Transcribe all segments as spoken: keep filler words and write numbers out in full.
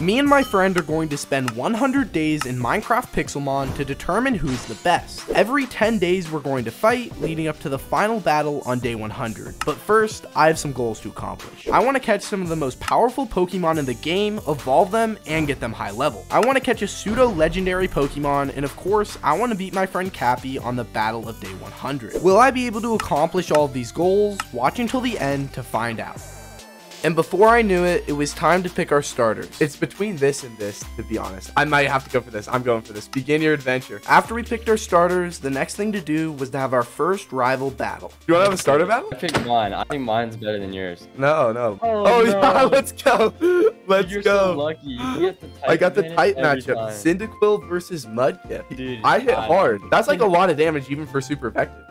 Me and my friend are going to spend one hundred days in Minecraft Pixelmon to determine who's the best. Every ten days we're going to fight, leading up to the final battle on day one hundred. But first, I have some goals to accomplish. I want to catch some of the most powerful Pokemon in the game, evolve them, and get them high level. I want to catch a pseudo-legendary Pokemon, and of course, I want to beat my friend Cappy on the battle of day one hundred. Will I be able to accomplish all of these goals? Watch until the end to find out. And before I knew it, it was time to pick our starter. It's between this and this, to be honest. I might have to go for this. I'm going for this. Begin your adventure. After we picked our starters, the next thing to do was to have our first rival battle. Do you want to have a starter battle? I picked mine. I think mine's better than yours. No, no. Oh, oh no. Yeah, let's go. Let's You're go. You're so lucky. You get the Titan I got the Titan matchup. Cyndaquil versus Mudkip. Dude, I hit God. hard. That's like a lot of damage even for super effective.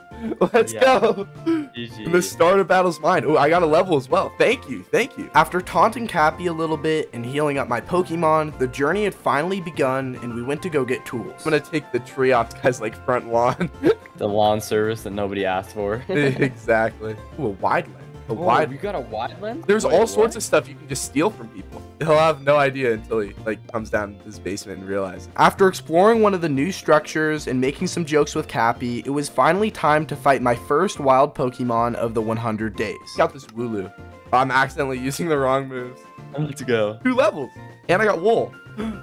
Let's yeah. go. G G. The starter battle's mine. Oh, I got a level as well. Thank you. Thank you. After taunting Cappy a little bit and healing up my Pokemon, the journey had finally begun and we went to go get tools. I'm going to take the Treops guy's like front lawn. The lawn service that nobody asked for. Exactly. Ooh, a wide lens. A oh, wide you got a wide lens? There's Wait, all sorts what? of stuff you can just steal from people. He'll have no idea until he like comes down to his basement and realizes. After exploring one of the new structures and making some jokes with Cappy, it was finally time to fight my first wild Pokemon of the one hundred days. Got this Wooloo. I'm accidentally using the wrong moves. Let's go. Two levels. And I got wool.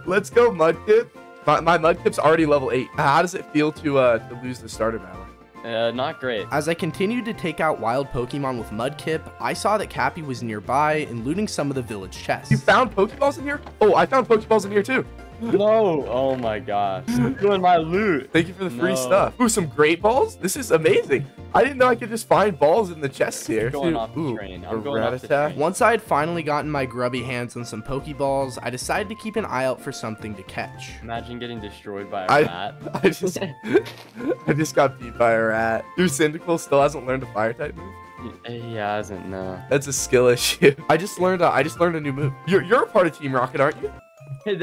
Let's go, Mudkip. My, my Mudkip's already level eight. How does it feel to uh to lose the starter battle? Uh, not great. As I continued to take out wild Pokemon with Mudkip, I saw that Cappy was nearby and looting some of the village chests. You found Pokeballs in here? Oh, I found Pokeballs in here too. No. Oh my gosh. I'm doing my loot. Thank you for the free no. stuff. Ooh, some great balls? This is amazing. I didn't know I could just find balls in the chests here. I'm going Dude, off the ooh, train. I'm going off the train. Once I had finally gotten my grubby hands on some Pokeballs, I decided to keep an eye out for something to catch. Imagine getting destroyed by a I, rat. I just, I just got beat by a rat. Your Cyndaquil still hasn't learned a fire type move? He hasn't, no. That's a skill issue. I just learned a, I just learned a new move. You're, you're a part of Team Rocket, aren't you? You're,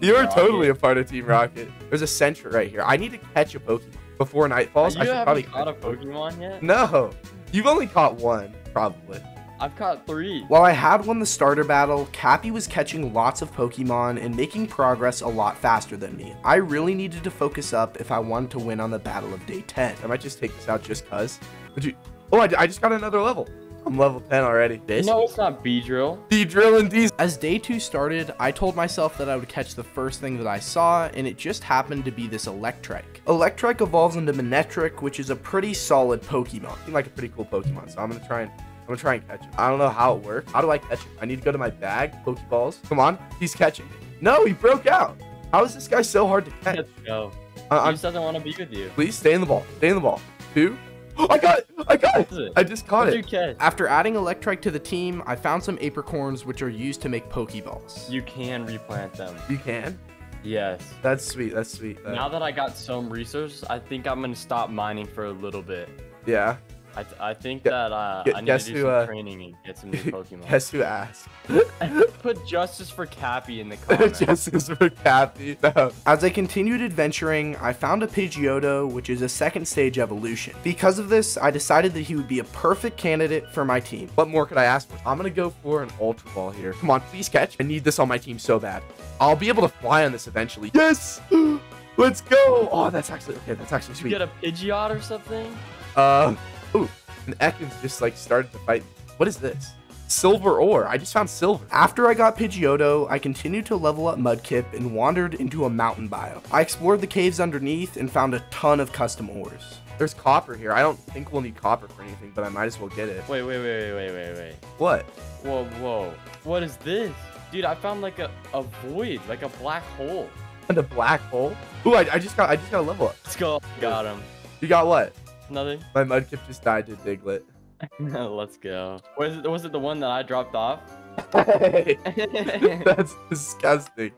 you're totally a part of Team Rocket. There's a Sentry right here. I need to catch a Pokemon before night falls. You I haven't probably caught a Pokemon yet? No. You've only caught one, probably. I've caught three. While I had won the starter battle, Cappy was catching lots of Pokemon and making progress a lot faster than me. I really needed to focus up if I wanted to win on the battle of day ten. I might just take this out just cuz. Would you? Oh, I, I just got another level. I'm level ten already. This no, it's not B-Drill. B-Drill and D. As day two started, I told myself that I would catch the first thing that I saw, and it just happened to be this Electrike. Electrike evolves into Manectric, which is a pretty solid Pokemon. Seems like a pretty cool Pokemon, so I'm gonna try and I'm gonna try and catch it. I don't know how it works. How do I catch it? I need to go to my bag. Pokeballs. Come on, he's catching. No, he broke out. How is this guy so hard to catch? Let's go. Uh, he just doesn't want to be with you. Please stay in the ball. Stay in the ball. Two. I got it! I got it! I just caught it. After adding Electrike to the team, I found some apricorns, which are used to make Pokeballs. You can replant them. You can? Yes. That's sweet. That's sweet. Now that I got some resources, I think I'm going to stop mining for a little bit. Yeah. I, th I think yeah. that uh, I need guess to do who, some uh, training and get some new Pokemon. Guess who asked? Put Justice for Cappy in the comments. Justice for Cappy. No. As I continued adventuring, I found a Pidgeotto, which is a second stage evolution. Because of this, I decided that he would be a perfect candidate for my team. What more could I ask for? I'm going to go for an Ultra Ball here. Come on, please catch. I need this on my team so bad. I'll be able to fly on this eventually. Yes! Let's go! Oh, that's actually okay. That's actually sweet. Did you get a Pidgeot or something? Uh... Ooh, and Ekans just like started to fight. What is this? Silver ore. I just found silver. After I got Pidgeotto, I continued to level up Mudkip and wandered into a mountain biome. I explored the caves underneath and found a ton of custom ores. There's copper here. I don't think we'll need copper for anything, but I might as well get it. Wait, wait, wait, wait, wait, wait, wait. What? Whoa, whoa. What is this? Dude, I found like a, a void, like a black hole. And a black hole? Ooh, I, I just got I just got a level up. Let's go. Got him. You got what? Nothing. My Mudkip just died to Diglett. Let's go. Was it, was it the one that I dropped off? Hey, that's disgusting.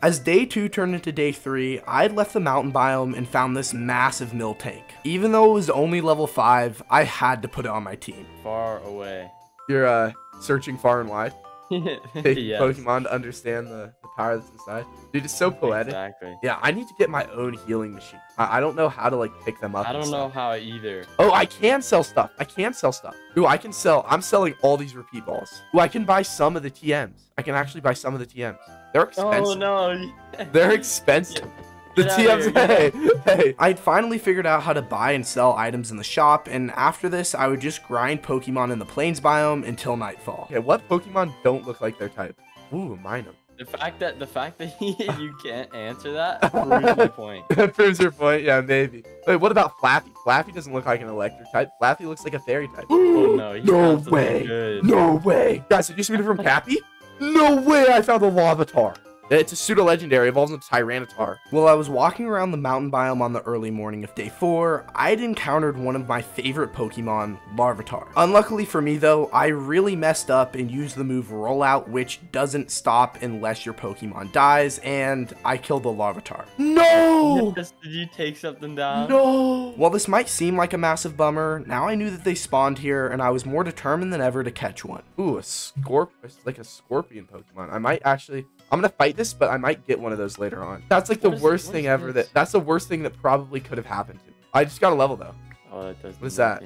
As day two turned into day three, I had left the mountain biome and found this massive mill tank. Even though it was only level five, I had to put it on my team. Far away. You're uh, searching far and wide? Take yes. Pokemon to understand the, the power that's inside. Dude, it's so poetic. Exactly. Yeah, I need to get my own healing machine. I, I don't know how to like pick them up. I don't know how either. Oh, I can sell stuff. I can sell stuff. Ooh, I can sell. I'm selling all these repeat balls. Ooh, I can buy some of the T Ms. I can actually buy some of the T Ms. They're expensive. Oh no. They're expensive. Yeah. The T Ms, hey, hey. I had finally figured out how to buy and sell items in the shop, and after this, I would just grind Pokemon in the Plains biome until nightfall. Okay, what Pokemon don't look like their type? Ooh, Minecraft. The fact that the fact that you can't answer that proves your point. That proves your point, yeah, maybe. Wait, what about Flaffy? Flaffy doesn't look like an electric type. Flaffy looks like a fairy type. Oh, no, no way. Good. No way. Guys, did you see me from Cappy? No way, I found a Larvitar. It's a pseudo-legendary, evolves into Tyranitar. While I was walking around the mountain biome on the early morning of day four, I'd encountered one of my favorite Pokemon, Larvitar. Unluckily for me though, I really messed up and used the move Rollout, which doesn't stop unless your Pokemon dies, and I killed the Larvitar. No! Did you take something down? No! While this might seem like a massive bummer, now I knew that they spawned here, and I was more determined than ever to catch one. Ooh, a Scorp- like a Scorpion Pokemon. I might actually- I'm gonna fight this, but I might get one of those later on. That's like what the worst it, thing ever. This? That that's the worst thing that probably could have happened to me. I just got a level though. Oh, that does. What is that?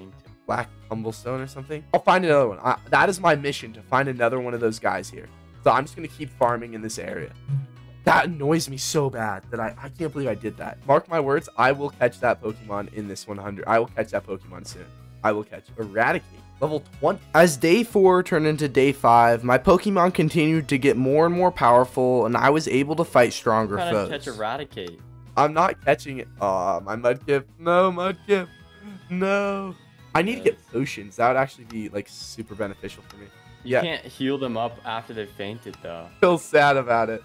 Black Tumblestone or something? I'll find another one. I, that is my mission, to find another one of those guys here. So I'm just gonna keep farming in this area. That annoys me so bad that I, I can't believe I did that. Mark my words, I will catch that Pokemon in this one hundred. I will catch that Pokemon soon. I will catch Eradicate. Level twenty. As day four turned into day five, my Pokemon continued to get more and more powerful, and I was able to fight stronger I'm foes. Catch Eradicate. I'm not catching it. Aw, oh, my Mudkip. No, Mudkip. No. I need yes. to get potions. That would actually be like super beneficial for me. You yeah. can't heal them up after they've fainted, though. Still sad about it.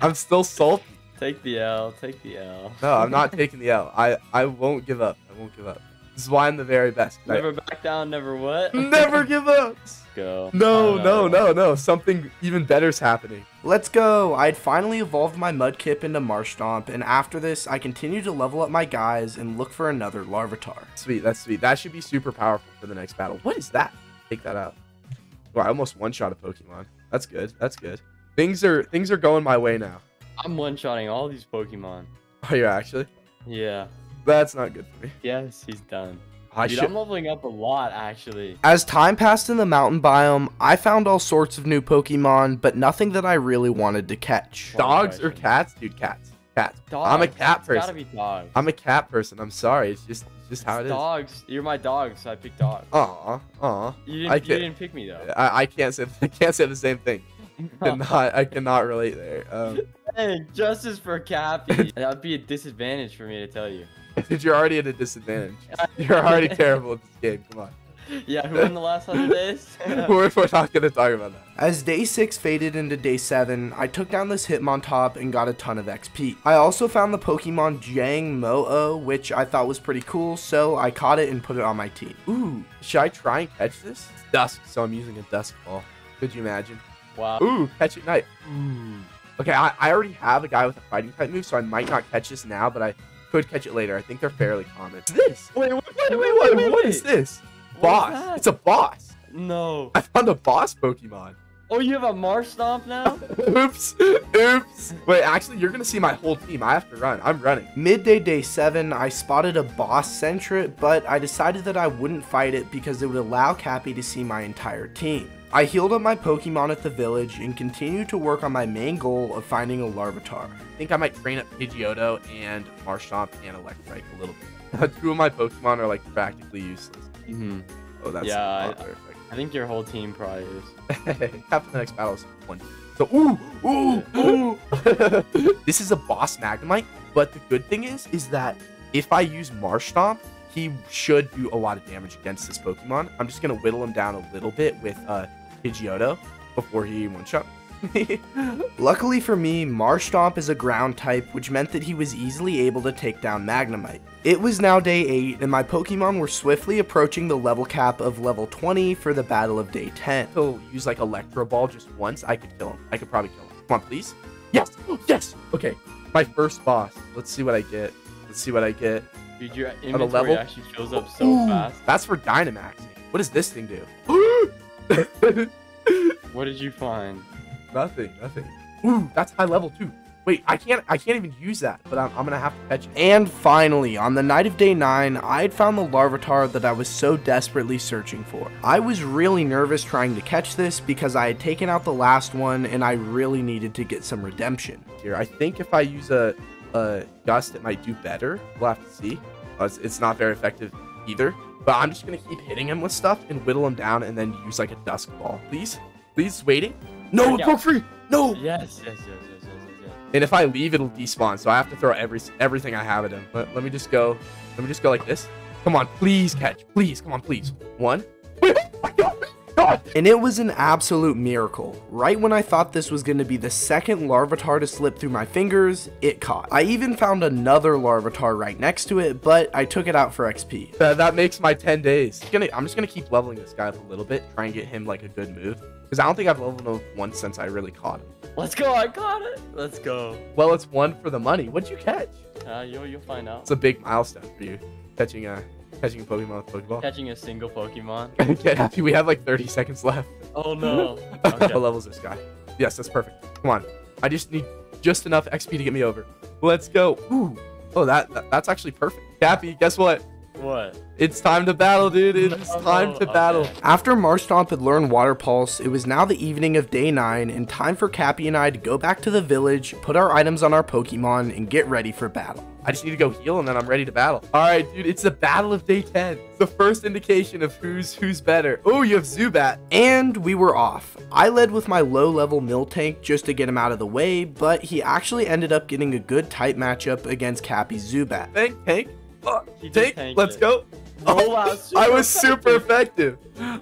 I'm still salty. Take the L. Take the L. No, I'm not taking the L. I, I won't give up. I won't give up. This is why I'm the very best. Never right? back down, never what? Never give up! Let's go. No, no, no, no. Something even better's happening. Let's go. I'd finally evolved my Mudkip into Marshtomp, and after this, I continued to level up my guys and look for another Larvitar. Sweet, that's sweet. That should be super powerful for the next battle. What is that? Take that out. Wow, I almost one-shot a Pokemon. That's good, that's good. Things are, things are going my way now. I'm one-shotting all these Pokemon. Oh, you're actually? Yeah. That's not good for me. Yes, he's done. I Dude, should... I'm leveling up a lot, actually. As time passed in the mountain biome, I found all sorts of new Pokemon, but nothing that I really wanted to catch. One Dogs question. Or cats? Dude, cats. Cats. Dogs. I'm a cat it's person. It's gotta be dogs. I'm a cat person. I'm sorry. It's just, it's just it's how it dogs. Is. Dogs. You're my dog, so I picked dogs. Aw, aw. You didn't, I you didn't pick me, though. I, I, can't say, I can't say the same thing. I cannot, I cannot relate there. Um... Hey, justice for Cappy. That would be a disadvantage for me to tell you. Dude, you're already at a disadvantage. You're already terrible at this game. Come on. Yeah, who won the last hundred days? we're, we're not going to talk about that. As day six faded into day seven, I took down this Hitmontop and got a ton of X P. I also found the Pokemon Jangmo-o, which I thought was pretty cool, so I caught it and put it on my team. Ooh, should I try and catch this? It's dusk, so I'm using a dusk ball. Could you imagine? Wow. Ooh, catch it night. Ooh. Okay, I, I already have a guy with a fighting type move, so I might not catch this now, but I... could catch it later. I think they're fairly common. This? Wait, wait, wait, wait, wait, what is this? Boss. It's a boss. No. I found a boss Pokemon. Oh, you have a Marshtomp now? Oops. Oops. Wait, actually, you're going to see my whole team. I have to run. I'm running. Midday day seven, I spotted a boss Sentret, but I decided that I wouldn't fight it because it would allow Cappy to see my entire team. I healed up my Pokemon at the village and continued to work on my main goal of finding a Larvitar. I think I might train up Pidgeotto and Marshtomp and Electrike a little bit. Two of my Pokemon are like practically useless. Mm-hmm. Oh, that's yeah, not I, perfect. I think your whole team probably is. After the next battle is one. So, ooh, ooh, ooh. This is a boss Magnemite, but the good thing is, is that if I use Marshtomp, he should do a lot of damage against this Pokemon. I'm just going to whittle him down a little bit with uh, Pidgeotto before he one-shot. Luckily for me, Marshtomp is a ground type, which meant that he was easily able to take down Magnemite. It was now day eight, and my Pokemon were swiftly approaching the level cap of level twenty for the battle of day ten. He'll use like Electro Ball just once. I could kill him. I could probably kill him. Come on, please. Yes! Yes! Okay, my first boss. Let's see what I get. Let's see what I get. Dude, your inventory level? Actually fills up so Ooh, fast. That's for Dynamaxing. What does this thing do? What did you find? Nothing, nothing. Ooh, that's high level too. Wait, I can't I can't even use that, but I'm, I'm gonna have to catch it. And finally, on the night of day nine, I had found the Larvitar that I was so desperately searching for. I was really nervous trying to catch this because I had taken out the last one and I really needed to get some redemption. Here, I think if I use a, a gust, it might do better. We'll have to see. It's, it's not very effective either, but I'm just gonna keep hitting him with stuff and whittle him down and then use like a dusk ball. Please, please, waiting. No, it broke free. No. Yes, yes, yes, yes. And if I leave, it'll despawn, so I have to throw every everything I have at him. Let, let me just go. Let me just go like this. Come on, please catch. Please, come on, please. One. And it was an absolute miracle. Right when I thought this was going to be the second Larvitar to slip through my fingers, it caught. I even found another Larvitar right next to it, but I took it out for X P. Uh, that makes my ten days. I'm, gonna, I'm just going to keep leveling this guy up a little bit, try and get him like a good move, because I don't think I've leveled him once since I really caught him. Let's go, I got it. Let's go. Well, it's one for the money. What'd you catch? Uh, you'll, you'll find out. It's a big milestone for you, catching a, catching a Pokemon with Pokeball. Catching a single Pokemon. Get happy. We have like thirty seconds left. Oh, no. Okay. What level's this guy? Yes, that's perfect. Come on. I just need just enough X P to get me over. Let's go. Ooh. Oh, that, that that's actually perfect. Cappy, guess what? What? It's time to battle, dude. It's oh, time to okay. battle. After Marshtomp had learned Water Pulse, it was now the evening of day nine and time for Cappy and I to go back to the village, put our items on our Pokemon, and get ready for battle. I just need to go heal and then I'm ready to battle. All right, dude, it's the battle of day ten. It's the first indication of who's who's better. Oh, you have Zubat. And we were off. I led with my low-level Miltank just to get him out of the way, but he actually ended up getting a good type matchup against Cappy's Zubat. Thank Tank. Oh, take, let's it. go. Roll oh, out. I was effective. super effective.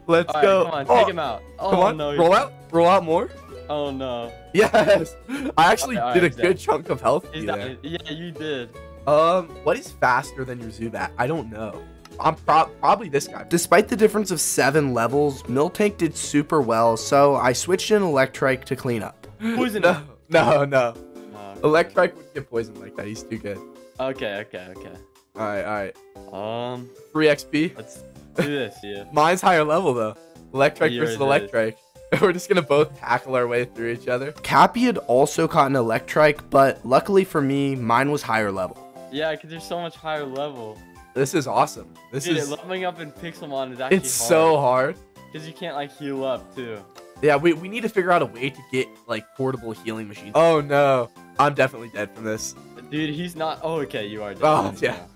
Let's right, go. Come on, oh. take him out. Oh, come on, no, roll out. Roll out more. Oh, no. Yes. I actually okay, did right, a good dead. chunk of health. There. Yeah, you did. Um, What is faster than your Zubat? I don't know. I'm pro probably this guy. Despite the difference of seven levels, Miltank did super well, so I switched in Electrike to clean up. Poison. No, no, no. Oh, Electrike would get poisoned like that. He's too good. Okay, okay, okay. All right, all right. Um, free X P. Let's do this, yeah. Mine's higher level, though. Electrike Here versus Electrike. We're just going to both tackle our way through each other. Cappy had also caught an Electrike, but luckily for me, mine was higher level. Yeah, because there's so much higher level. This is awesome. This Dude, is... leveling up in Pixelmon is actually It's hard. so hard. Because you can't, like, heal up, too. Yeah, we, we need to figure out a way to get, like, portable healing machines. Oh, no. I'm definitely dead from this. Dude, he's not... Oh, okay, you are dead. Oh, yeah. Now.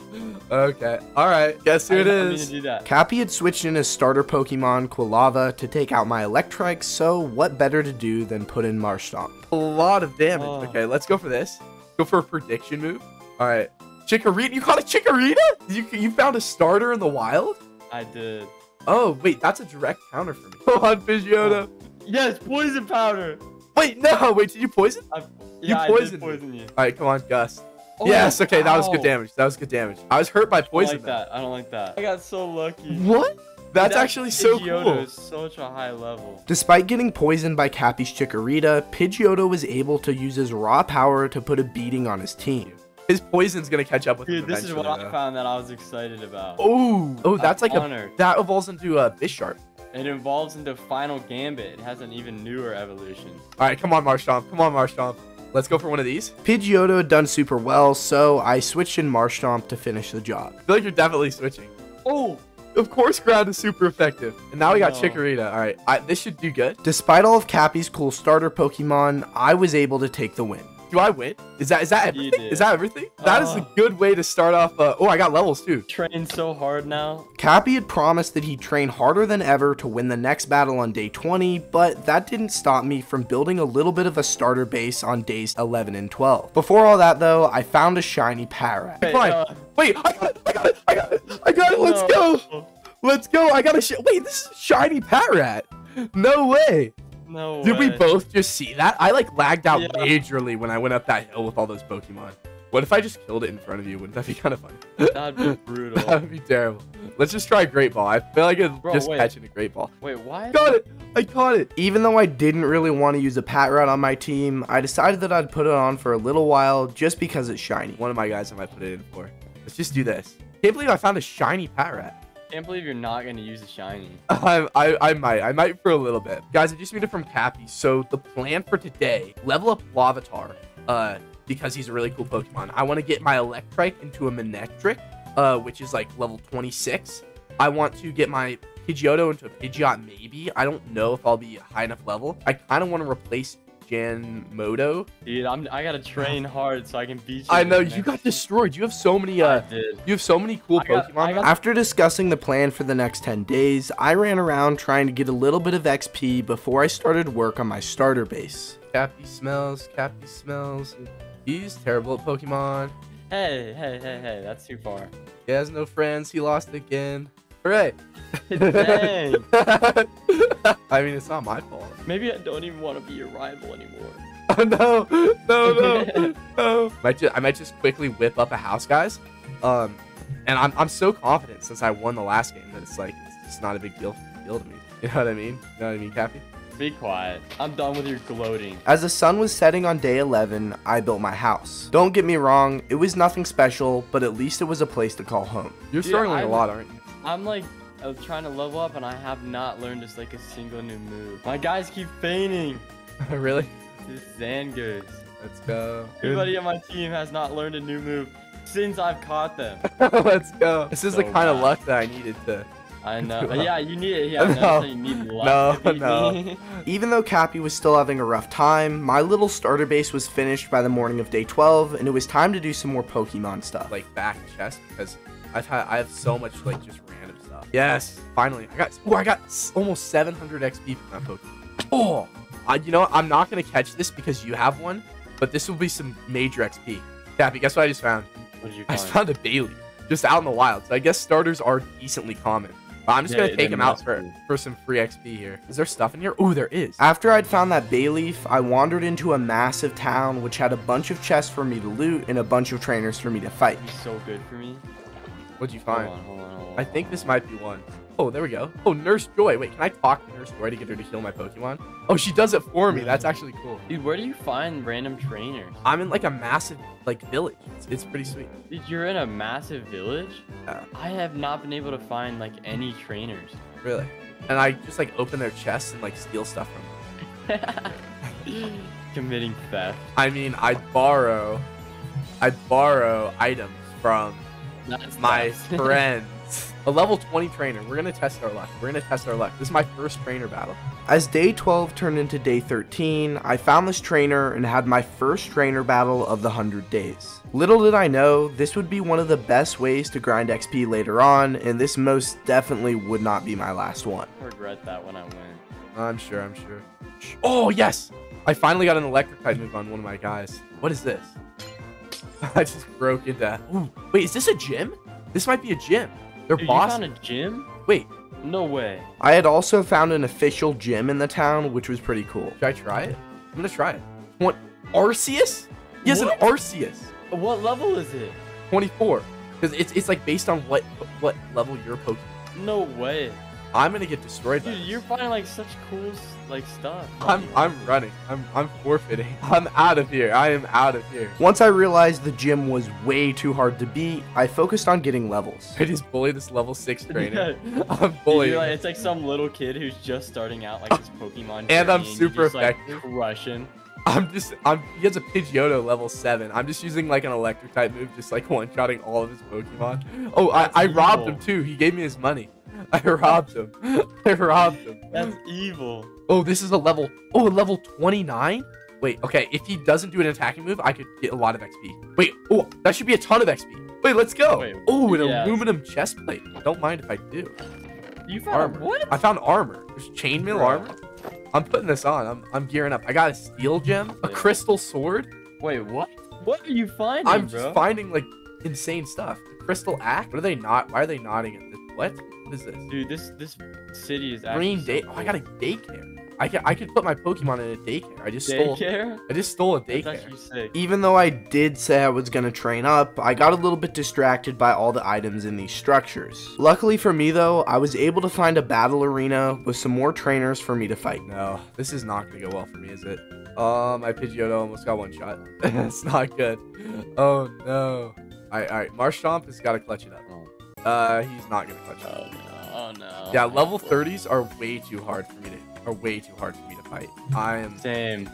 Okay. All right. Guess who it is? Cappy had switched in his starter Pokemon, Quilava, to take out my Electrike, so what better to do than put in Marshtomp? A lot of damage. Oh. Okay, let's go for this. Go for a prediction move. All right. Chikorita. You caught a Chikorita? You, you found a starter in the wild? I did. Oh, wait. That's a direct counter for me. Come on, Pidgeotto. Oh. Yes, poison powder. Wait, no. Wait, did you poison? I, yeah, you poisoned I did poison you. All right, come on, Gus. Oh, yes, okay, that ow. was good damage. That was good damage. I was hurt by poison. I don't like that. I don't like that. I got so lucky. What? That's, That's actually so cool. Is such a high level. Despite getting poisoned by Cappy's Chikorita, Pidgeotto was able to use his raw power to put a beating on his team. His poison's gonna catch up with Dude, him. Dude, this is what though. I found that I was excited about. Oh, oh, that's I'm like honored. a that evolves into a Bisharp. It evolves into Final Gambit. It has an even newer evolution. All right, come on, Marshtomp. Come on, Marshtomp. Let's go for one of these. Pidgeotto had done super well, so I switched in Marshtomp to finish the job. I feel like you're definitely switching. Oh, of course ground is super effective. And now we got oh. Chikorita. All right, I, this should do good. Despite all of Cappy's cool starter Pokemon, I was able to take the win. Do I win? Is that is that everything? Is that everything? That uh, is a good way to start off. Uh, oh, I got levels too. Train so hard now. Cappy had promised that he'd train harder than ever to win the next battle on day twenty, but that didn't stop me from building a little bit of a starter base on days eleven and twelve. Before all that though, I found a shiny Parrot. Wait, Fine. Uh, Wait, I got it! I got it! I got it! I got it! Let's no. go! Let's go! I got a sh Wait, this is a shiny Parrot. No way! No Did way. we both just see that? I like lagged out yeah. majorly when I went up that hill with all those Pokemon. What if I just killed it in front of you? Wouldn't that be kind of funny? That'd be brutal. That'd be terrible. Let's just try Great Ball. I feel like it's just wait. catching a Great Ball. Wait, why? Got it. I caught it. Even though I didn't really want to use a Patrat on my team, I decided that I'd put it on for a little while just because it's shiny. One of my guys I might put it in for. Let's just do this. Can't believe I found a shiny Patrat. Can't believe you're not gonna use a shiny. I, I I might. I might for a little bit. Guys, I just made it from Cappy. So the plan for today, level up Larvitar, uh, because he's a really cool Pokemon. I want to get my Electrike into a Manectric, uh, which is like level twenty-six. I want to get my Pidgeotto into a Pidgeot, maybe. I don't know if I'll be a high enough level. I kind of want to replace Genmodo. Dude, I'm, I gotta train hard so I can beat you. I know, you got destroyed. You have so many, uh, you have so many cool got, Pokemon. After discussing the plan for the next ten days, I ran around trying to get a little bit of X P before I started work on my starter base. Cappy smells, Cappy smells. He's terrible at Pokemon. Hey, hey, hey, hey, that's too far. He has no friends. He lost again. Hooray. Dang. I mean, it's not my fault. Maybe I don't even want to be your rival anymore. Oh, no, no, no, no. Might just, I might just quickly whip up a house, guys. Um, and I'm, I'm so confident since I won the last game that it's like, it's just not a big deal, deal to me. You know what I mean? You know what I mean, Cappy? Be quiet. I'm done with your gloating. As the sun was setting on day eleven, I built my house. Don't get me wrong, it was nothing special, but at least it was a place to call home. You're Dude, struggling I'm, a lot, aren't you? I'm like... I was trying to level up, and I have not learned just like a single new move. My guys keep fainting. Really? This is Zangoose. Let's go. Everybody on my team has not learned a new move since I've caught them. Let's go. This is so the kind bad. of luck that I needed to... I know. Yeah, you need it. Yeah, I know. No, you need luck. No, no. Even though Cappy was still having a rough time, my little starter base was finished by the morning of day twelve, and it was time to do some more Pokemon stuff. Like back chest, because I've had, I have so much like just random stuff. Yes, finally. I got oh, I got almost seven hundred X P from that Pokemon. Oh, I, you know, I'm not going to catch this because you have one, but this will be some major X P. Cappy, guess what I just found? What did you find? I just found a Bailey just out in the wild. So I guess starters are decently common. I'm just yeah, going to take him out for, for some free X P here. Is there stuff in here? Oh, there is. After I'd found that bay leaf, I wandered into a massive town, which had a bunch of chests for me to loot and a bunch of trainers for me to fight. He's so good for me. What'd you find? Hold on, hold on, hold on, I think this might be one. Oh, there we go. Oh, Nurse Joy. Wait, can I talk to Nurse Joy to get her to heal my Pokemon? Oh, she does it for me. That's actually cool. Dude, where do you find random trainers? I'm in like a massive like village. It's, it's pretty sweet. Dude, you're in a massive village? Yeah. I have not been able to find like any trainers. Really? And I just like open their chests and like steal stuff from them. Committing theft. I mean, I borrow, I borrow items from That's my friends. A level twenty trainer. We're going to test our luck. We're going to test our luck. This is my first trainer battle. As day twelve turned into day thirteen, I found this trainer and had my first trainer battle of the one hundred days. Little did I know, this would be one of the best ways to grind X P later on, and this most definitely would not be my last one. I regret that when I win. I'm sure, I'm sure. Oh, yes! I finally got an electric type move on one of my guys. What is this? I just broke into... Ooh, wait, is this a gym? This might be a gym. They're Dude, boss. You found a gym? Wait. No way. I had also found an official gym in the town, which was pretty cool. Should I try it? I'm going to try it. What? Arceus? Yes, an Arceus. What level is it? twenty-four. Because it's, it's like based on what what level your Pokemon is. No way. I'm going to get destroyed. Dude, you're finding like such cool like stuff. I'm I'm running. I'm I'm forfeiting. I'm out of here. I am out of here. Once I realized the gym was way too hard to beat, I focused on getting levels. I just bullied this level six trainer. Yeah. I'm bullying. Like, it's like some little kid who's just starting out like this Pokemon. And I'm super and just, effective. Like, crushing. I'm just, I'm, he has a Pidgeotto level seven. I'm just using like an electric type move, just like one-shotting all of his Pokemon. Oh, I, I robbed him too. He gave me his money. I robbed him. I robbed him. That's evil. Oh, this is a level, oh, a level twenty-nine? Wait, okay, if he doesn't do an attacking move, I could get a lot of X P. Wait, oh, that should be a ton of X P. Wait, let's go. Wait, oh, an yeah. aluminum chest plate. Don't mind if I do. You found armor. What? I found armor. There's chainmail armor. I'm putting this on. I'm, I'm gearing up. I got a steel gem, a crystal sword. Wait, what? What are you finding, I'm bro? Just finding, like, insane stuff. The crystal axe. What are they not? Why are they nodding at this? What? What is this? Dude, this this city is actually Green day. So cool. Oh, I got a daycare. I can, I could put my Pokemon in a daycare. I just daycare? stole I just stole a daycare. That's actually sick. Even though I did say I was going to train up, I got a little bit distracted by all the items in these structures. Luckily for me though, I was able to find a battle arena with some more trainers for me to fight. No, this is not going to go well for me, is it? Oh, uh, my Pidgeotto almost got one shot. That's not good. Oh no. All right, all right. Marshtomp has got to clutch it up. Uh, he's not gonna clutch. Oh no! Oh no! Yeah, level thirties are way too hard for me to. Are way too hard for me to fight. I am. Same.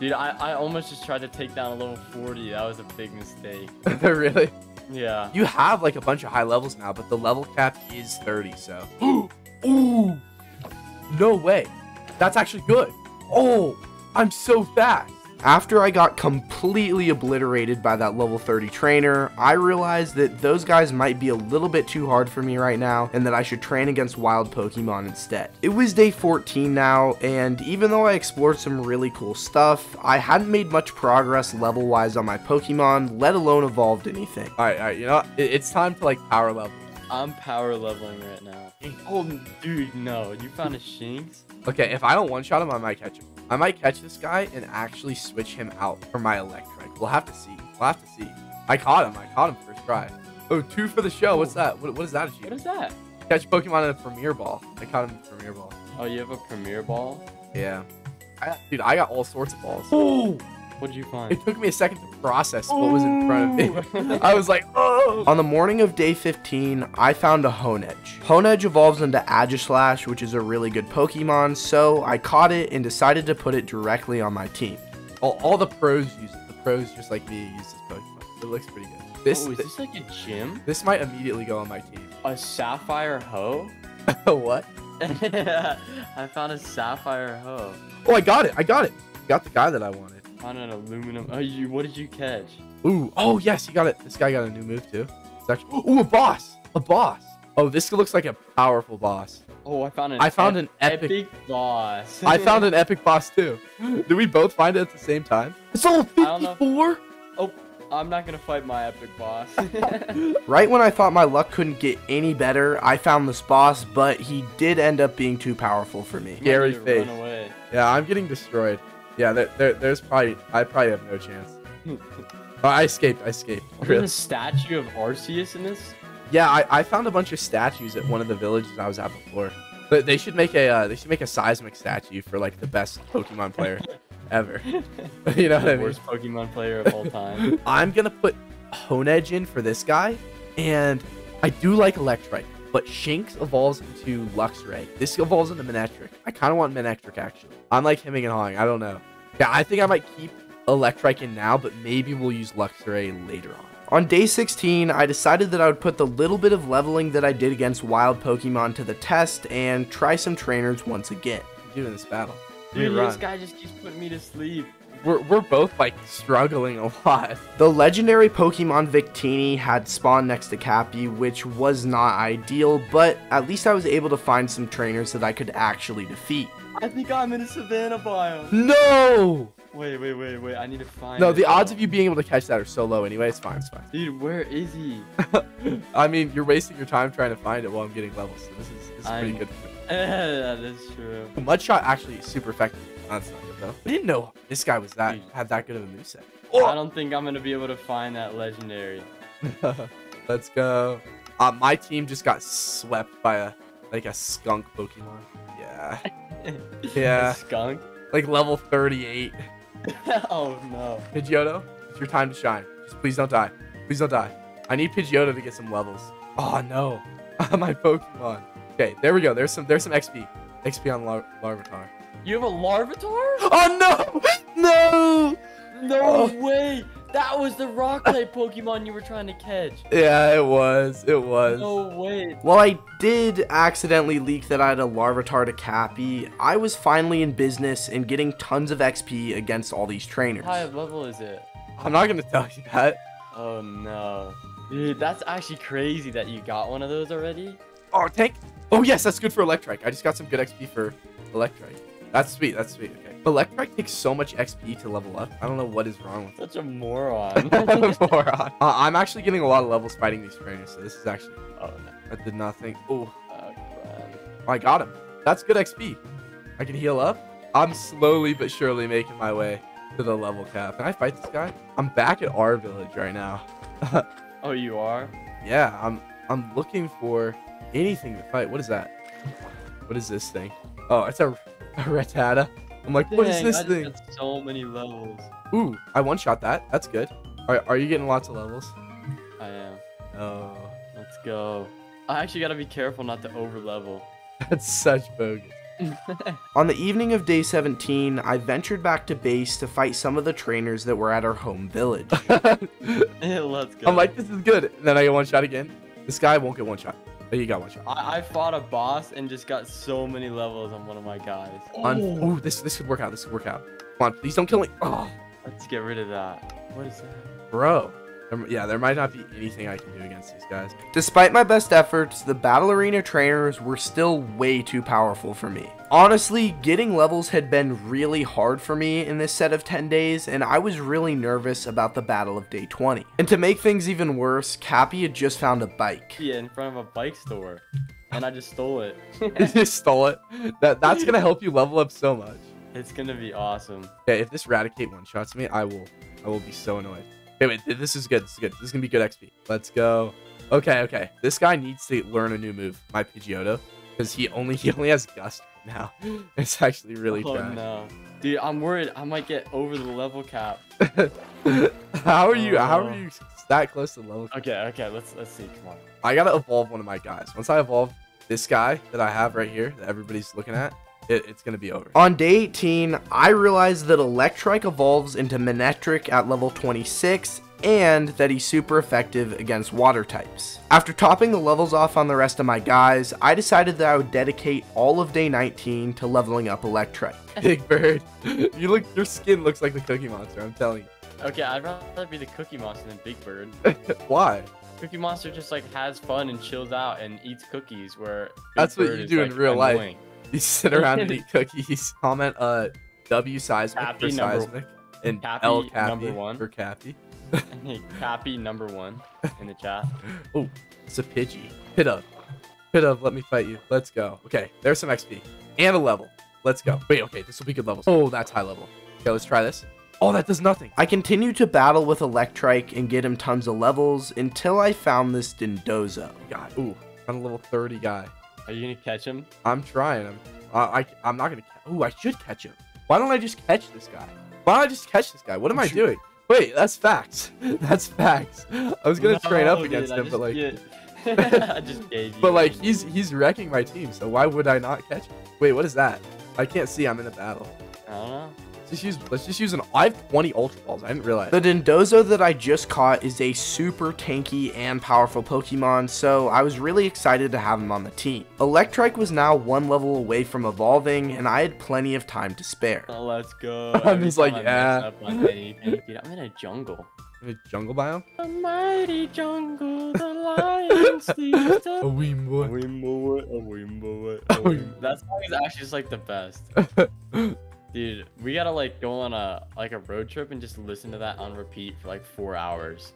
Dude, I, I almost just tried to take down a level forty. That was a big mistake. Really? Yeah. You have like a bunch of high levels now, but the level cap is thirty. So. Ooh. No way. That's actually good. Oh, I'm so fast. After I got completely obliterated by that level thirty trainer, I realized that those guys might be a little bit too hard for me right now and that I should train against wild Pokemon instead. It was day fourteen now, and even though I explored some really cool stuff, I hadn't made much progress level-wise on my Pokemon, let alone evolved anything. Alright, alright, you know what? It's time to like power level. I'm power leveling right now. Oh, dude, no. You found a Shinx? Okay, if I don't one-shot him, I might catch him. I might catch this guy and actually switch him out for my Electrike. We'll have to see. We'll have to see. I caught him. I caught him first try. Oh, two for the show. What's that? What, what is that? What is that? Catch Pokemon in a Premier Ball. I caught him in a Premier Ball. Oh, you have a Premier Ball? Yeah. I, dude, I got all sorts of balls. Oh! What did you find? It took me a second to process what was in front of me. I was like, oh! On the morning of day fifteen, I found a Honedge. Honedge evolves into Aegislash, which is a really good Pokemon, so I caught it and decided to put it directly on my team. All, all the pros use it. The pros, just like me, use this Pokemon. It looks pretty good. This, oh, is this like a gym? This might immediately go on my team. A Sapphire Ho? What? I found a Sapphire Ho. Oh, I got it. I got it. Got the guy that I wanted. On an aluminum. Oh, you. What did you catch? Ooh. Oh, yes. He got it. This guy got a new move too. It's actually. Ooh, a boss. A boss. Oh, this looks like a powerful boss. Oh, I found an. I found an epic, epic boss. I found an epic boss too. Did we both find it at the same time? It's all fifty-four. Oh, I'm not gonna fight my epic boss. Right when I thought my luck couldn't get any better, I found this boss, but he did end up being too powerful for me. Scary face. Run away. Yeah, I'm getting destroyed. Yeah, there, there, there's probably, I probably have no chance. Oh, I escaped, I escaped. Was there a statue of Arceus in this? Yeah, I, I found a bunch of statues at one of the villages I was at before. But they should make a, uh, they should make a Seismic statue for like the best Pokemon player ever. You know the what I mean? Worst Pokemon player of all time. I'm gonna put Honedge in for this guy, and I do like Electrike, but Shinx evolves into Luxray. This evolves into Manectric. I kind of want Manectric actually. I'm like hemming and hawing. I don't know. Yeah, I think I might keep Electrike in now, but maybe we'll use Luxray later on. On day sixteen, I decided that I would put the little bit of leveling that I did against wild Pokemon to the test and try some trainers once again. I'm doing this battle. Dude, this guy just keeps putting me to sleep. We're, we're both, like, struggling a lot. The legendary Pokemon Victini had spawned next to Cappy, which was not ideal, but at least I was able to find some trainers that I could actually defeat. I think I'm in a Savannah biome. No! Wait, wait, wait, wait. I need to find No, the biome. Odds of you being able to catch that are so low anyway. It's fine, it's fine. Dude, where is he? I mean, you're wasting your time trying to find it while I'm getting levels, so this is, this is pretty good. Yeah, that's true. Mudshot actually is super effective. That's not good though. I didn't know this guy was that had that good of a moveset. Oh! I don't think I'm gonna be able to find that legendary. Let's go. Uh, my team just got swept by a like a skunk Pokemon. Yeah. Yeah. A skunk? Like level thirty-eight. Oh no. Pidgeotto, it's your time to shine. Just please don't die. Please don't die. I need Pidgeotto to get some levels. Oh no. My Pokemon. Okay, there we go. There's some there's some X P. X P on Lar Larvitar. You have a Larvitar? Oh no! No! No oh. way! That was the rock type Pokemon you were trying to catch. Yeah, it was. It was. No way. While I did accidentally leak that I had a Larvitar to Cappy, I was finally in business and getting tons of X P against all these trainers. How high of level is it? I'm not gonna tell you that. Oh no. Dude, that's actually crazy that you got one of those already. Oh tank. Oh yes, that's good for Electrike. I just got some good X P for Electrike. That's sweet, that's sweet, okay. Electrike takes so much X P to level up. I don't know what is wrong with Such it. Such a moron. Moron. Uh, I'm actually getting a lot of levels fighting these trainers, so this is actually... Oh, no. I did not think... Ooh. Oh, God. I got him. That's good X P. I can heal up. I'm slowly but surely making my way to the level cap. Can I fight this guy? I'm back at our village right now. Oh, you are? Yeah, I'm, I'm looking for anything to fight. What is that? What is this thing? Oh, it's a... A Rattata. I'm like, Dang, what is this I thing? Got so many levels. Ooh, I one shot that. That's good. All right, are you getting lots of levels? I am. Oh, let's go. I actually gotta be careful not to overlevel. That's such bogus. On the evening of day seventeen, I ventured back to base to fight some of the trainers that were at our home village. Yeah, let's go. I'm like, this is good. And then I get one shot again. This guy won't get one shot. Oh, you got one shot. I, I fought a boss and just got so many levels on one of my guys. Oh, Ooh, this this could work out. This could work out. Come on, please don't kill me. Oh. Let's get rid of that. What is that? Bro. Yeah, there might not be anything I can do against these guys. Despite my best efforts, the battle arena trainers were still way too powerful for me. Honestly, getting levels had been really hard for me in this set of ten days, and I was really nervous about the battle of day twenty. And to make things even worse, Cappy had just found a bike. Yeah, in front of a bike store, and I just stole it. You just stole it? That, that's going to help you level up so much. It's going to be awesome. Yeah, if this Raticate one-shots me, I will, I will be so annoyed. Hey, wait, this is good. This is good. This is going to be good X P. Let's go. Okay, okay. This guy needs to learn a new move, my Pidgeotto, because he only he only has Gust now. It's actually really oh, trash. No. Dude, I'm worried I might get over the level cap. How are you? Oh. How are you that close to the level cap? Okay, okay. Let's, let's see. Come on. I got to evolve one of my guys. Once I evolve this guy that I have right here that everybody's looking at, It, it's going to be over. On day eighteen, I realized that Electrike evolves into Manectric at level twenty-six and that he's super effective against water types. After topping the levels off on the rest of my guys, I decided that I would dedicate all of day nineteen to leveling up Electrike. Big Bird, you look, your skin looks like the Cookie Monster, I'm telling you. Okay, I'd rather be the Cookie Monster than Big Bird. Why? Cookie Monster just like has fun and chills out and eats cookies, where Big That's Bird what you do like, in real annoying. life. You sit around and eat cookies. Comment uh, W Seismic Cappy for Seismic number, and Cappy L Cappy number one. for Cappy. Cappy number one in the chat. Oh, it's a Pidgey. Pit up. Pit up, let me fight you. Let's go. Okay, there's some X P. And a level. Let's go. Wait, okay, this will be good levels. Oh, that's high level. Okay, let's try this. Oh, that does nothing. I continued to battle with Electrike and get him tons of levels until I found this Dondozo. God, ooh, found a level thirty guy. Are you gonna catch him? I'm trying. I'm. Uh, I. I'm not gonna. Ooh, I should catch him. Why don't I just catch this guy? Why don't I just catch this guy? What am I doing? Wait, that's facts. That's facts. I was gonna no, train up dude, against I him, but like. I just gave you. But like, he's he's wrecking my team. So why would I not catch him? Wait, what is that? I can't see. I'm in a battle. I don't know. Just use, let's just use an. I have twenty Ultra Balls. I didn't realize. The Dondozo that I just caught is a super tanky and powerful Pokemon, so I was really excited to have him on the team. Electrike was now one level away from evolving, and I had plenty of time to spare. Oh, let's go. I'm just like, yeah. Anything, dude, I'm in a jungle. In a jungle biome? The mighty jungle, the lion sleeps. A Weemboy. A Weemboy. A Weemboy. A Weemboy. That song is actually just like the best. Dude, we gotta like go on a like a road trip and just listen to that on repeat for like four hours.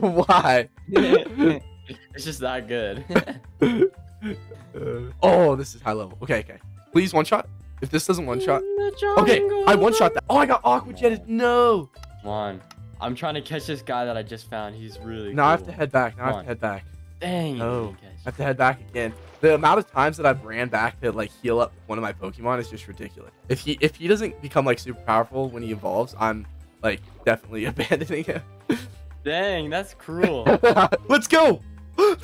Why? It's just that good. uh, oh, this is high level. Okay, okay. Please one shot. If this doesn't one shot. Okay, I one shot that. Oh, I got Aqua Jetted. No. Come on. I'm trying to catch this guy that I just found. He's really. Now cool. I have to head back. Now Come I have on. to head back. Dang. Oh, I have to head back again. The amount of times that I've ran back to like heal up one of my Pokemon is just ridiculous. If he if he doesn't become like super powerful when he evolves, I'm like definitely abandoning him. Dang, that's cruel. Let's go.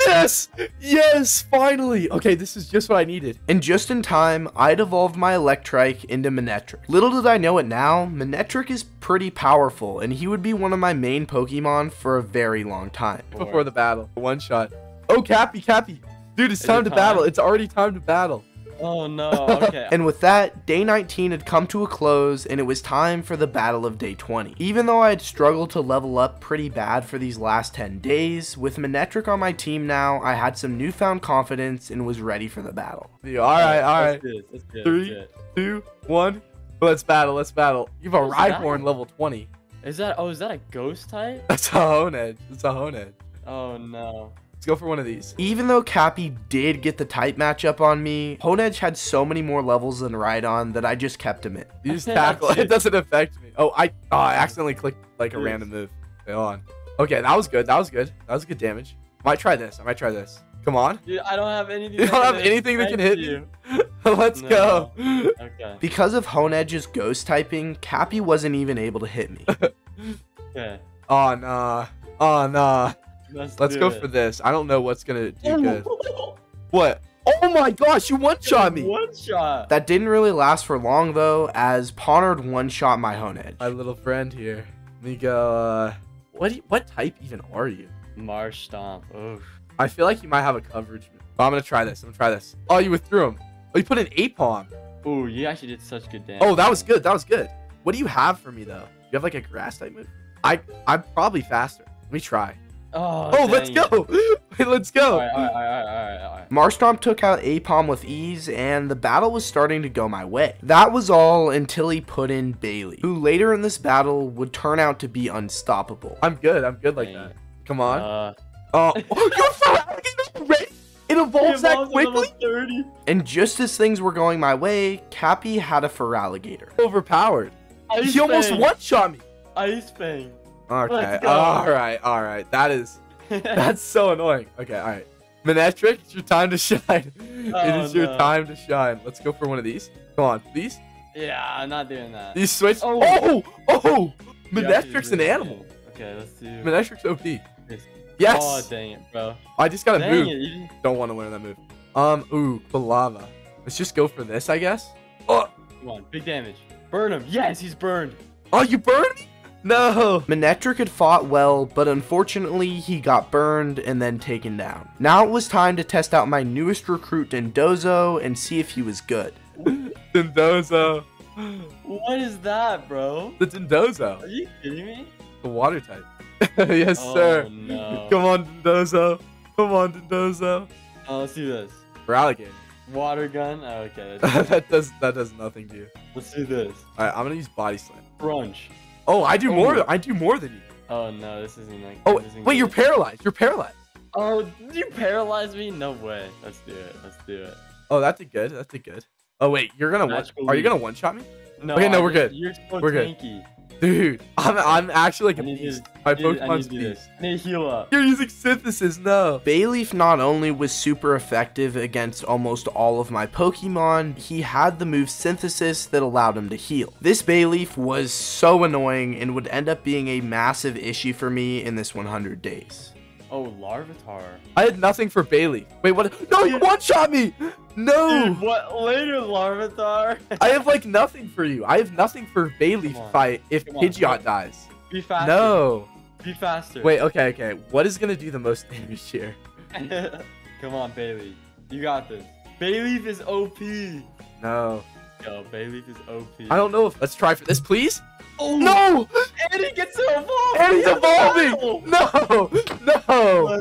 Yes! Yes! Finally! Okay, this is just what I needed. And just in time, I'd evolved my Electrike into Manectric. Little did I know it now, Manectric is pretty powerful, and he would be one of my main Pokemon for a very long time. Before the battle. One shot. Oh, Cappy, Cappy! Dude, it's time to battle. It's already time to battle. Oh, no. Okay. And with that, day nineteen had come to a close, and it was time for the battle of day twenty. Even though I had struggled to level up pretty bad for these last ten days, with Manectric on my team now, I had some newfound confidence and was ready for the battle. Dude, all right, all right. Let's let's let's Three, let's two, one. Let's battle. Let's battle. You've a Rhyhorn level twenty. Is that? Oh, is that a ghost type? That's a Honedge. It's a Honedge. Oh, no. Let's go for one of these. Even though Cappy did get the type matchup on me, Honedge had so many more levels than Rhydon that I just kept him in. You just tackle. It doesn't affect me. Oh, I oh, I accidentally clicked like a random move. Go on. Okay, that was good. That was good. That was good damage. I might try this. I might try this. Come on. Dude, I don't have anything. You don't have anything that can hit you. Let's no. go. Okay. Because of Honedge's ghost typing, Cappy wasn't even able to hit me. Okay. Oh, nah. Oh, nah. Let's, Let's go it. for this. I don't know what's gonna do good. What? Oh my gosh, you one-shot me! One-shot! That didn't really last for long, though, as Ponard one-shot my Honedge. My little friend here. Let me go, uh... What, you, what type even are you? Marshtomp. Oof. I feel like you might have a coverage. Oh, I'm gonna try this. I'm gonna try this. Oh, you withdrew him. Oh, you put an ape on. Ooh, you actually did such good damage. Oh, that was good. That was good. What do you have for me, though? Do you have, like, a grass-type move? I, I'm probably faster. Let me try. Oh, oh let's go. Wait, let's go. All right, all right, all right, all right. Marshtomp took out Apom with ease, and the battle was starting to go my way. That was all until he put in Bailey, who later in this battle would turn out to be unstoppable. I'm good. I'm good like Dang. that. Come on. Uh, uh, oh, you're so alligator ready. It evolves, it evolves that quickly. thirty. And just as things were going my way, Cappy had a Feraligatr. Overpowered. Ice he almost bang. one shot me. Ice Fang. Okay. All right. All right. That is. That's so annoying. Okay. All right. Manectric, it's your time to shine. Oh, it is no. your time to shine. Let's go for one of these. Come on, please. Yeah, I'm not doing that. These switch. Oh, oh, oh. Manectric's an animal. Okay, let's do. Manectric's O P. Yes. Oh, dang it, bro. I just gotta dang move. It. Don't want to learn that move. Um. Ooh, Balava. Let's just go for this, I guess. Oh. Come on, big damage. Burn him. Yes, he's burned. Oh, you burned me? No! Manectric had fought well, but unfortunately, he got burned and then taken down. Now it was time to test out my newest recruit, Dondozo, and see if he was good. Dondozo. What is that, bro? The Dondozo. Are you kidding me? The water type. Yes, oh, sir. No. Come on, Dondozo. Come on, Dondozo. Oh, let's do this. Feraligatr. Water gun? Oh, okay. that, does, that does nothing to you. Let's do this. Alright, I'm gonna use Body Slam. Crunch. Oh, I do more. Ooh. I do more than you. Oh no, this isn't like. Oh isn't wait, good. You're paralyzed. You're paralyzed. Oh, you paralyzed me? No way. Let's do it. Let's do it. Oh, that's a good. That's a good. Oh wait, you're gonna one. Are you gonna one shot me? No. Okay, no, I, we're good. You're so we're tanky. Good. Dude, I'm I'm actually like a beast. To, My dude, Pokemon's beast. Need heal up. You're using synthesis. No. Bayleaf not only was super effective against almost all of my Pokemon, he had the move synthesis that allowed him to heal. This Bayleaf was so annoying and would end up being a massive issue for me in this one hundred days. Oh, Larvitar. I had nothing for Bailey. Wait, what? No, you one-shot me! No! Dude, what? Later, Larvitar. I have, like, nothing for you. I have nothing for Bailey fight if on, Pidgeot dies. Be faster. No. Be faster. Wait, okay, okay. What is going to do the most damage here? Come on, Bailey. You got this. Bailey is O P. No. Yo, Bailey is O P. I don't know if... Let's try for this, please. Oh no! And he gets to evolve! And he's evolving! No!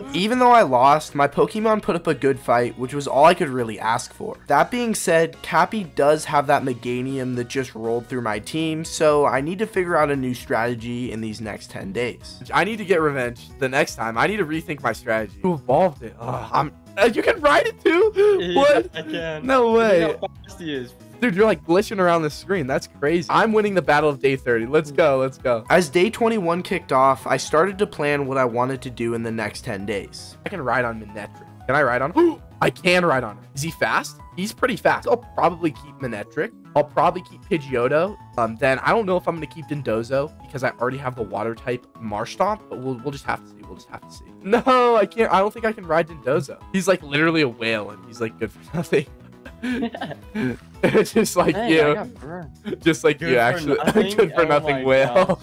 No! Even though I lost, my Pokemon put up a good fight, which was all I could really ask for. That being said, Cappy does have that Meganium that just rolled through my team, so I need to figure out a new strategy in these next ten days. I need to get revenge the next time. I need to rethink my strategy. Who evolved it? Ugh, I'm, uh, you can ride it too? Yeah, what? I can. No way. How fast he is. Dude, you're like glitching around the screen. That's crazy. I'm winning the battle of day thirty. Let's go. Let's go. As day twenty-one kicked off, I started to plan what I wanted to do in the next ten days. I can ride on Manectric. Can I ride on him? I can ride on him. Is he fast? He's pretty fast. I'll probably keep Manectric. I'll probably keep Pidgeotto. Um, then I don't know if I'm going to keep Dondozo because I already have the water type Marshtomp, but we'll, we'll just have to see. We'll just have to see. No, I can't. I don't think I can ride Dondozo. He's like literally a whale and he's like good for nothing. just like Dang, you just like good you actually nothing? Good for oh nothing whale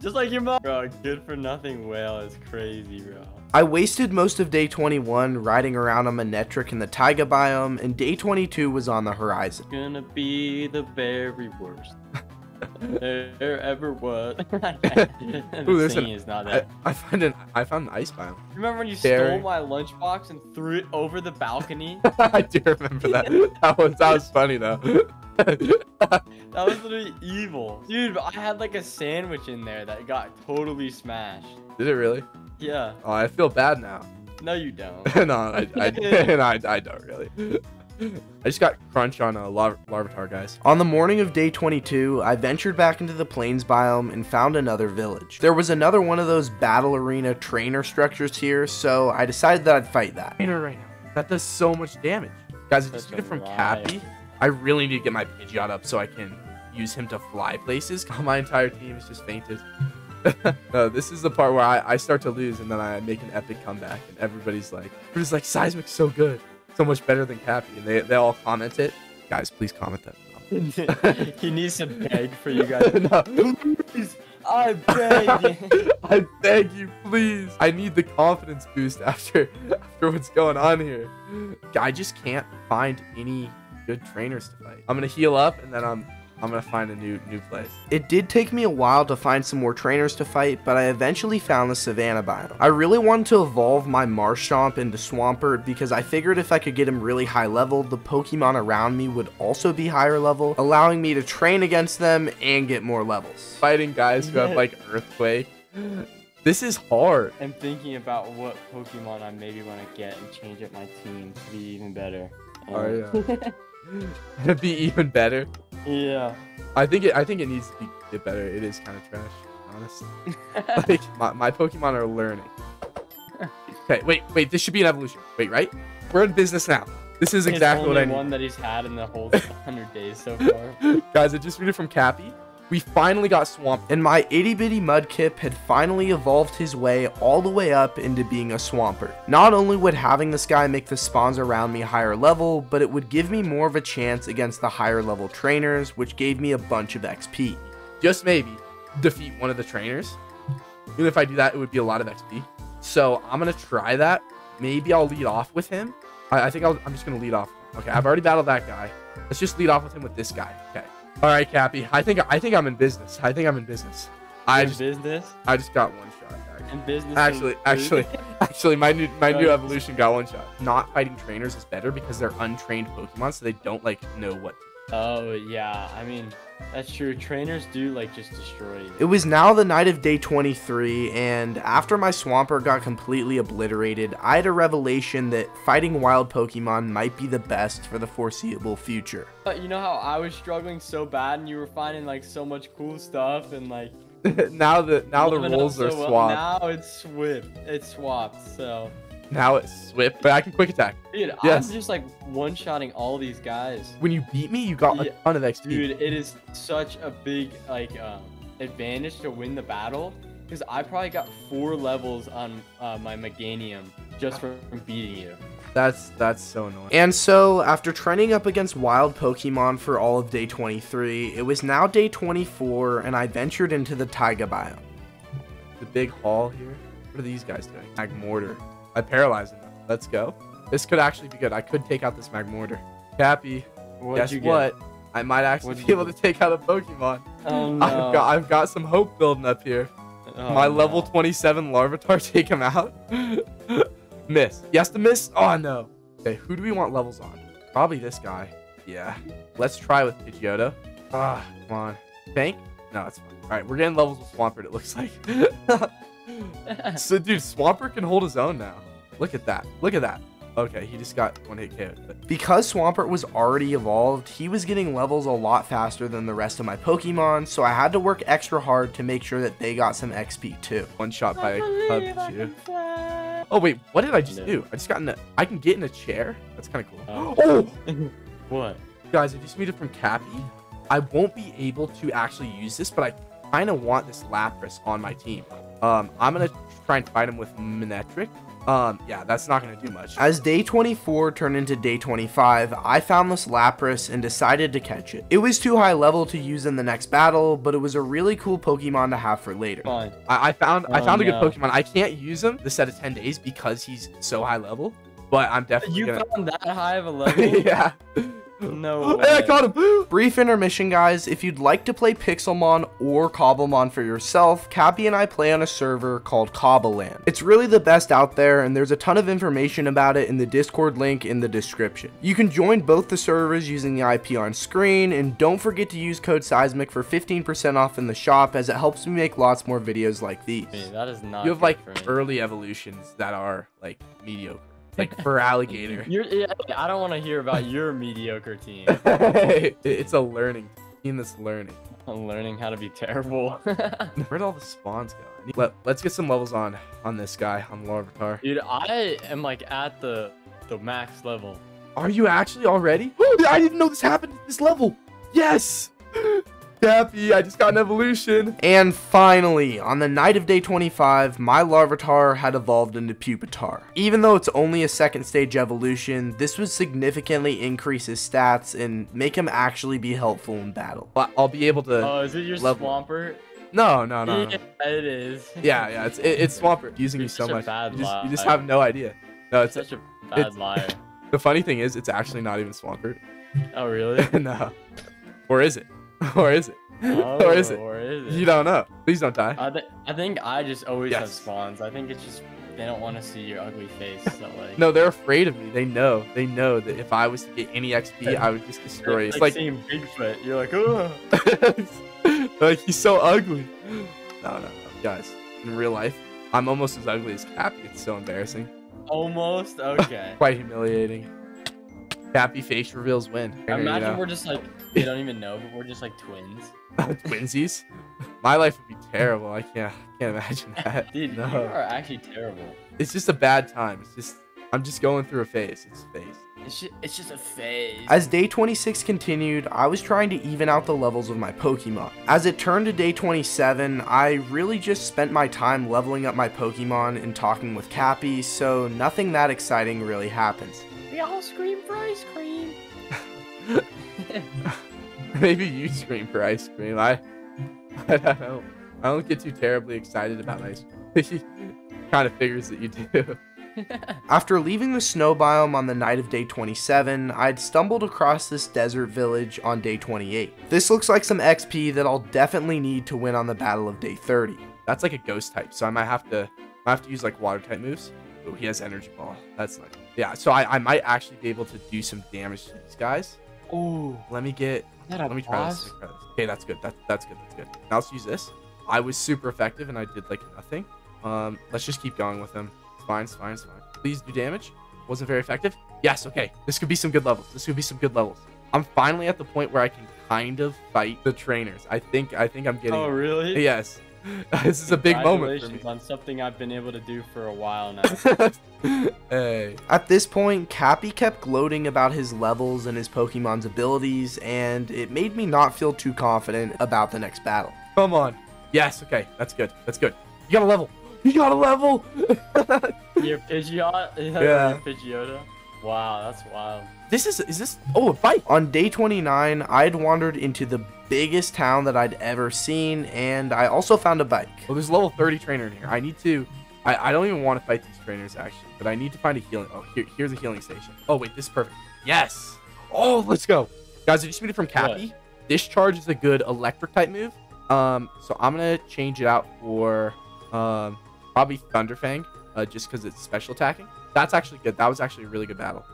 just like your mom, bro. Good for nothing whale is crazy, bro. I wasted most of day twenty-one riding around on Manectric in the taiga biome, and day twenty-two was on the horizon. It's gonna be the very worst there ever was. Ooh, there's an, is not that. I, I found an I found an ice biome. Remember when you Dairy. stole my lunchbox and threw it over the balcony? I do remember that. That was that was funny though. That was literally evil, dude. I had like a sandwich in there that got totally smashed. Did it really? Yeah. Oh, I feel bad now. No, you don't. no, I I, and I I don't really. I just got crunch on uh, Lar Larvitar, guys. On the morning of day twenty-two, I ventured back into the plains biome and found another village. There was another one of those battle arena trainer structures here, so I decided that I'd fight that. Trainer right now. That does so much damage. Guys, I just get it from Cappy. I really need to get my Pidgeot up so I can use him to fly places. My entire team is just fainted. No, this is the part where I, I start to lose, and then I make an epic comeback, and everybody's like, everybody's like, Seismic's so good, so much better than Cappy, and they, they all comment it. Guys, please comment that. He needs to beg for you guys. No. Please, I beg you. I beg you, please. I need the confidence boost after, after what's going on here. I just can't find any good trainers to fight. I'm gonna heal up, and then I'm... I'm gonna find a new new place. It did take me a while to find some more trainers to fight, but I eventually found the Savannah biome. I really wanted to evolve my Marshtomp into Swampert because I figured if I could get him really high level, the Pokemon around me would also be higher level, allowing me to train against them and get more levels. Fighting guys who have like Earthquake. This is hard. I'm thinking about what Pokemon I maybe wanna get and change up my team to be even better. Um, oh yeah. It'd be even better. Yeah. I think it I think it needs to be better. It is kind of trash, honestly. Like my, my Pokemon are learning. Okay, wait, wait, this should be an evolution. Wait, right? We're in business now. This is exactly what I need. One that he's had in the whole hundred days so far. Guys, I just read it from Cappy. We finally got Swampert. And my itty bitty Mudkip had finally evolved his way all the way up into being a Swampert. Not only would having this guy make the spawns around me higher level, but it would give me more of a chance against the higher level trainers, which gave me a bunch of X P. Just maybe defeat one of the trainers. Even if I do that, it would be a lot of X P. So I'm going to try that. Maybe I'll lead off with him. I, I think I'll, I'm just going to lead off. Okay, I've already battled that guy. Let's just lead off with him with this guy. Okay. All right, Cappy. I think I think I'm in business. I think I'm in business. I in just, business. I just got one shot. Actually. In business. Actually, actually, actually, my new my new evolution got one shot. Not fighting trainers is better because they're untrained Pokemon, so they don't like know what. Oh yeah, I mean. That's true. Trainers do like just destroy you. It was now the night of day twenty-three, and after my Swampert got completely obliterated, I had a revelation that fighting wild Pokemon might be the best for the foreseeable future. But you know how I was struggling so bad, and you were finding like so much cool stuff, and like now the now the roles are swapped. Now it's swapped. It's swapped. So. Now it's Swift, but I can quick attack. Dude, yes. I'm just like one-shotting all these guys. When you beat me, you got yeah. a ton of X P. Dude, it is such a big like uh, advantage to win the battle because I probably got four levels on uh, my Meganium just from, from beating you. That's that's so annoying. And so, after training up against wild Pokemon for all of day twenty-three, it was now day twenty-four, and I ventured into the taiga biome. The big haul here. What are these guys doing? Magmortar. I paralyzed him. Let's go. This could actually be good. I could take out this Magmortar. Cappy, guess what? I might actually What'd be able get? to take out a Pokemon. Oh, no. I've, got, I've got some hope building up here. Oh, My no. level twenty-seven Larvitar, take him out. Miss. Yes, to miss? Oh, no. Okay, who do we want levels on? Probably this guy. Yeah. Let's try with Pidgeotto. Ah, oh, come on. Bank? No, it's fine. All right, we're getting levels with Swampert, it looks like. So, dude, Swampert can hold his own now. Look at that. Look at that. Okay, he just got one hit K O'd. Because Swampert was already evolved, he was getting levels a lot faster than the rest of my Pokemon, so I had to work extra hard to make sure that they got some X P too. One shot by Pikachu. Oh, wait, what did I just no. do? I just got in a... I can get in a chair? That's kind of cool. Uh, oh! What? Guys, I just made it from Cappy. I won't be able to actually use this, but I kind of want this Lapras on my team. Um, I'm going to try and fight him with Manectric. Um, yeah, that's not going to do much. As day twenty-four turned into day twenty-five, I found this Lapras and decided to catch it. It was too high level to use in the next battle, but it was a really cool Pokemon to have for later. I, I found I found oh, a good no. Pokemon. I can't use him this set of ten days because he's so high level, but I'm definitely You gonna... found that high of a level? Yeah. No way. Hey, I caught him. Brief intermission, guys. If you'd like to play Pixelmon or Cobblemon for yourself, Cappy and I play on a server called Cobbleland. It's really the best out there, and there's a ton of information about it in the Discord link in the description. You can join both the servers using the I P on screen, and don't forget to use code Seismic for fifteen percent off in the shop, as it helps me make lots more videos like these. Man, that is not you have like early evolutions that are like mediocre. Like for alligator. You're, I don't want to hear about your mediocre team. Hey, it's a learning team that's learning. I'm learning how to be terrible. Where'd all the spawns go? I need, let, let's get some levels on on this guy, on Larvitar. Dude, I am like at the, the max level. Are you actually already? I didn't know this happened at this level. Yes. Cappy, I just got an evolution. And finally, on the night of day twenty-five, my Larvitar had evolved into Pupitar. Even though it's only a second stage evolution, this would significantly increase his stats and make him actually be helpful in battle. I'll be able to... Oh, is it your Swampert? No, no, no. Yeah, no. It is. Yeah, yeah, it's it, it's Swampert. Using You're you so much. You just, you just have no idea. No, it's You're such a bad it, liar. The funny thing is, it's actually not even Swampert. Oh, really? No. Or is it? Or is it? Oh, or is it? Or is it? You don't know. Please don't die. I, th I think I just always yes. have spawns. I think it's just they don't want to see your ugly face. So like. No, they're afraid of me. They know. They know that if I was to get any X P, I would just destroy it. It's like, like seeing Bigfoot. You're like, oh. Like, he's so ugly. No, no, no. Guys, in real life, I'm almost as ugly as Cappy. It's so embarrassing. Almost? Okay. Quite humiliating. Cappy face reveals win. Imagine you know. we're just like, they don't even know, but we're just like twins. Twinsies? My life would be terrible. I can't, I can't imagine that. Dude, no. You are actually terrible. It's just a bad time. It's just, I'm just going through a phase. It's a phase. It's just, it's just a phase. As day twenty-six continued, I was trying to even out the levels of my Pokemon. As it turned to day twenty-seven, I really just spent my time leveling up my Pokemon and talking with Cappy, so nothing that exciting really happens. We all scream for ice cream. Maybe you scream for ice cream. I, I don't know. I don't get too terribly excited about ice cream. Kind of figures that you do. After leaving the snow biome on the night of day twenty-seven, I'd stumbled across this desert village on day twenty-eight. This looks like some X P that I'll definitely need to win on the battle of day thirty. That's like a ghost type, so I might have to, I have to use like water type moves. Oh, he has energy ball. That's nice. Yeah, so I, I might actually be able to do some damage to these guys. Oh, let me get, let me try this. try this. Okay, that's good. That's that's good. That's good. Now let's use this. I was super effective and I did like nothing. Um, let's just keep going with him. Fine, it's fine, it's fine. Please do damage. Wasn't very effective. Yes, okay. This could be some good levels. This could be some good levels. I'm finally at the point where I can kind of fight the trainers. I think I think I'm getting. Oh really? Yes. This is a big moment for me. On something I've been able to do for a while now. Hey. At this point, Cappy kept gloating about his levels and his Pokemon's abilities, and it made me not feel too confident about the next battle. Come on. Yes, okay. That's good. That's good. You got a level. You got a level. Your Pidgeot? Yeah. Your Pidgeotto? Wow, that's wild. This is, is this, oh, a fight. On day twenty-nine, I'd wandered into the biggest town that I'd ever seen, and I also found a bike. Well, there's a level thirty trainer in here. I need to, I, I don't even want to fight these trainers, actually, but I need to find a healing. Oh, here, here's a healing station. Oh, wait, this is perfect. Yes. Oh, let's go. Guys, did you see me from Cappy? What? Discharge is a good electric type move. Um, so I'm going to change it out for um, probably Thunderfang, uh, just because it's special attacking. That's actually good. That was actually a really good battle.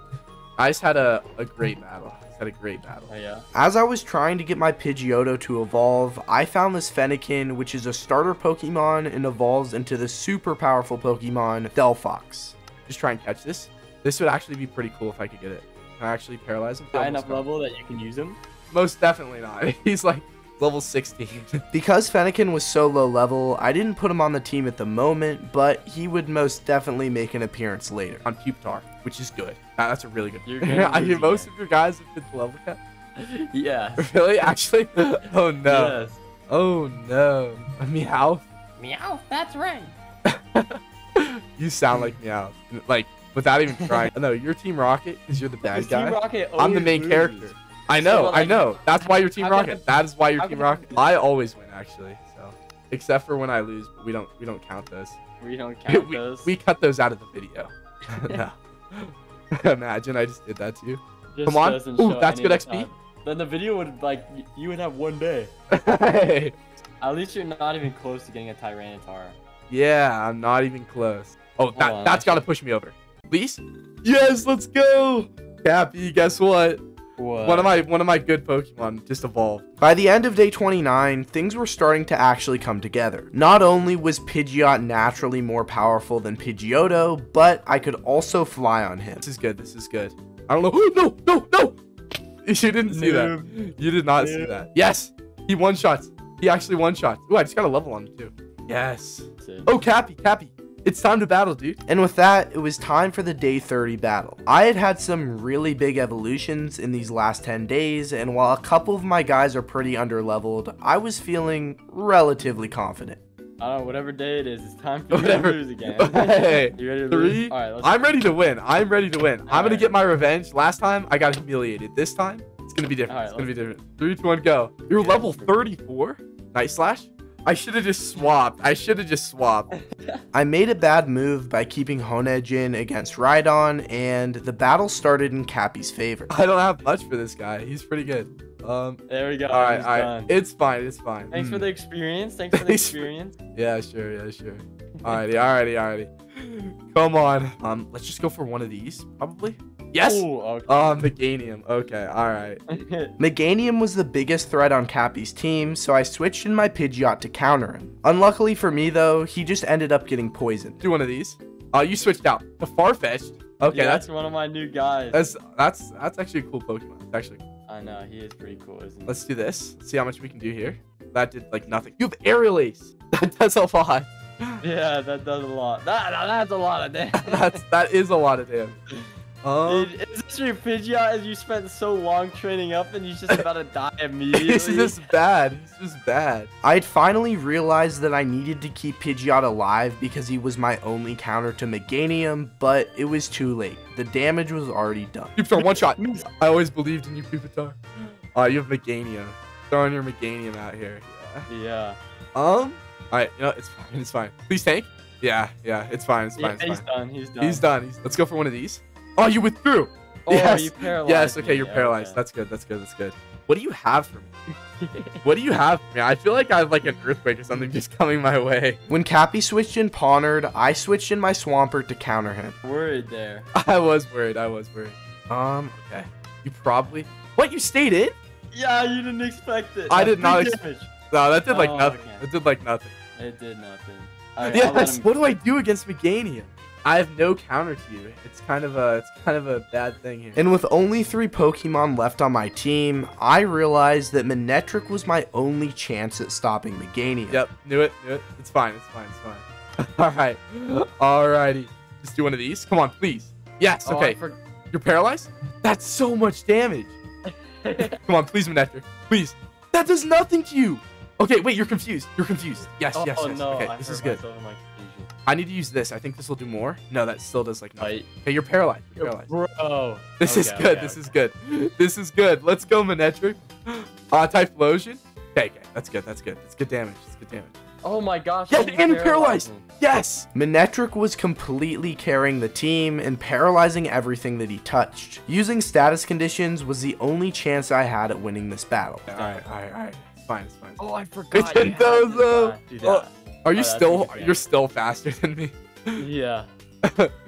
I just had a, a great battle. I just had a great battle. Oh, yeah. As I was trying to get my Pidgeotto to evolve, I found this Fennekin, which is a starter Pokemon and evolves into the super powerful Pokemon, Delphox. Just try and catch this. This would actually be pretty cool if I could get it. Can I actually paralyze him? High enough level that you can use him? Most definitely not. He's like... level sixteen. Because Fennekin was so low level, I didn't put him on the team at the moment, but he would most definitely make an appearance later. On Pupitar, which is good. Nah, that's a really good You're I hear most of your guys have been to level cap? Yeah. Really? Actually? Oh no. Yes. Oh no. Meowth? Meowth, that's right. You sound like Meowth. Like, without even trying. No, you're Team Rocket because you're the bad guy. Team Rocket I'm the main lose. character. I know, so, like, I know. That's why you're Team Rocket. That is why you're Team Rocket. I always win, actually. So, except for when I lose, but we don't we don't count those. We don't count we, those. We cut those out of the video. No. Imagine I just did that to you. Just Come on. Ooh, that's good X P. Time. Then the video would like you would have one day. Hey. At least you're not even close to getting a Tyranitar. Yeah, I'm not even close. Oh, that on, that's got to push me over. Please? Yes, let's go. Cappy, guess what? What? One of my one of my good Pokemon just evolved. By the end of day twenty-nine, things were starting to actually come together. Not only was Pidgeot naturally more powerful than Pidgeotto, but I could also fly on him. This is good. This is good. I don't know. Oh, no, no, no. You didn't see that. You did not see that. Yes. He one-shots. He actually one-shots. Ooh, I just got a level on him, too. Yes. Oh, Cappy, Cappy. It's time to battle, dude. And with that, it was time for the day thirty battle. I had had some really big evolutions in these last ten days, and while a couple of my guys are pretty underleveled, I was feeling relatively confident. I don't know, whatever day it is, it's time for you whatever. to lose again. Hey, you ready to three, lose? All right, let's I'm go. ready to win. I'm ready to win. All I'm right. going to get my revenge. Last time, I got humiliated. This time, it's going to be different. Right, it's going to be different. Three, two, one, go. You're yeah, level thirty-four? Night Slash? I should have just swapped. I should have just swapped. I made a bad move by keeping Honedge in against Rhydon, and the battle started in Cappy's favor. I don't have much for this guy. He's pretty good. Um, there we go. All right, all right. Done. It's fine. It's fine. Thanks mm. for the experience. Thanks for the experience. Yeah, sure. Yeah, sure. Alrighty, alrighty, alrighty. Come on. Um, let's just go for one of these, probably. Yes. Ooh, okay. Um, Meganium. Okay. All right. Meganium was the biggest threat on Cappy's team, so I switched in my Pidgeot to counter him. Unluckily for me, though, he just ended up getting poisoned. Do one of these. Uh, you switched out the Farfetch'd. Okay, yeah, that's, that's one of my new guys. That's that's that's actually a cool Pokemon. It's actually. I know, he is pretty cool, isn't he? Let's do this. Let's see how much we can do here. That did, like, nothing. You have Aerial Ace. That does a lot. Yeah, that does a lot. That, that's a lot of damage. That's, that is a lot of damage. Um, Dude, is this your Pidgeot as you spent so long training up and he's just about to die immediately? He's just bad. He's just bad. I'd finally realized that I needed to keep Pidgeot alive because he was my only counter to Meganium, but it was too late. The damage was already done. Pupitar, one shot. I always believed in you, Pupitar. Oh, uh, you have Meganium. Throwing your Meganium out here. Yeah. yeah. Um. Alright, you know, it's fine. It's fine. Please tank. Yeah, yeah, it's fine. It's fine. Yeah, it's he's, fine. Done, he's done. He's done. He's done. Let's go for one of these. Oh, you withdrew. Oh, yes. You paralyzed yes. Okay, me. You're paralyzed. Okay. That's good. That's good. That's good. What do you have for me? What do you have for me? I feel like I have like an earthquake or something just coming my way. When Cappy switched in Pawneard, I switched in my Swampert to counter him. Worried there. I was worried. I was worried. Um. Okay. You probably. What you stayed in? Yeah, you didn't expect it. That's I did not expect. No, that did like oh, nothing. Okay. It did like nothing. It did nothing. Right, yes. What do I do against Meganium? I have no counter to you. It's kind of a it's kind of a bad thing here. And with only three Pokemon left on my team, I realized that Manectric was my only chance at stopping Meganium. Yep, knew it, knew it. It's fine, it's fine, it's fine. All right, all righty. Just do one of these. Come on, please. Yes. Oh, okay. You're paralyzed. That's so much damage. Come on, please, Manectric. Please. That does nothing to you. Okay, wait. You're confused. You're confused. Yes, oh, yes, yes. No, okay, I this is good. I need to use this. I think this will do more. No, that still does like nothing. Okay, you're paralyzed. You're paralyzed. Bro. This okay, is good. Okay, this okay. is good. This is good. Let's go, Manectric. Uh, Typhlosion. Okay, okay. That's good. That's good. That's good damage. That's good damage. Oh my gosh. Yes, and paralyzed. Yes. Manectric was completely carrying the team and paralyzing everything that he touched. Using status conditions was the only chance I had at winning this battle. All right, all right, all right. It's fine. It's fine. Oh, I forgot. It's Dondozo. Oh. Are you oh, still you're still faster than me? Yeah.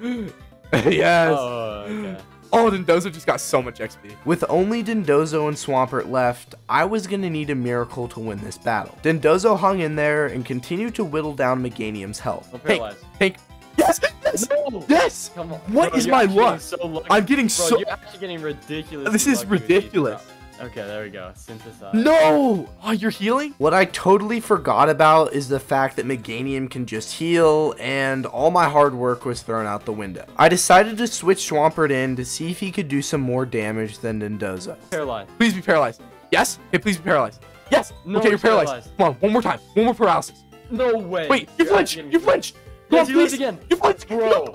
Yes. Oh, okay. Oh, Dondozo just got so much X P. With only Dondozo and Swampert left, I was going to need a miracle to win this battle. Dondozo hung in there and continued to whittle down Meganium's health. I'm paralyzed. Hey, hey, yes! Yes! No. Yes! Come on. What bro, is my luck? So I'm getting bro, so... You're actually getting ridiculous. This is ridiculous. Okay, there we go. Synthesize. No! Oh, you're healing? What I totally forgot about is the fact that Meganium can just heal, and all my hard work was thrown out the window. I decided to switch Swampert in to see if he could do some more damage than Dondozo. Paralyzed. Please be paralyzed. Yes? Okay, please be paralyzed. Yes! No, okay, you're paralyzed. paralyzed. Come on, one more time. One more paralysis. No way. Wait, you flinched! You flinched! Yes, you flinched again! You flinched! Bro!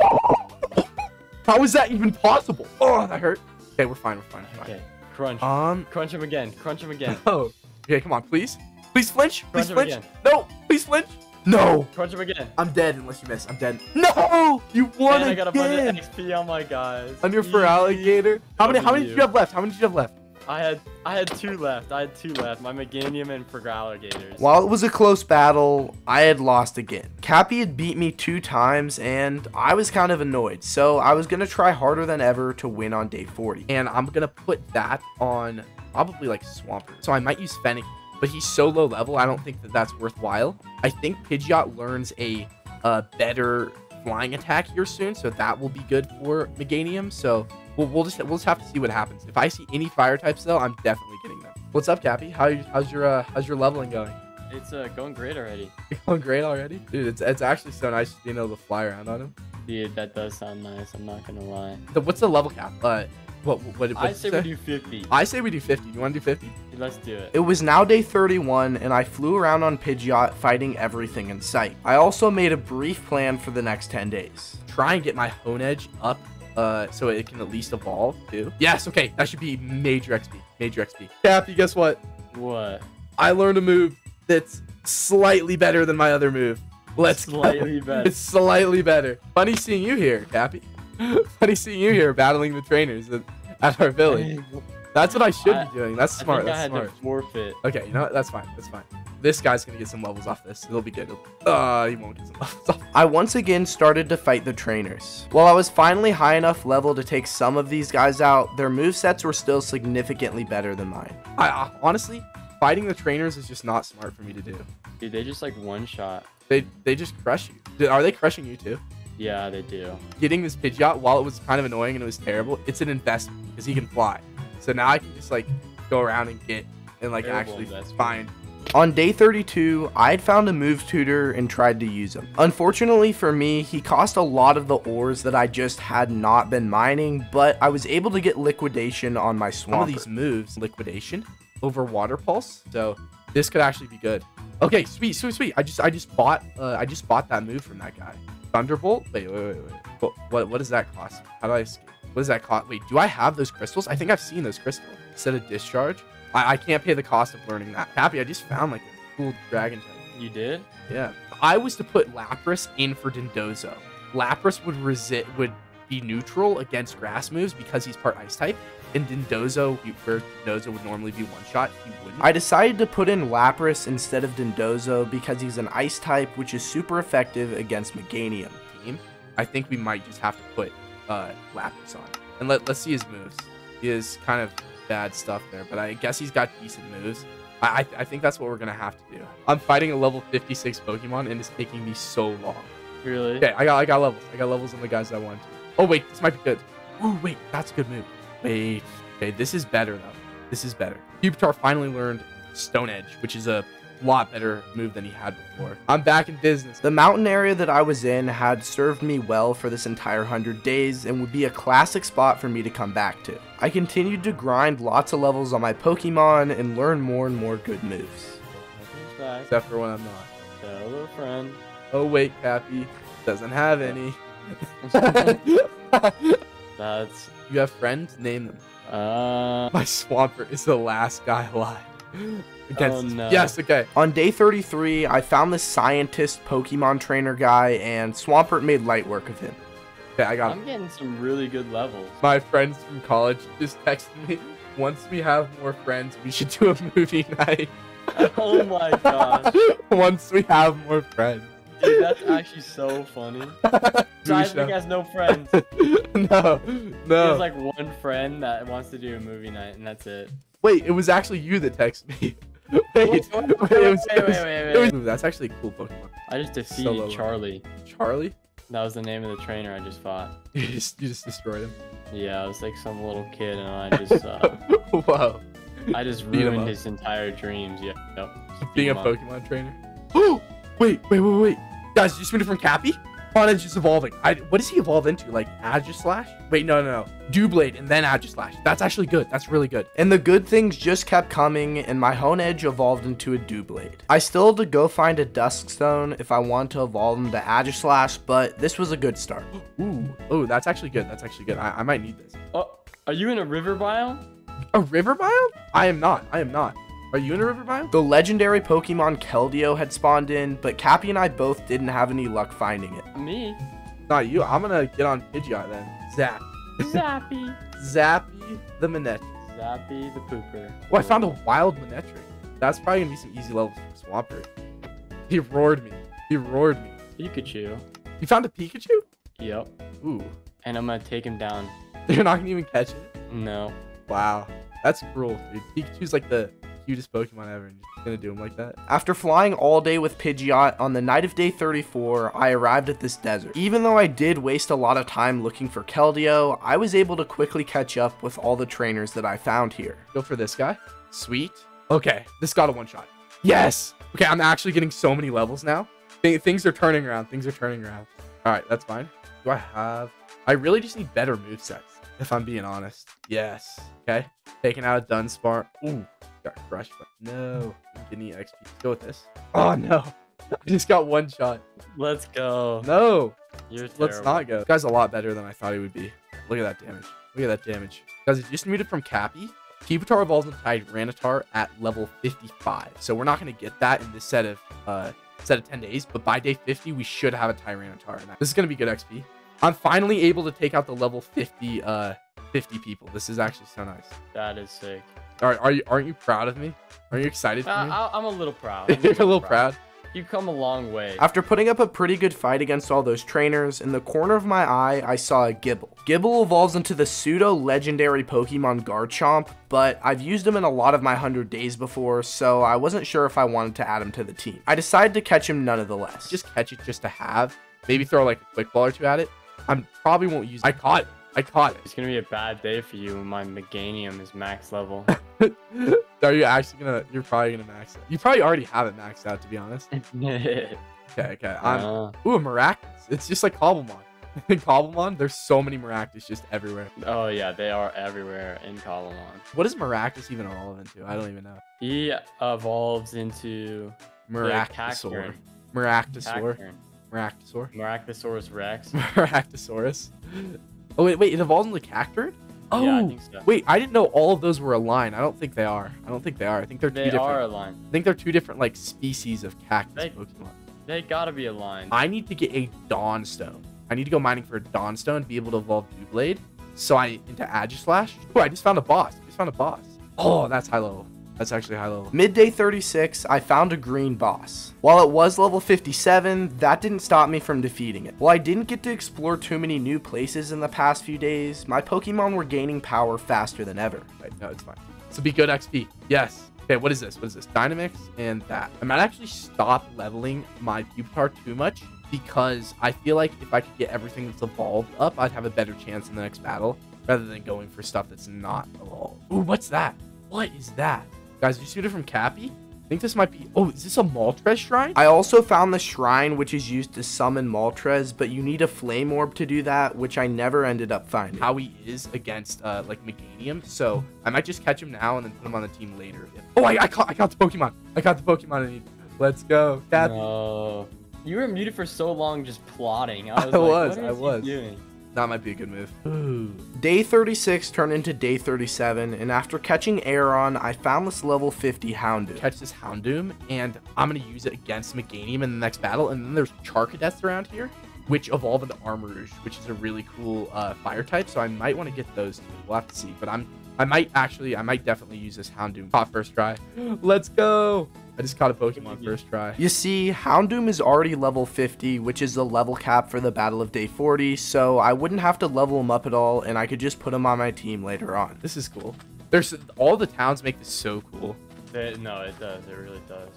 How is that even possible? Oh, that hurt. Okay, we're fine, we're fine, we're fine. Okay. Crunch. Um, crunch him again. Crunch him again. No. Okay, come on, please. Please flinch. Please crunch flinch. No. Please flinch. No. Crunch him again. I'm dead unless you miss. I'm dead. No. You won Man, again. I got a bunch of X P on my guys. Under for alligator. How many? How many did you have left? How many did you have left? I had I had two left. I had two left. My Meganium and Feraligators. While it was a close battle, I had lost again. Cappy had beat me two times, and I was kind of annoyed. So I was gonna try harder than ever to win on day forty, and I'm gonna put that on probably like Swampert. So I might use Fennekin, but he's so low level. I don't think that that's worthwhile. I think Pidgeot learns a, a better flying attack here soon, so that will be good for Meganium. So. We'll, we'll just we'll just have to see what happens. If I see any fire types though, I'm definitely getting them. What's up, Cappy? How how's your uh, how's your leveling going? It's uh, going great already. Going great already? Dude, it's it's actually so nice to being able to fly around on him. Dude, that does sound nice. I'm not going to lie. So what's the level cap? Uh, what, what, what, I say, say we do fifty. I say we do fifty. You want to do fifty? Let's do it. It was now day thirty-one, and I flew around on Pidgeot, fighting everything in sight. I also made a brief plan for the next ten days. Try and get my Honedge up uh, so it can at least evolve, too. Yes, okay. That should be major X P. Major X P. Cappy, guess what? What? I learned a move that's slightly better than my other move. Let's slightly go. Better. It's slightly better. Funny seeing you here, Cappy. Funny seeing you here battling the trainers at, at our village. That's what I should I, be doing. That's smart. I think that's I had smart. To forfeit. Okay, you know what? That's fine. That's fine. This guy's gonna get some levels off this. It'll be good. Uh, he won't get some levels off. I once again started to fight the trainers. While I was finally high enough level to take some of these guys out, their movesets were still significantly better than mine. I uh, honestly. Fighting the trainers is just not smart for me to do. Dude, they just like one shot. They they just crush you. Dude, are they crushing you too? Yeah, they do. Getting this Pidgeot, while it was kind of annoying and it was terrible, it's an investment because he can fly. So now I can just like go around and get and like terrible actually investment. Find. On day thirty-two, I'd found a move tutor and tried to use him. Unfortunately for me, he cost a lot of the ores that I just had not been mining, but I was able to get liquidation on my Swampert. Some of these moves, liquidation. Over water pulse, so this could actually be good. Okay, sweet, sweet, sweet. I just, I just bought, uh, I just bought that move from that guy. Thunderbolt. Wait, wait, wait, wait. What, what, what does that cost? How do I? Escape? What does that cost? Wait, do I have those crystals? I think I've seen those crystals. Instead of discharge, I, I can't pay the cost of learning that. Happy, I just found like a cool dragon type. You did? Yeah. If I was to put Lapras in for Dondozo, Lapras would resist, would be neutral against grass moves because he's part ice type. And Dondozo, where Dondozo would normally be one shot, he wouldn't. I decided to put in Lapras instead of Dondozo because he's an ice type, which is super effective against Meganium. Team, I think we might just have to put uh, Lapras on. And let, let's see his moves. He is kind of bad stuff there, but I guess he's got decent moves. I, I, I think that's what we're going to have to do. I'm fighting a level fifty-six Pokemon, and it's taking me so long. Really? Okay, I got, I got levels. I got levels on the guys that I wanted to. Oh, wait, this might be good. Oh, wait, that's a good move. Wait, okay, this is better though. This is better. Pupitar finally learned Stone Edge, which is a lot better move than he had before. I'm back in business. The mountain area that I was in had served me well for this entire one hundred days and would be a classic spot for me to come back to. I continued to grind lots of levels on my Pokemon and learn more and more good moves. Except for when I'm not. Hello, friend. Oh, wait, Cappy. Doesn't have any. That's... You have friends? Name them. Uh... My Swampert is the last guy alive. Against oh, no. Yes, okay. On day thirty-three, I found the scientist Pokemon trainer guy, and Swampert made light work of him. Okay, I got I'm him. Getting some really good levels. My friends from college just texted me, once we have more friends, we should do a movie night. Oh my gosh. Once we have more friends. Dude, that's actually so funny. Seismic has no friends. No, no. He has like one friend that wants to do a movie night, and that's it. Wait, it was actually you that texted me. Wait, wait, wait, wait, wait, wait, wait. That's actually a cool Pokemon. I just defeated Solo. Charlie. Charlie? That was the name of the trainer I just fought. You just, you just destroyed him? Yeah, I was like some little kid, and I just... Uh, Whoa. I just ruined his entire dreams. Yeah. Yep. Being a Pokemon up. Trainer? Ooh! Wait, wait, wait, wait. Guys, did you see it from Cappy? Honedge is evolving. I, what does he evolve into? Like Aegislash? Wait, no, no, no. Doublade and then Aegislash. That's actually good. That's really good. And the good things just kept coming, and my Honedge evolved into a Doublade. I still had to go find a Duskstone if I wanted to evolve him to Aegislash, but this was a good start. Ooh, oh, that's actually good. That's actually good. I, I might need this. Oh, are you in a river biome? A river biome? I am not. I am not. Are you in a river biome? The legendary Pokemon Keldeo had spawned in, but Cappy and I both didn't have any luck finding it. Me? Not you. I'm gonna get on Pidgeot then. Zap. Zappy. Zappy the Manectric. Zappy the Pooper. Oh, I found a wild Manectric. That's probably gonna be some easy levels for Swampert. He roared me. He roared me. Pikachu. You found a Pikachu? Yep. Ooh. And I'm gonna take him down. You're not gonna even catch it? No. Wow. That's cruel, dude. Pikachu's like the... cutest Pokemon ever, and just gonna do him like that. After flying all day with Pidgeot, on the night of day thirty-four, I arrived at this desert. Even though I did waste a lot of time looking for Keldeo, I was able to quickly catch up with all the trainers that I found here. Go for this guy. Sweet. Okay, this got a one shot. Yes! Okay, I'm actually getting so many levels now. Th things are turning around. Things are turning around. All right, that's fine. Do I have... I really just need better movesets, if I'm being honest. Yes. Okay. Taking out a Dunsparce. Ooh. Got crushed, but no. Didn't need X P. Let's go with this. Oh, no. I just got one shot. Let's go. No. You're terrible. Let's not go. This guy's a lot better than I thought he would be. Look at that damage. Look at that damage. Guys, it just muted from Cappy. Pupitar evolves into Tyranitar at level fifty-five. So we're not going to get that in this set of uh, set of ten days. But by day fifty, we should have a Tyranitar. This is going to be good X P. I'm finally able to take out the level fifty uh, fifty people. This is actually so nice. That is sick. All right, are you, aren't you proud of me? Are you excited for me? Uh, I'm a little proud. I'm a little You're a little proud. proud. You've come a long way. After putting up a pretty good fight against all those trainers, in the corner of my eye, I saw a Gibble. Gibble evolves into the pseudo-legendary Pokemon Garchomp, but I've used him in a lot of my one hundred days before, so I wasn't sure if I wanted to add him to the team. I decided to catch him nonetheless. Just catch it just to have. Maybe throw like a quick ball or two at it. I probably won't use it. I caught it. I caught it. It's going to be a bad day for you when my Meganium is max level. Are you actually gonna you're probably gonna max it? You probably already have it maxed out, to be honest. okay okay I'm uh, ooh, a Maractus. It's just like Cobblemon. In Cobblemon there's so many Maractus just everywhere. Oh yeah, they are everywhere in Cobblemon. What does Maractus even evolve into? I don't even know. He evolves into Maractusaur. Maractusaur. Maractusaur. Maractusaurus Rex. Maractusaurus. Oh wait, wait, it evolves into Cacturne? Oh, yeah, I think so. Wait, I didn't know all of those were aligned. I don't think they are. I don't think they are. I think they're they two different. They are aligned. I think they're two different, like, species of cactus they, Pokemon. They gotta be aligned. I need to get a Dawnstone. I need to go mining for a Dawnstone to be able to evolve Doublade. So I into Aegislash. Oh, I just found a boss. I just found a boss. Oh, that's high level. That's actually high level. Midday thirty-six, I found a green boss. While it was level fifty-seven, that didn't stop me from defeating it. While I didn't get to explore too many new places in the past few days, my Pokemon were gaining power faster than ever. Right, no, it's fine. This will be good X P. Yes. Okay, what is this? What is this? Dynamix and that. I might actually stop leveling my Pupitar too much because I feel like if I could get everything that's evolved up, I'd have a better chance in the next battle rather than going for stuff that's not evolved. Ooh, what's that? What is that? Guys, did you see it from Cappy? I think this might be... Oh, is this a Moltres shrine? I also found the shrine, which is used to summon Moltres, but you need a Flame Orb to do that, which I never ended up finding. How he is against, uh, like, Meganium, so I might just catch him now and then put him on the team later. Oh, I, I, caught, I caught the Pokemon. I caught the Pokemon I need. Let's go, Cappy. No. You were muted for so long just plotting. I was, I like, was. What is I was. He doing? That might be a good move. Ooh. Day thirty-six turned into day thirty-seven, and after catching Aeron, I found this level fifty Houndoom. Catch this Houndoom, and I'm going to use it against Meganium in the next battle. And then there's Charcadettes around here, which evolve into Armourouge, which is a really cool uh, fire type. So I might want to get those too. We'll have to see. But I'm, I might actually, I might definitely use this Houndoom. Caught first try. Let's go. I just caught a Pokemon first try. You see, Houndoom is already level fifty, which is the level cap for the battle of day forty, so I wouldn't have to level him up at all, and I could just put him on my team later on. This is cool. There's all the towns make this so cool. They, no, it does. It really does.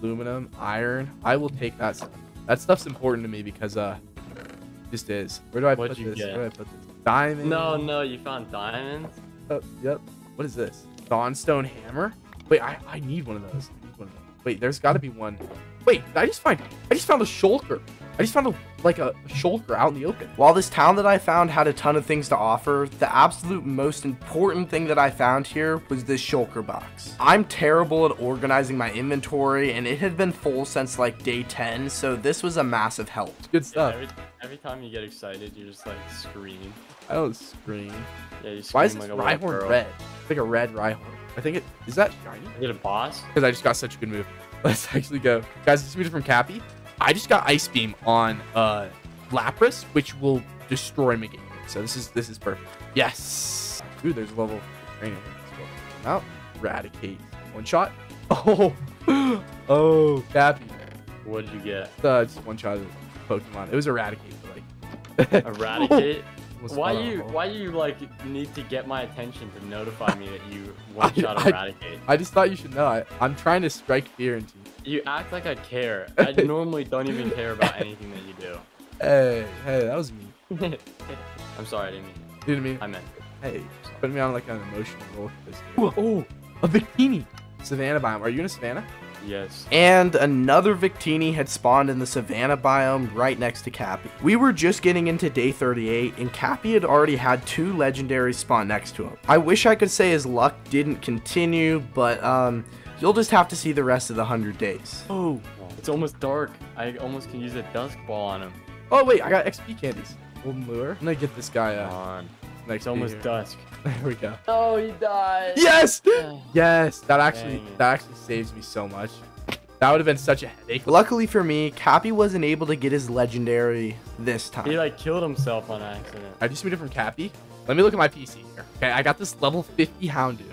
Aluminum, iron. I will take that stuff. That stuff's important to me because uh, it just is. Where do I What'd put this? Get? Where do I put this? Diamond. No, no, you found diamonds. Oh, yep. What is this? Dawnstone hammer. Wait, I I need one of those. Wait, there's got to be one. Wait, I just find I just found a shulker. I just found a like a, a shulker out in the open. While this town that I found had a ton of things to offer, the absolute most important thing that I found here was this shulker box. I'm terrible at organizing my inventory, and it had been full since like day ten, so this was a massive help. Good stuff. Yeah, every, every time you get excited, you just like scream. I don't scream. Yeah, you scream. Why is this like a Rhyhorn red? It's like a red Rhyhorn. I think it is that shiny. Is it a boss? Because I just got such a good move. Let's actually go. Guys, this is from Cappy. I just got Ice Beam on uh Lapras, which will destroy Meganium. So this is this is perfect. Yes. Ooh, there's a level training. Out. Eradicate. One shot. Oh. Oh, Cappy. What did you get? Uh, just one shot of Pokemon. It was Eradicate, but like Eradicate? Oh. Why you why you like need to get my attention to notify me that you one shot Eradicate? I, I just thought you should know. I, I'm trying to strike fear into you. You act like I care. I normally don't even care about anything that you do. Hey, hey, that was me. I'm sorry, I didn't mean it. You didn't mean it? I meant it. Hey, putting me on like an emotional roller coaster. Oh, a Victini. Savannah biome. Are you in a Savannah? Yes. And another Victini had spawned in the Savannah biome right next to Cappy. We were just getting into day thirty-eight, and Cappy had already had two legendaries spawn next to him. I wish I could say his luck didn't continue, but um, you'll just have to see the rest of the one hundred days. Oh, it's almost dark. I almost can use a Dusk Ball on him. Oh, wait, I got X P candies. Golden Lure. I'm gonna get this guy out. Come on. It's almost here. Dusk. There we go. Oh, he died. Yes! Yes! That actually that actually saves me so much. That would have been such a headache. Luckily for me, Cappy wasn't able to get his legendary this time. He, like, killed himself on accident. I just made it from Cappy. Let me look at my P C here. Okay, I got this level fifty Houndoom.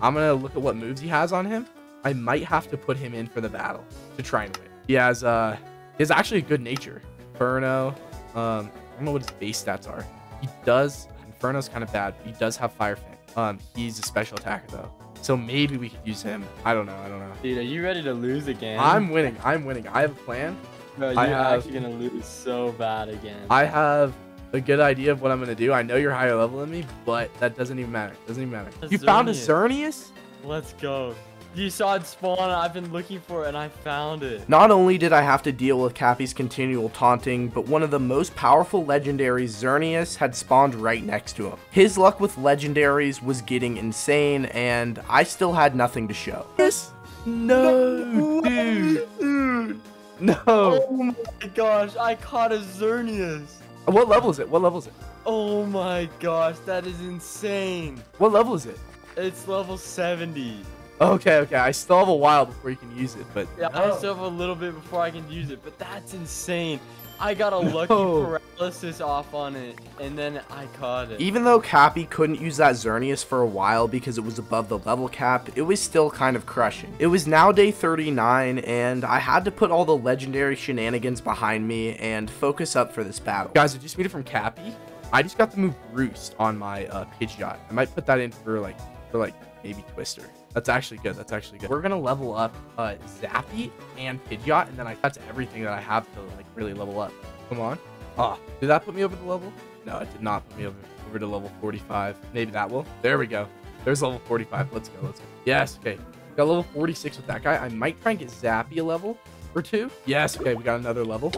I'm gonna look at what moves he has on him. I might have to put him in for the battle to try and win. He has, uh... He has actually a good nature. Inferno. Um, I don't know what his base stats are. He does... Inferno's kind of bad, but he does have Fire Fang. Um, he's a special attacker though, so maybe we could use him. I don't know. I don't know. Dude, are you ready to lose again? I'm winning. I'm winning. I have a plan. No, you're have, actually gonna lose so bad again. I have a good idea of what I'm gonna do. I know you're higher level than me, but that doesn't even matter. It doesn't even matter. A you Xerneas. Found a Xerneas? Let's go. You saw it spawn. I've been looking for it, and I found it. Not only did I have to deal with Cappy's continual taunting, but one of the most powerful legendaries, Xerneas, had spawned right next to him. His luck with legendaries was getting insane, and I still had nothing to show. Yes. No, no dude. dude. No. Oh my gosh! I caught a Xerneas. What level is it? What level is it? Oh my gosh! That is insane. What level is it? It's level seventy. Okay, okay. I still have a while before you can use it, but... Yeah, no. I still have a little bit before I can use it, but that's insane. I got a lucky no. paralysis off on it, and then I caught it. Even though Cappy couldn't use that Xerneas for a while because it was above the level cap, it was still kind of crushing. It was now day thirty-nine, and I had to put all the legendary shenanigans behind me and focus up for this battle. Guys, I just made it from Cappy. I just got the move Roost on my uh, Pidgeot. I might put that in for, like, for, like, maybe Twister. That's actually good. That's actually good. We're gonna level up uh, Zappy and Pidgeot, and then I that's everything that I have to like really level up. Come on. Ah, oh, did that put me over the level? No, it did not put me over over to level forty-five. Maybe that will. There we go. There's level forty-five. Let's go. Let's go. Yes. Okay. Got level forty-six with that guy. I might try and get Zappy a level or two. Yes. Okay. We got another level.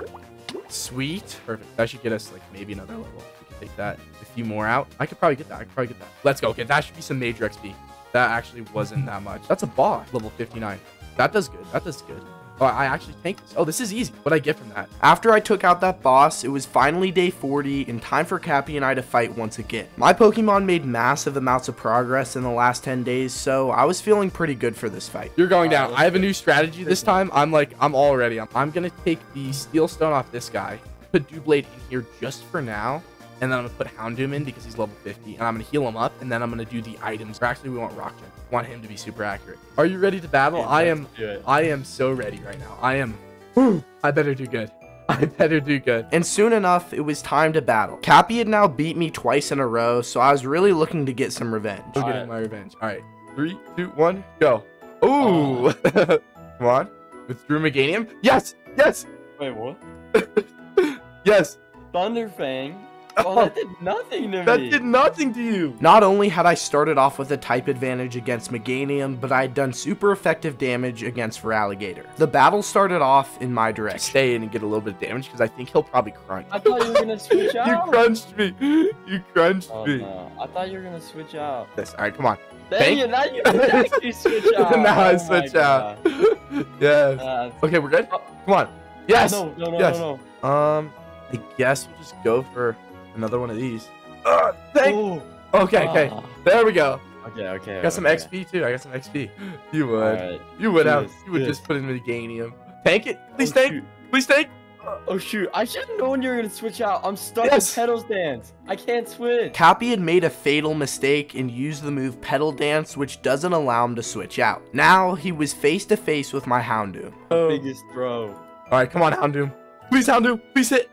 Sweet. Perfect. That should get us like maybe another level. We can take that a few more out. I could probably get that. I could probably get that. Let's go. Okay. That should be some major X P. That actually wasn't that much. That's a boss. level fifty-nine. That does good. That does good. Oh, I actually tanked this. Oh, this is easy. What'd I get from that? After I took out that boss, it was finally day forty and time for Cappy and I to fight once again. My Pokemon made massive amounts of progress in the last ten days, so I was feeling pretty good for this fight. You're going down. I have a new strategy this time. I'm like, I'm all ready. I'm, I'm going to take the Steel Stone off this guy, put Doublade in here just for now. And then I'm going to put Houndoom in because he's level fifty. And I'm going to heal him up. And then I'm going to do the items. Or actually, we want Rock Gym. We want him to be super accurate. Are you ready to battle? Yeah, I am. I am so ready right now. I am. Whew, I better do good. I better do good. And soon enough, it was time to battle. Cappy had now beat me twice in a row. So I was really looking to get some revenge. I'm getting my revenge. All right. Three, two, one, go. Ooh. Uh, Come on. Withdrew Meganium. Yes. Yes. Wait, what? Yes. Thunderfang. Oh, that did nothing to that me. That did nothing to you. Not only had I started off with a type advantage against Meganium, but I had done super effective damage against Feraligatr. The battle started off in my direction. Stay in and get a little bit of damage because I think he'll probably crunch. I thought you were going to switch out. You crunched me. You crunched oh, me. No. I thought you were going to switch out. Yes. All right, come on. Dang you, now you actually switch out. Now I oh switch out. Yes. Uh, okay, we're good? Oh. Come on. Yes. No, no, no, yes. no, no. Um, I guess we'll just go for... Another one of these. Uh, thank Ooh. Okay, okay. Ah. There we go. Okay, okay. I got some okay. X P too. I got some X P. You would. Right. You would have. You would just put in Meganium. Tank it. Please oh, tank. Shoot. Please tank. Oh shoot. I should have known you were going to switch out. I'm stuck yes. in Petal Dance. I can't switch. Cappy had made a fatal mistake and used the move Petal Dance, which doesn't allow him to switch out. Now he was face to face with my Houndoom. Oh. Biggest throw. All right, come on, Houndoom. Please, Houndoom. Please hit.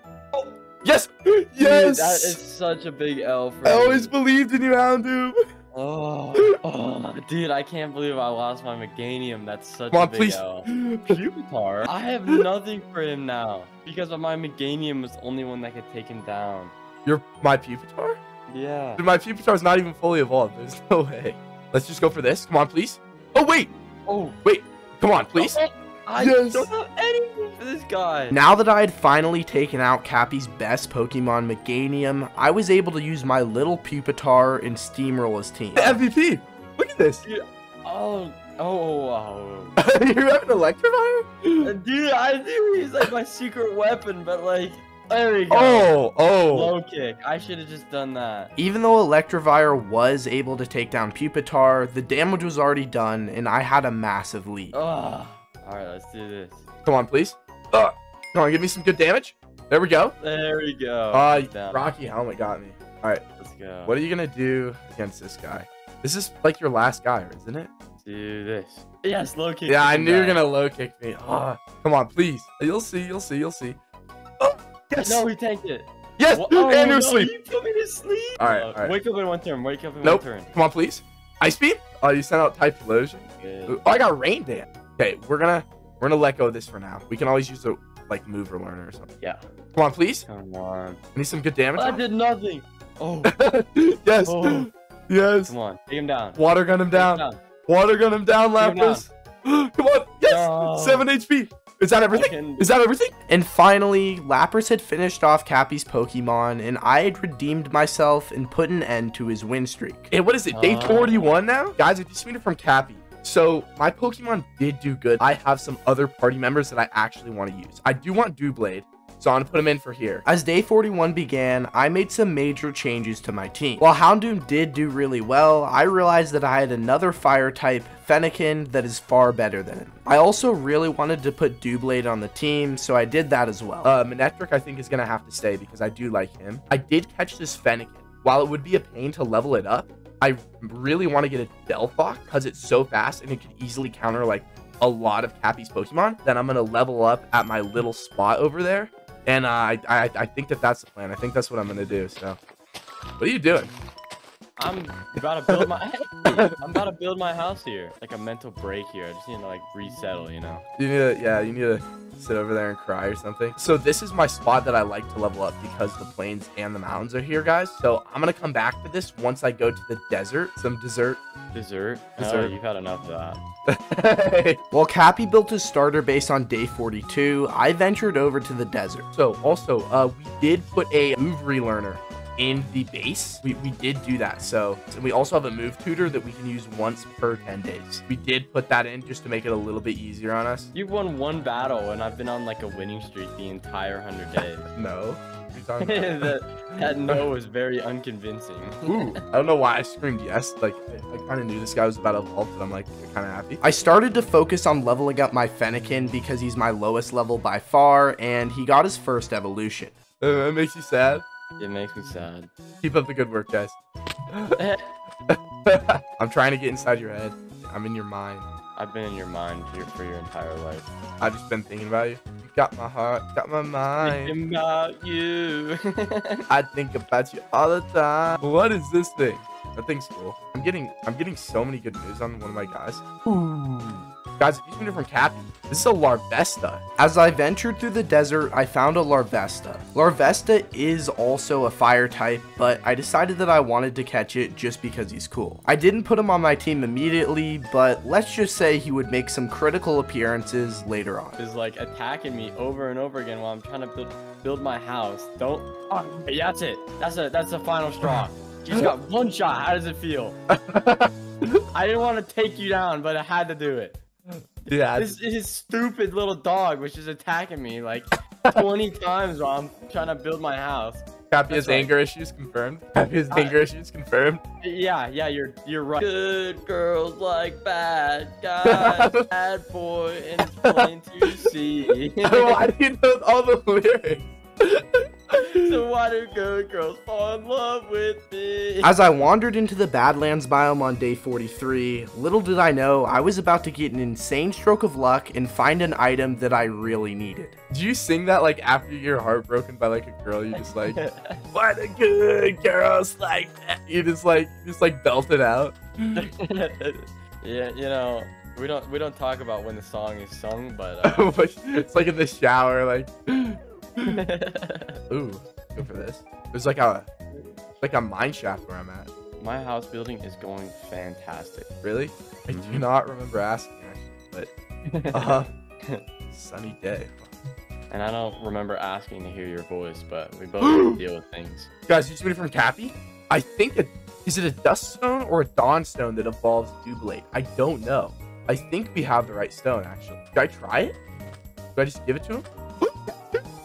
Yes! Yes! Dude, that is such a big L for me. I always believed in you, Houndoom. Oh, oh, dude, I can't believe I lost my Meganium. That's such Mom, a big please. L. Pupitar. I have nothing for him now because my Meganium was the only one that could take him down. You're my Pupitar? Yeah. Dude, my Pupitar's not even fully evolved. There's no way. Let's just go for this. Come on, please. Oh, wait. Oh. Wait. Come on, please. Oh, I yes. don't have anything for this guy. Now that I had finally taken out Cappy's best Pokemon, Meganium, I was able to use my little Pupitar and steamroll his team. The M V P! Look at this! Dude, oh, oh, wow. You're having Electrifire? Dude, I knew he's like my secret weapon, but like... There we go. Oh, oh. Low kick. I should have just done that. Even though Electivire was able to take down Pupitar, the damage was already done, and I had a massive lead. Ugh. All right, let's do this. Come on, please. Ugh. Come on, give me some good damage. There we go. There we go. Uh, Rocky Helmet got me. All right. Let's go. What are you going to do against this guy? This is like your last guy, isn't it? Do this. Yes, low kick. Yeah, I knew you were going to low kick me. Ugh. Come on, please. You'll see. You'll see. You'll see. Yes. No, he tanked it. Yes, well, oh, and no, sleep. You put me to sleep. All right, all right. Wake up in one turn. Wake up in nope. one turn. Come on, please. Ice beam. Oh, you sent out Typhlosion. Oh, I got rain dance. Okay, we're gonna we're gonna let go of this for now. We can always use a like move or learner or something. Yeah. Come on, please. Come on. I need some good damage. I did nothing. Oh. Yes. Oh. Yes. Come on. Take him down. Water gun him down. Him down. Water gun him down, Lapras. Come on. Yes. No. Seven H P. Is that everything? Is that everything? And finally, Lapras had finished off Cappy's Pokemon, and I had redeemed myself and put an end to his win streak. And what is it, day forty-one now? Guys, I just made it from Cappy. So my Pokemon did do good. I have some other party members that I actually want to use. I do want Doublade, so I'm gonna put him in for here. As day forty-one began, I made some major changes to my team. While Houndoom did do really well, I realized that I had another fire type, Fennekin, that is far better than him. I also really wanted to put Doublade on the team, so I did that as well. Uh, Manectric I think is gonna have to stay because I do like him. I did catch this Fennekin. While it would be a pain to level it up, I really want to get a Delphox because it's so fast and it could easily counter like a lot of Cappy's Pokemon. Then I'm gonna level up at my little spot over there. And uh, I, I I think that that's the plan. I think that's what I'm gonna do. So, what are you doing? I'm about to build my I'm about to build my house here. Like a mental break here. I just need to like resettle, you know. You need to, yeah. You need to sit over there and cry or something. So this is my spot that I like to level up because the plains and the mountains are here, guys. So I'm gonna come back to this once I go to the desert. Some dessert. Dessert. Dessert. Oh, you've had enough of that. While Cappy built his starter base on day forty-two, I ventured over to the desert. So also, uh, we did put a move relearner in the base. We, we did do that. So and we also have a move tutor that we can use once per ten days. We did put that in just to make it a little bit easier on us. You've won one battle and I've been on like a winning streak the entire one hundred days. No. that, that no was very unconvincing. Ooh, I don't know why I screamed yes. Like, I, I kind of knew this guy was about to evolve, but I'm like, kind of happy. I started to focus on leveling up my Fennekin because he's my lowest level by far, and he got his first evolution. Uh, that makes you sad? It makes me sad. Keep up the good work, guys. I'm trying to get inside your head. I'm in your mind. I've been in your mind here for your entire life. I've just been thinking about you. Got my heart, got my mind. Thinking about you. I think about you all the time. What is this thing? That thing's cool. I'm getting, I'm getting so many good moves on one of my guys. Ooh. Guys, if you've been different Cappy, this is a Larvesta. As I ventured through the desert, I found a Larvesta. Larvesta is also a fire type, but I decided that I wanted to catch it just because he's cool. I didn't put him on my team immediately, but let's just say he would make some critical appearances later on. He's like attacking me over and over again while I'm trying to build, build my house. Don't, oh, yeah, that's it. That's a, that's the final straw. He's got one shot. How does it feel? I didn't want to take you down, but I had to do it. Yeah. This is his stupid little dog, which is attacking me like twenty times while I'm trying to build my house. Cappy has right. anger issues confirmed. Cappy has uh, anger issues confirmed. Yeah, yeah, you're you're right. Good girls like bad guys, bad boy, and it's plain to see. Why do you know all the lyrics? So why do good girls fall in love with me? As I wandered into the Badlands biome on day forty-three, little did I know I was about to get an insane stroke of luck and find an item that I really needed. Did you sing that like after you're heartbroken by like a girl? You just like, why do good girls like that? You just like, just like belt it out. Yeah, you know, we don't we don't talk about when the song is sung, but uh... it's like in the shower, like. Ooh, go for this. There's like a, like a mine shaft where I'm at. My house building is going fantastic. Really? Mm-hmm. I do not remember asking, actually, but uh, Sunny day. And I don't remember asking to hear your voice, but we both deal with things. Guys, you somebody from Cappy? I think it is it a Dust Stone or a Dawn Stone that evolves Doublade? I don't know. I think we have the right stone, actually. Should I try it? Should I just give it to him?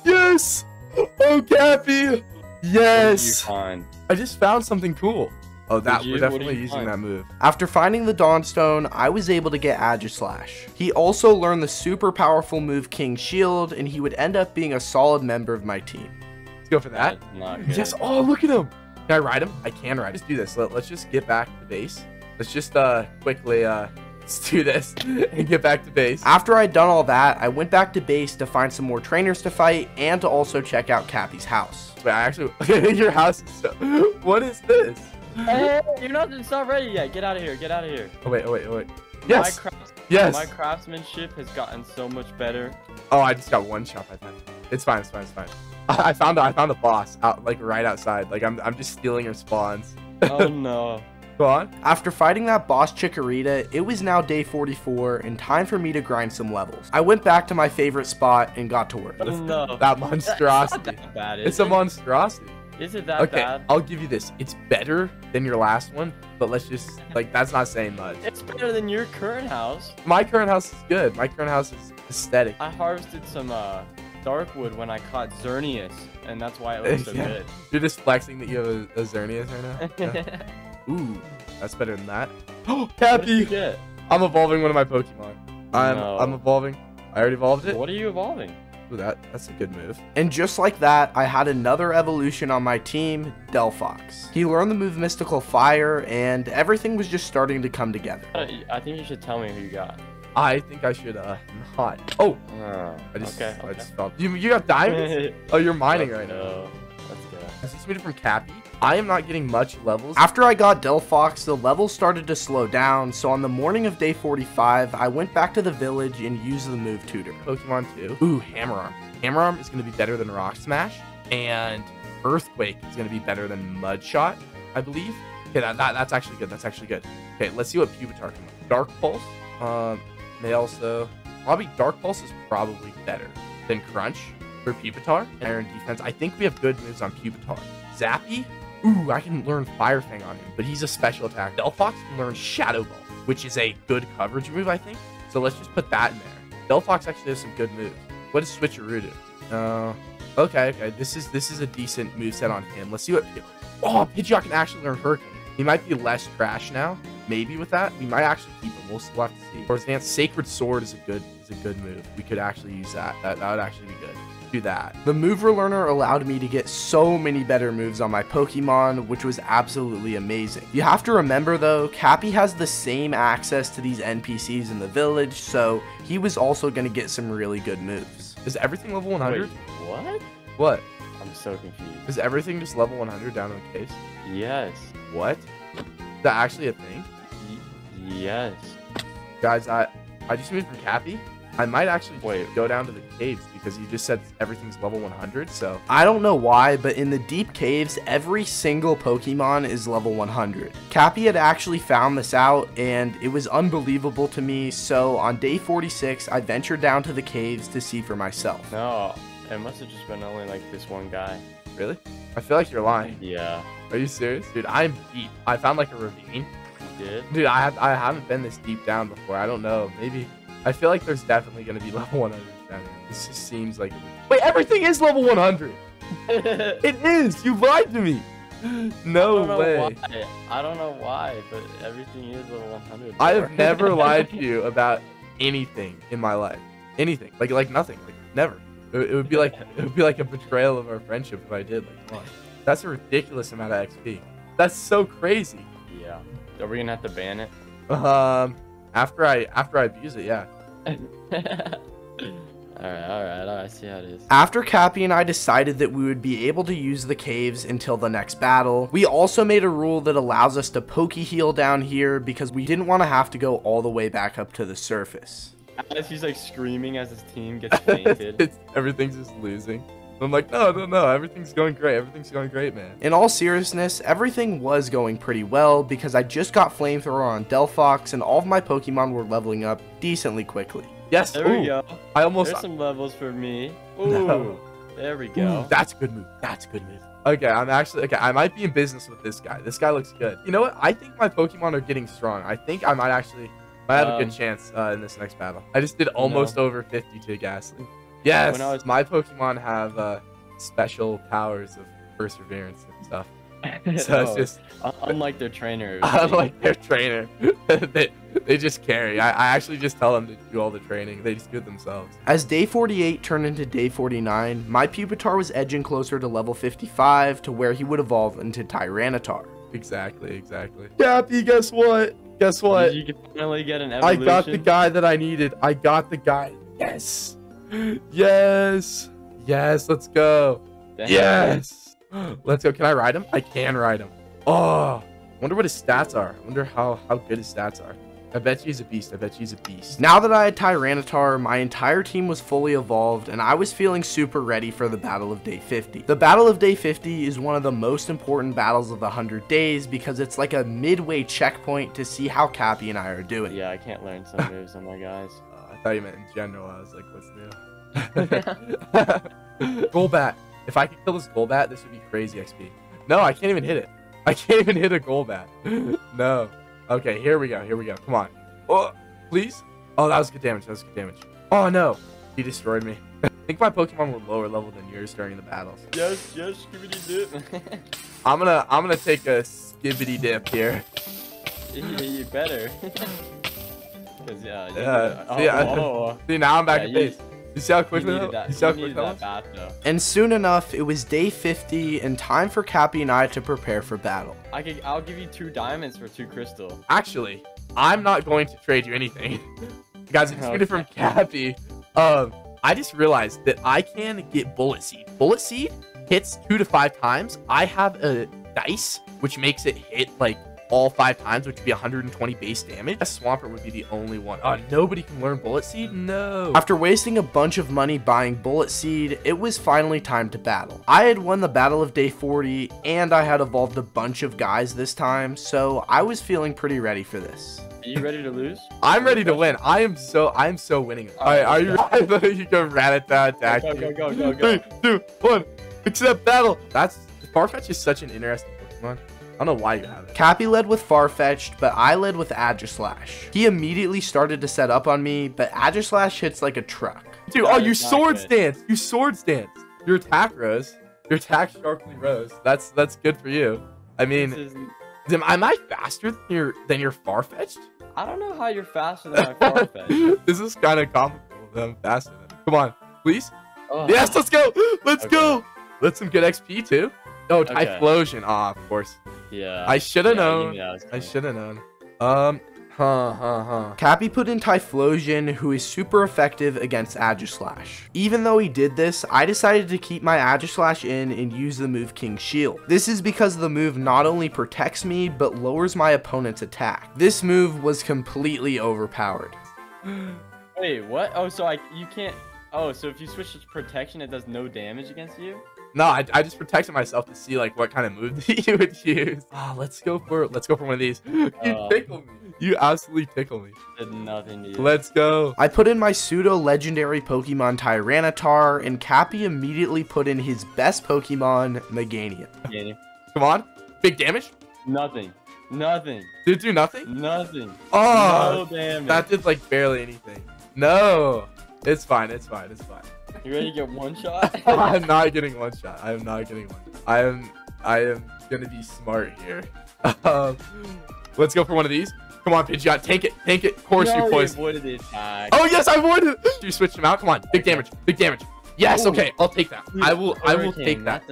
Yes! Oh, Cappy! Yes! I just found something cool. Oh, that you, we're definitely using find? that move. After finding the Dawnstone, I was able to get Aegislash. He also learned the super powerful move King Shield, and he would end up being a solid member of my team. Let's go for that. Yes. Oh, look at him. Can I ride him? I can ride him. Let's do this. Let, let's just get back to base. Let's just uh quickly uh let's do this and get back to base. After I'd done all that, I went back to base to find some more trainers to fight and to also check out Cappy's house. Wait, I actually your house is so what is this? Hey, you're not, it's not ready yet. Get out of here. Get out of here. Oh, wait, oh, wait, oh, wait. Yes. My crafts, yes. My craftsmanship has gotten so much better. Oh, I just got one shot by that. It's fine. It's fine. It's fine. I, I found I found a boss out like right outside. Like I'm I'm just stealing her spawns. Oh no. Go on. After fighting that boss Chikorita, it was now day forty-four and time for me to grind some levels. I went back to my favorite spot and got to work. Oh, no. That monstrosity. That's not that bad, is it's it? a monstrosity. Is it that okay, bad? Okay, I'll give you this. It's better than your last one, but let's just, like, that's not saying much. It's better than your current house. My current house is good. My current house is aesthetic. I harvested some uh, Darkwood when I caught Xerneas, and that's why it looks so yeah. good. You're just flexing that you have a, a Xerneas right now? Yeah. Ooh, that's better than that. Oh, Cappy! I'm evolving one of my Pokemon. I'm, no. I'm evolving. I already evolved it. What are you evolving? Ooh, that that's a good move. And just like that, I had another evolution on my team, Delphox. He learned the move Mystical Fire, and everything was just starting to come together. I think you should tell me who you got. I think I should uh not. Oh, uh, I just okay, I okay. just felt you you got diamonds. Oh, you're mining right now. Let's go. Is this made from Cappy? I am not getting much levels. After I got Delphox, the levels started to slow down, so on the morning of day forty-five, I went back to the village and used the move Tutor. Pokemon two. Ooh, Hammer Arm. Hammer Arm is going to be better than Rock Smash, and Earthquake is going to be better than Mud Shot, I believe. Okay, that, that, that's actually good. That's actually good. Okay, let's see what Pupitar can do. Dark Pulse. Um, they also... Probably Dark Pulse is probably better than Crunch for Pupitar. Iron Defense. I think we have good moves on Pupitar. Zappy. Ooh, I can learn Fire Fang on him, but he's a special attack. Delphox can learn Shadow Ball, which is a good coverage move, I think. So let's just put that in there. Delphox actually has some good moves. What does Switcheroo do? Uh, okay, okay. This is this is a decent moveset on him. Let's see what... Oh, Pidgeot can actually learn Hurricane. He might be less trash now. Maybe with that, we might actually keep him. We'll still have to see. For example, Sacred Sword is a good is a good move. We could actually use that. That, that would actually be good. Do that. The Mover Learner allowed me to get so many better moves on my Pokemon, which was absolutely amazing. You have to remember though, Cappy has the same access to these N P Cs in the village, so he was also going to get some really good moves. Is everything level one hundred? Wait, what? What? I'm so confused. Is everything just level one hundred down in the case? Yes. What? Is that actually a thing? Y yes. Guys, I I just moved from Cappy. I might actually Wait. go down to the caves because you just said everything's level one hundred, so... I don't know why, but in the deep caves, every single Pokemon is level one hundred. Cappy had actually found this out, and it was unbelievable to me, so on day forty-six, I ventured down to the caves to see for myself. No, it must have just been only, like, this one guy. Really? I feel like you're lying. Yeah. Are you serious? Dude, I'm deep. I found, like, a ravine. You did? Dude, I, have, I haven't been this deep down before. I don't know. Maybe... I feel like there's definitely going to be level one hundred down here. This just seems like... Wait, everything is level one hundred! It is! You lied to me! No I way. Why. I don't know why, but everything is level one hundred. I have never lied to you about anything in my life. Anything. Like, like nothing. Like, never. It, it would be like it would be like a betrayal of our friendship if I did. Like, come on. That's a ridiculous amount of X P. That's so crazy. Yeah. Are we going to have to ban it? Um... After I after I abuse it, yeah. Alright, alright, alright, see how it is. After Cappy and I decided that we would be able to use the caves until the next battle, we also made a rule that allows us to poke heal down here because we didn't want to have to go all the way back up to the surface. As he's like screaming as his team gets fainted. It's, everything's just losing. I'm like, no, no, no, everything's going great. Everything's going great, man. In all seriousness, everything was going pretty well because I just got Flamethrower on Delphox and all of my Pokemon were leveling up decently quickly. Yes. There Ooh. we go. I almost. There's some levels for me. Ooh. No. There we go. Ooh, that's a good move. That's a good move. Okay, I'm actually okay. I might be in business with this guy. This guy looks good. You know what? I think my Pokemon are getting strong. I think I might actually might have um, a good chance uh, in this next battle. I just did almost no. over fifty to Ghastly. Yes, yeah, was... my Pokemon have uh, special powers of perseverance and stuff. So oh, it's just unlike their trainer. Unlike their trainer, they they just carry. I, I actually just tell them to do all the training. They just do it themselves. As day forty-eight turned into day forty-nine, my Pupitar was edging closer to level fifty-five, to where he would evolve into Tyranitar. Exactly, exactly. Cappy, guess what? Guess what? Did you finally get an evolution? I got the guy that I needed. I got the guy. Yes, yes, yes. Let's go. Damn. Yes. Let's go. Can I ride him? I can ride him. Oh, wonder what his stats are. I wonder how, how good his stats are. I bet you he's a beast. I bet you he's a beast. Now that I had Tyranitar, my entire team was fully evolved, and I was feeling super ready for the Battle of Day fifty. The Battle of Day fifty is one of the most important battles of the one hundred days because it's like a midway checkpoint to see how Cappy and I are doing. Yeah, I can't learn some moves on my guys. Uh, I thought you meant in general. I was like, what's new? Go back. If I could kill this Golbat, this would be crazy X P. No, I can't even hit it. I can't even hit a Golbat. No. Okay, here we go. Here we go. Come on. Oh, please. Oh, that was good damage. That was good damage. Oh, no. He destroyed me. I think my Pokemon were lower level than yours during the battles. Yes, yes, skibbity dip. I'm gonna, I'm gonna take a skibbity dip here. You better. Cause yeah. You uh, oh, see, oh. see, now I'm back yeah, in base. You see how quickly that, you see how quick that bad, and soon enough, it was day fifty and time for Cappy and I to prepare for battle. I could, I'll give you two diamonds for two crystal. Actually, I'm not going to trade you anything. Guys, it's okay. From Cappy. Um, I just realized that I can get Bullet Seed. Bullet Seed hits two to five times. I have a dice, which makes it hit like all five times, which would be one hundred twenty base damage. A Swampert would be the only one. Oh, nobody can learn Bullet Seed? No. After wasting a bunch of money buying Bullet Seed, it was finally time to battle. I had won the Battle of Day forty, and I had evolved a bunch of guys this time, so I was feeling pretty ready for this. Are you ready to lose? I'm ready to win. I am so, I am so winning. All right, are you ready? You go Rattata attack. Go, go, go, go, go. Three, two, one. Accept battle. That's, Farfetch is such an interesting Pokemon. I don't know why you have it. Cappy led with Farfetch'd, but I led with Aegislash. He immediately started to set up on me, but Aegislash hits like a truck. Dude, that oh, you swords dance. You swords dance. Your attack rose. Your attack sharply rose. That's that's good for you. I mean, am I faster than your than your Farfetch'd? I don't know how you're faster than my Farfetch'd. This is kind of comical that I'm faster than. Come on, please. Oh. Yes, let's go. Let's okay. go. Let's some good X P too. Oh, Typhlosion. Okay. Ah, of course. Yeah. I should have yeah, known. I, I should have known. Um, huh, huh, huh. Cappy put in Typhlosion, who is super effective against Aegislash. Even though he did this, I decided to keep my Aegislash in and use the move King's Shield. This is because the move not only protects me, but lowers my opponent's attack. This move was completely overpowered. Wait, what? Oh, so I, you can't... Oh, so if you switch to protection, it does no damage against you? No, I, I just protected myself to see like what kind of move that you would use. Ah, oh, let's go for let's go for one of these. You uh, tickle me. You absolutely tickle me. Did nothing to you. Let's go. I put in my pseudo legendary Pokemon Tyranitar, and Cappy immediately put in his best Pokemon, Meganium. Meganium. Come on, big damage. Nothing. Nothing. Did it do nothing? Nothing. Oh, no damage. That did like barely anything. No, it's fine. It's fine. It's fine. You ready to get one shot? I'm not getting one shot. I am not getting one. I am I am gonna be smart here. Um, let's go for one of these. Come on, Pidgeot, take it, take it. Of course no, you poison. Avoided the attack. Oh yes, I avoided it. You switched him out. Come on, big damage, big damage. Yes, okay, I'll take that. I will I will take that.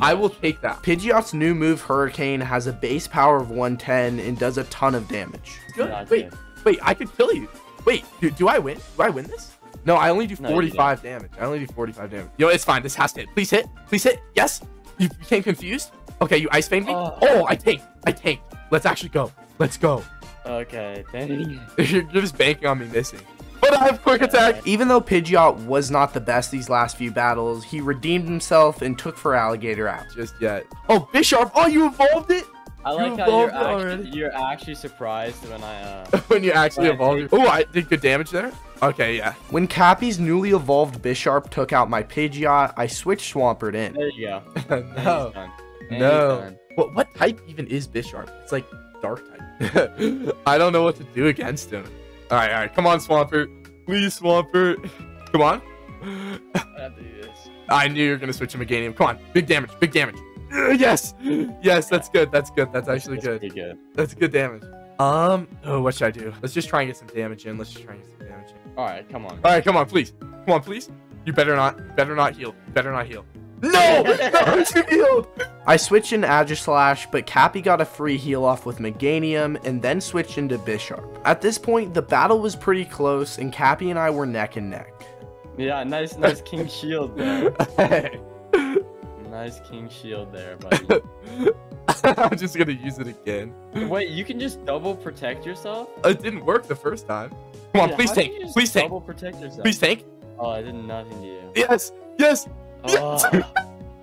I will take that. Pidgeot's new move, Hurricane, has a base power of one ten and does a ton of damage. Good. Wait, wait, I could kill you. Wait, do, do I win? Do I win this? No, I only do forty-five no, damage. I only do forty-five damage. Yo, it's fine. This has to hit. Please hit. Please hit. Yes. You became confused. Okay, you ice famed me. Oh, oh I tanked. I tanked. Let's actually go. Let's go. Okay, dang. You're just banking on me missing. But I have quick attack. Even though Pidgeot was not the best these last few battles, he redeemed himself and took for Alligator out. Just yet. Oh, Bisharp. Oh, you evolved it. I like you how you're actually, you're actually surprised when I uh, when you actually when evolved. Oh, I did good damage there. Okay, yeah. When Cappy's newly evolved Bisharp took out my Pidgeot, I switched Swampert in. There you go. No. No. What, what type even is Bisharp? It's like dark type. I don't know what to do against him. All right, all right. Come on, Swampert. Please, Swampert. Come on. I have to do this. I knew you were going to switch to Meganium. Come on. Big damage. Big damage. Yes. Yes, that's good. That's good. That's actually that's good. Pretty good. That's good damage. Um, oh, what should I do? Let's just try and get some damage in. Let's just try and get some damage in. All right, come on. All right, come on, please. Come on, please. You better not, better not heal. Better not heal. No! No, she healed! I switched in Aegislash, but Cappy got a free heal off with Meganium and then switched into Bisharp. At this point, the battle was pretty close and Cappy and I were neck and neck. Yeah, nice, nice King Shield there. Hey. Nice King Shield there, buddy. I'm just gonna use it again. Wait, you can just double protect yourself? It didn't work the first time. Come on, dude, please tank. Please tank. Double protect yourself. Please tank. Oh, I did nothing to you. Yes, yes. Oh. Yes.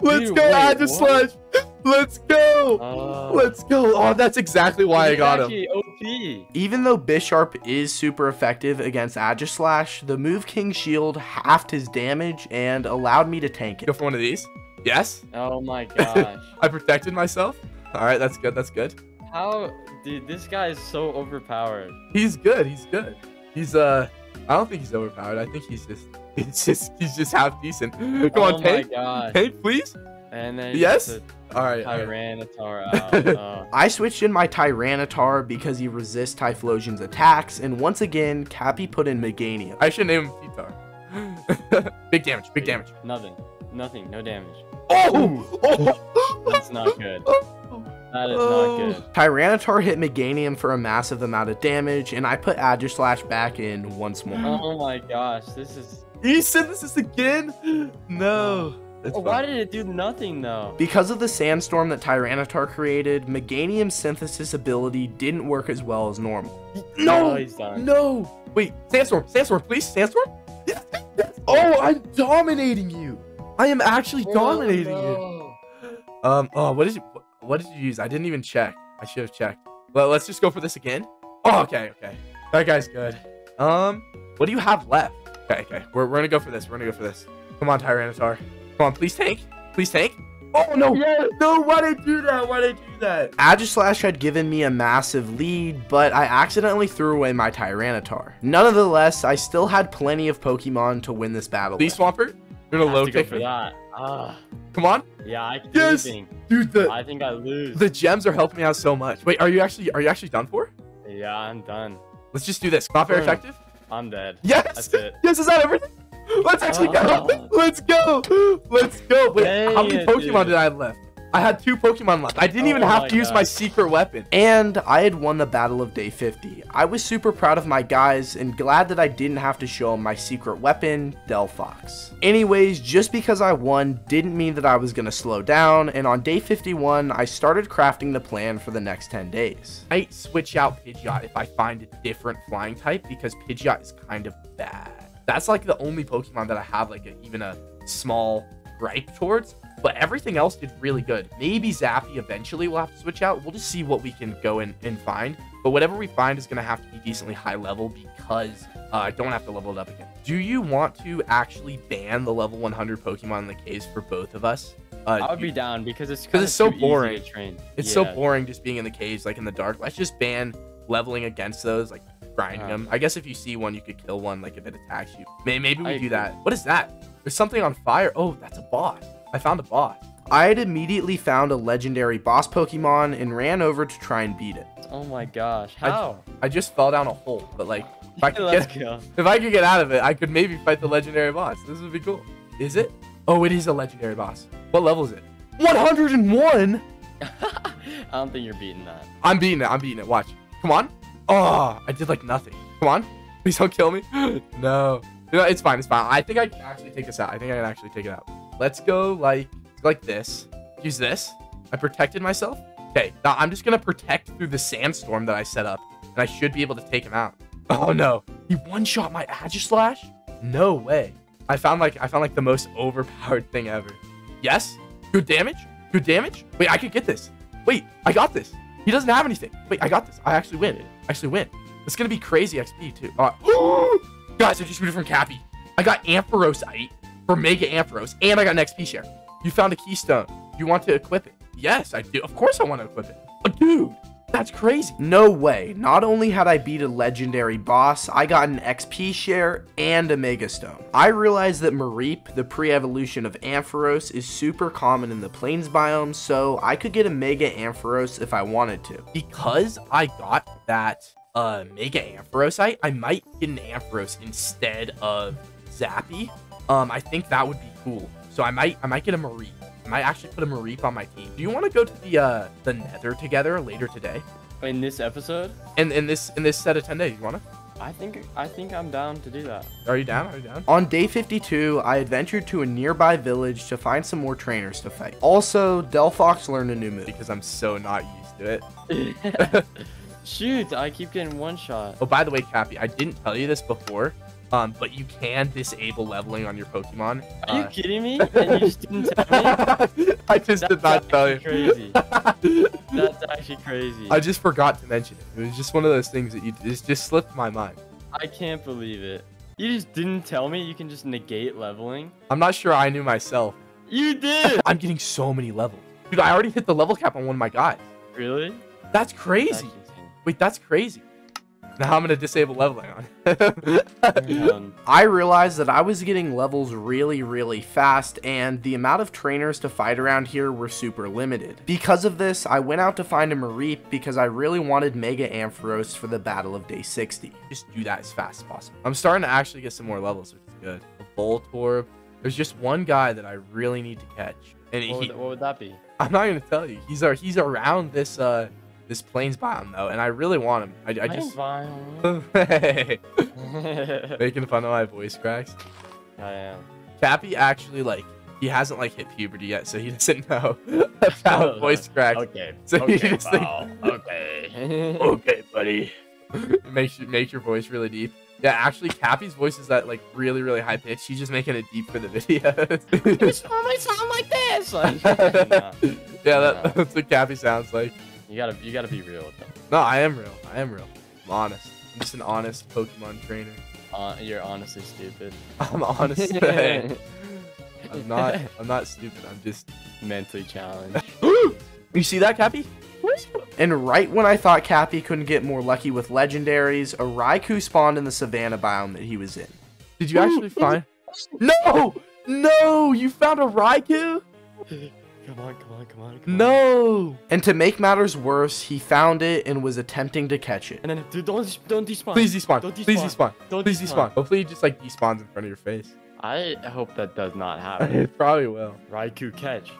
Let's dude, go, Aegislash. Let's go. Oh. Let's go. Oh, that's exactly why dude, I got him. O P. Even though Bisharp is super effective against Aegislash, the move King Shield halved his damage and allowed me to tank it. Go for one of these. Yes. Oh my gosh. I protected myself. All right, that's good. That's good. How, dude? This guy is so overpowered. He's good. He's good. He's uh, I don't think he's overpowered. I think he's just, he's just, he's just half decent. Come oh on, tank, tank, please. And then yes. All right. Tyranitar out. Oh. I switched in my Tyranitar because he resists Typhlosion's attacks, and once again, Cappy put in Meganium. I should name him Pupitar. Big damage. Big damage. Nothing. Nothing. No damage. Oh! Oh! That's not good. That is not good. Tyranitar hit Meganium for a massive amount of damage, and I put Aegislash back in once more. Oh my gosh, this is... You said this is again? No. Oh, why did it do nothing, though? Because of the sandstorm that Tyranitar created, Meganium's synthesis ability didn't work as well as normal. No! No! He's done. No! Wait, sandstorm, sandstorm, please, sandstorm? Yes, yes. Oh, I'm dominating you! I am actually dominating oh, no. you. Um. Oh, what did you? What did you use? I didn't even check. I should have checked. Well, let's just go for this again. Oh, okay, okay. That guy's good. Um. What do you have left? Okay, okay. We're we're gonna go for this. We're gonna go for this. Come on, Tyranitar. Come on, please tank. Please tank. Oh no! Yeah, no! Why did I do that? Why did I do that? Aegislash had given me a massive lead, but I accidentally threw away my Tyranitar. Nonetheless, I still had plenty of Pokemon to win this battle. Please, Swampert. You're gonna low kick for that. Uh, Come on. Yeah, I can yes! do anything. Dude, the, I think I lose. The gems are helping me out so much. Wait, are you actually are you actually done for? Yeah, I'm done. Let's just do this. Not very effective. I'm dead. Yes. That's it. Yes, is that everything? Let's actually oh. go. Let's go. Let's go. Wait, Dang how many it, Pokemon dude. did I have left? I had two Pokemon left. I didn't oh even have to God. use my secret weapon. And I had won the battle of day fifty. I was super proud of my guys and glad that I didn't have to show them my secret weapon, Delphox. Anyways, just because I won didn't mean that I was gonna slow down, and on day fifty-one, I started crafting the plan for the next ten days. I might switch out Pidgeot if I find a different flying type because Pidgeot is kind of bad. That's like the only Pokemon that I have like a, even a small gripe towards. But everything else did really good. Maybe Zappy eventually we'll have to switch out. We'll just see what we can go in and find. But whatever we find is going to have to be decently high level because uh, I don't have to level it up again. Do you want to actually ban the level one hundred Pokemon in the case for both of us? Uh, I would you, be down because it's because it's so boring. Train. It's yeah. so boring just being in the caves, like in the dark. Let's just ban leveling against those, like grinding uh -huh. them. I guess if you see one, you could kill one, like if it attacks you. Maybe, maybe we I do agree. that. What is that? There's something on fire. Oh, that's a boss. I found a boss. I had immediately found a legendary boss Pokemon and ran over to try and beat it. Oh my gosh, how? I, I just fell down a hole, but like, if I, could get, if I could get out of it, I could maybe fight the legendary boss. This would be cool. Is it? Oh, it is a legendary boss. What level is it? one hundred and one? I don't think you're beating that. I'm beating it, I'm beating it, watch. Come on. Oh, I did like nothing. Come on, please don't kill me. No, no, it's fine, it's fine. I think I can actually take this out. I think I can actually take it out. Let's go like like this. Use this. I protected myself. Okay, now I'm just gonna protect through the sandstorm that I set up, and I should be able to take him out. Oh no, he one-shot my Aegislash? No way. I found like I found like the most overpowered thing ever. Yes. Good damage. Good damage. Wait, I could get this. Wait, I got this. He doesn't have anything. Wait, I got this. I actually win. I actually win. It's gonna be crazy X P too. All right. Guys, I just moved from Cappy. I got Ampharosite for Mega Ampharos, and I got an X P share. You found a keystone. You want to equip it? Yes, I do. Of course I want to equip it. Oh, dude, that's crazy. No way. Not only had I beat a legendary boss, I got an X P share and a Mega Stone. I realized that Mareep, the pre-evolution of Ampharos, is super common in the Plains biome, so I could get a Mega Ampharos if I wanted to. Because I got that uh, Mega Ampharosite, I might get an Ampharos instead of Zappy. Um, I think that would be cool. So I might, I might get a Mareep. I might actually put a Mareep on my team. Do you want to go to the uh, the Nether together later today? In this episode? And in, in this in this set of ten days, you want to? I think I think I'm down to do that. Are you down? Are you down? On day fifty-two, I adventured to a nearby village to find some more trainers to fight. Also, Delphox learned a new move because I'm so not used to it. Shoot, I keep getting one shot. Oh, by the way, Cappy, I didn't tell you this before. Um, but you can disable leveling on your Pokemon. Are you uh, kidding me? And you just didn't tell me? I just That's did not tell you. Crazy. That's actually crazy. I just forgot to mention it. It was just one of those things that you just, just slipped my mind. I can't believe it. You just didn't tell me you can just negate leveling? I'm not sure I knew myself. You did! I'm getting so many levels. Dude, I already hit the level cap on one of my guys. Really? That's crazy. That's Wait, that's crazy. Now I'm going to disable leveling on. I realized that I was getting levels really, really fast, and the amount of trainers to fight around here were super limited. Because of this, I went out to find a Mareep because I really wanted Mega Ampharos for the battle of day sixty. Just do that as fast as possible. I'm starting to actually get some more levels, which is good. A Voltorb. There's just one guy that I really need to catch. And what, he, would, what would that be? I'm not going to tell you. He's, our, he's around this... Uh, This plains biome though, and I really want him. I, I just making fun of my voice cracks. I am. Cappy actually like he hasn't like hit puberty yet, so he doesn't know about voice cracks. Okay. So okay. He just, wow. Like, okay. Okay, buddy. Make make your voice really deep. Yeah, actually, Cappy's voice is that like really, really high pitch. She's just making it deep for the videos. It's always sound like this. Like, nah. Yeah, that, that's what Cappy sounds like. You gotta, you gotta be real with them. No, I am real. I am real. I'm honest. I'm just an honest Pokemon trainer. Uh, you're honestly stupid. I'm honest. I'm not. I'm not stupid. I'm just mentally challenged. You see that, Cappy? And right when I thought Cappy couldn't get more lucky with legendaries, a Raikou spawned in the savannah biome that he was in. Did you actually find? No, no! You found a Raikou? Come on, come on, come on, come no! on. No! And to make matters worse, he found it and was attempting to catch it. And then, dude, don't, don't despawn. Please despawn. Don't despawn. Please despawn. Don't Please despawn. despawn. Hopefully he just, like, despawns in front of your face. I hope that does not happen. It probably will. Raikou, catch.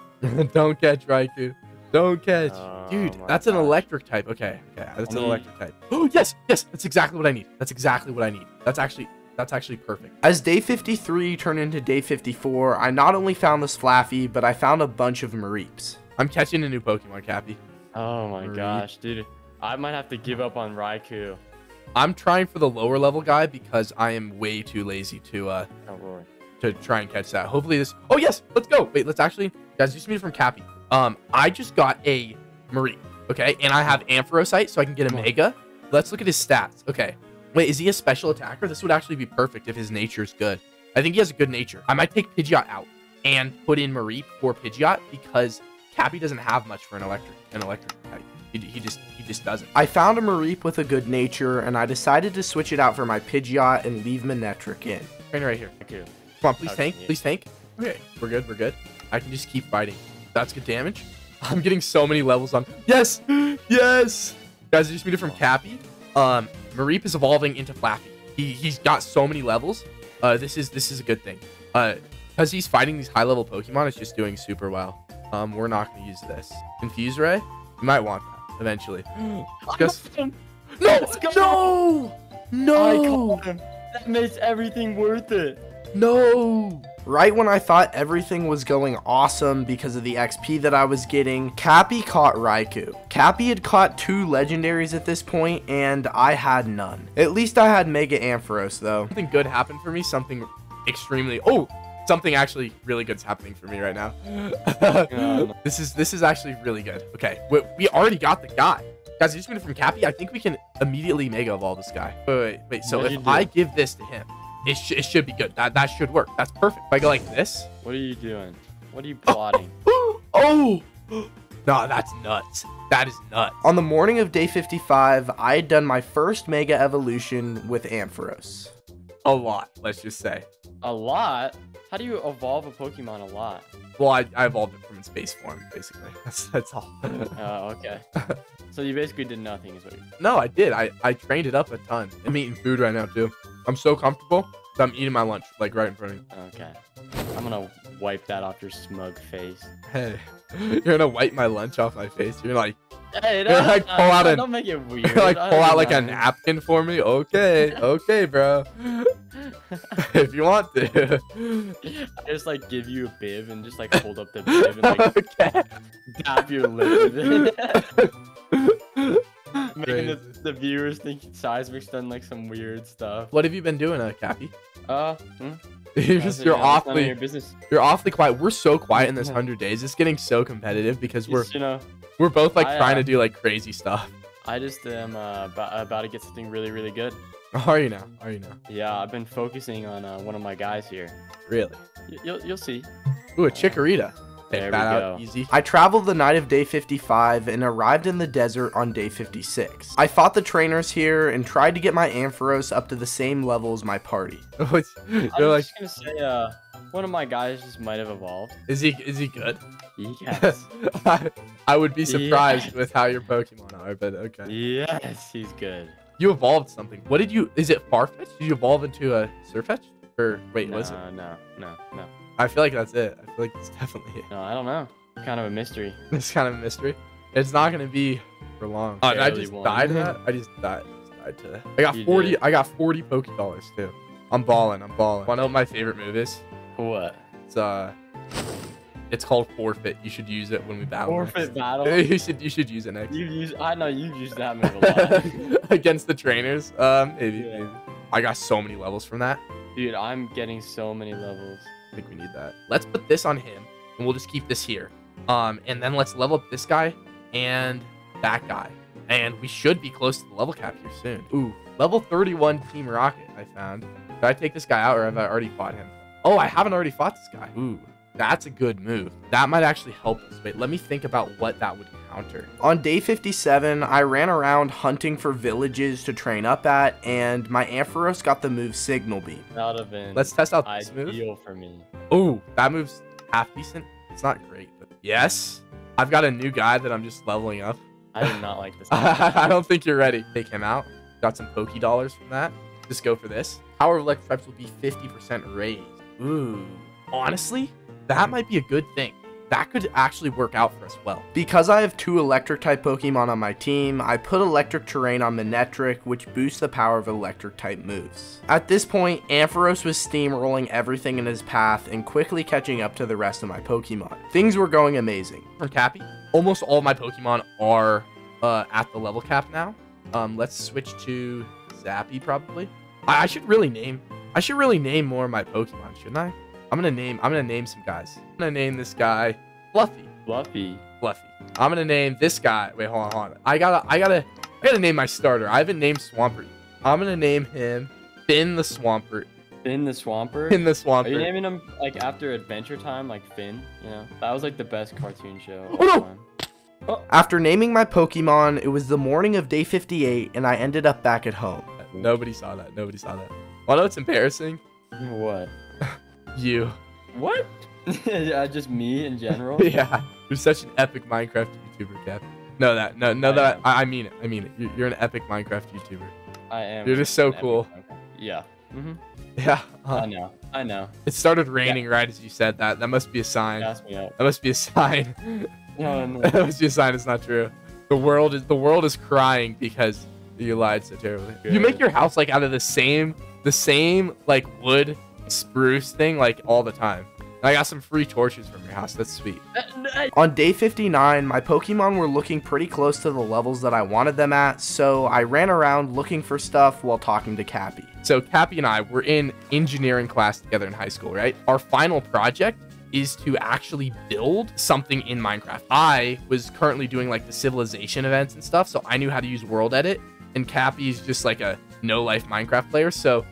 Don't catch, Raikou. Don't catch. Oh, dude, that's gosh. an electric type. Okay, okay, that's an electric type. Oh, yes, yes, that's exactly what I need. That's exactly what I need. That's actually... That's actually perfect. As day fifty-three turned into day fifty-four, I not only found this Flaffy, but I found a bunch of Mareeps. I'm catching a new Pokemon, Cappy. Oh my Mareep. gosh, dude. I might have to give up on Raikou. I'm trying for the lower level guy because I am way too lazy to uh oh, to try and catch that. Hopefully this... Oh yes, let's go. Wait, let's actually... Guys, this is me from Cappy. Um, I just got a Mareep, okay? And I have Ampharosite, so I can get a Mega. Let's look at his stats. Okay. Wait, is he a special attacker? This would actually be perfect if his nature is good. I think he has a good nature. I might take Pidgeot out and put in Mareep for Pidgeot because Cappy doesn't have much for an electric an electric type. He, he just he just doesn't. I found a Mareep with a good nature, and I decided to switch it out for my Pidgeot and leave Manectric in. Trainer right here. Thank you. Come on, please How tank. Please tank. Okay, we're good. We're good. I can just keep fighting. That's good damage. I'm getting so many levels on. Yes, yes. Guys, I just made it from Cappy. Um. Mareep is evolving into Flaffy. He, he's got so many levels. Uh, this is this is a good thing. Uh, because he's fighting these high-level Pokemon, it's just doing super well. Um, we're not going to use this. Confuse Ray? You might want that eventually. Just... No! No! No! I that makes everything worth it. No! Right when I thought everything was going awesome because of the X P that I was getting, Cappy caught Raikou. Cappy had caught two legendaries at this point, and I had none. At least I had Mega Ampharos, though. Something good happened for me, something extremely... Oh! Something actually really good's happening for me right now. This is this is actually really good. Okay, we, we already got the guy. Guys, I just made it from Cappy. I think we can immediately Mega Evolve this guy. Wait, wait, wait. So yeah, if I give this to him... It, sh it should be good. That that should work. That's perfect. If I go like this. What are you doing? What are you plotting? Oh! No, that's nuts. That is nuts. On the morning of day fifty-five, I had done my first Mega Evolution with Ampharos. A lot, let's just say. A lot? How do you evolve a Pokemon a lot? Well, I, I evolved it from its base form, basically. That's, that's all. Oh, okay. So you basically did nothing, is what you did? No, I did. I, I trained it up a ton. I'm eating food right now, too. I'm so comfortable that I'm eating my lunch, like, right in front of me. Okay. I'm going to wipe that off your smug face. Hey, you're going to wipe my lunch off my face? You're like... Hey, you're like, pull out a... Don't make it weird. You're like, pull out, like, a napkin for me? Okay. Okay, bro. If you want to. I just like give you a bib and just like hold up the bib and like okay. Dab your lip with it. Making the, the viewers think Seismic's done like some weird stuff. What have you been doing, uh, Cappy? Uh, hmm? you're, just, you're awfully your you're awfully quiet. We're so quiet in this hundred days. It's getting so competitive because we're just, you know, we're both like I, trying uh, to do like crazy stuff. I just am uh, about to get something really really good. Are you now? Are you now? Yeah, I've been focusing on uh, one of my guys here. Really? Y you'll, you'll see. Ooh, a Chikorita. Take there that we go. Out easy. I traveled the night of day fifty-five and arrived in the desert on day fifty-six. I fought the trainers here and tried to get my Ampharos up to the same level as my party. I was like... just gonna say, uh, one of my guys just might have evolved. Is he? Is he good? Yes. I, I would be surprised yes. with how your Pokemon are, but okay. Yes, he's good. You evolved something. What did you... Is it Farfetch'd? Did you evolve into a Sirfetch'd? Or wait, no, was it? No, no, no, no. I feel like that's it. I feel like it's definitely it. No, I don't know. Kind of a mystery. It's kind of a mystery. It's not going to be for long. Oh, I just won. died to that? I just died. I just died to that. I got you forty... Did. I got forty Pokedollars, too. I'm balling. I'm balling. Want to know what my favorite move is? What? It's, uh... It's called forfeit. You should use it when we battle. Forfeit next. battle. You should you should use it next. You use I know you've used that move a lot against the trainers. Um, maybe, yeah. maybe. I got so many levels from that. Dude, I'm getting so many levels. I think we need that. Let's put this on him, and we'll just keep this here. Um, and then let's level up this guy and that guy, and we should be close to the level cap here soon. Ooh, level thirty-one Team Rocket. I found. Did I take this guy out, or have I already fought him? Oh, I haven't already fought this guy. Ooh. That's a good move. That might actually help us. Wait, let me think about what that would counter. On day fifty-seven, I ran around hunting for villages to train up at, and my Ampharos got the move Signal Beam. That would have been Let's test out this move. Ideal for me. Oh, that move's half decent. It's not great, but yes. I've got a new guy that I'm just leveling up. I do not like this. I don't think you're ready. Take him out. Got some Poké Dollars from that. Just go for this. Power of Electrike will be fifty percent raised. Ooh. Honestly? That might be a good thing. That could actually work out for us well. Because I have two Electric-type Pokemon on my team, I put Electric Terrain on Manectric, which boosts the power of Electric-type moves. At this point, Ampharos was steamrolling everything in his path and quickly catching up to the rest of my Pokemon. Things were going amazing. From Cappy, almost all my Pokemon are uh, at the level cap now. Um, let's switch to Zappy, probably. I, I should really name... I should really name more of my Pokemon, shouldn't I? I'm gonna name I'm gonna name some guys. I'm gonna name this guy Fluffy. Fluffy. Fluffy. I'm gonna name this guy. Wait, hold on, hold on. I gotta I gotta I gotta name my starter. I haven't named Swampert. I'm gonna name him Finn the Swampert. Finn the Swampert? Finn the Swampert. Are you naming him like after Adventure Time, like Finn? You know? That was like the best cartoon show of all oh, no. time. Oh. After naming my Pokemon, it was the morning of day fifty-eight and I ended up back at home. Nobody saw that. Nobody saw that. Well, I know it's embarrassing. What? You. What? Yeah, just me in general? Yeah. You're such an epic Minecraft YouTuber, Cap. No, that. No, no, I that. I, I mean it. I mean it. You're, you're an epic Minecraft YouTuber. I am. You're just so cool. Epic. Yeah. Mm-hmm. Yeah. Uh, I know. I know. It started raining yeah. right as you said that. That must be a sign. Pass me up. That must be a sign. No, no. That must be a sign. It's not true. The world is the world is crying because you lied so terribly. Good. You make your house like out of the same the same like wood. Spruce thing like all the time. I got some free torches from your house. That's sweet. On day fifty-nine, my Pokemon were looking pretty close to the levels that I wanted them at, so I ran around looking for stuff while talking to Cappy. So Cappy and I were in engineering class together in high school, right? Our final project is to actually build something in Minecraft. I was currently doing like the civilization events and stuff, so I knew how to use World Edit, and Cappy's just like a no-life Minecraft player, so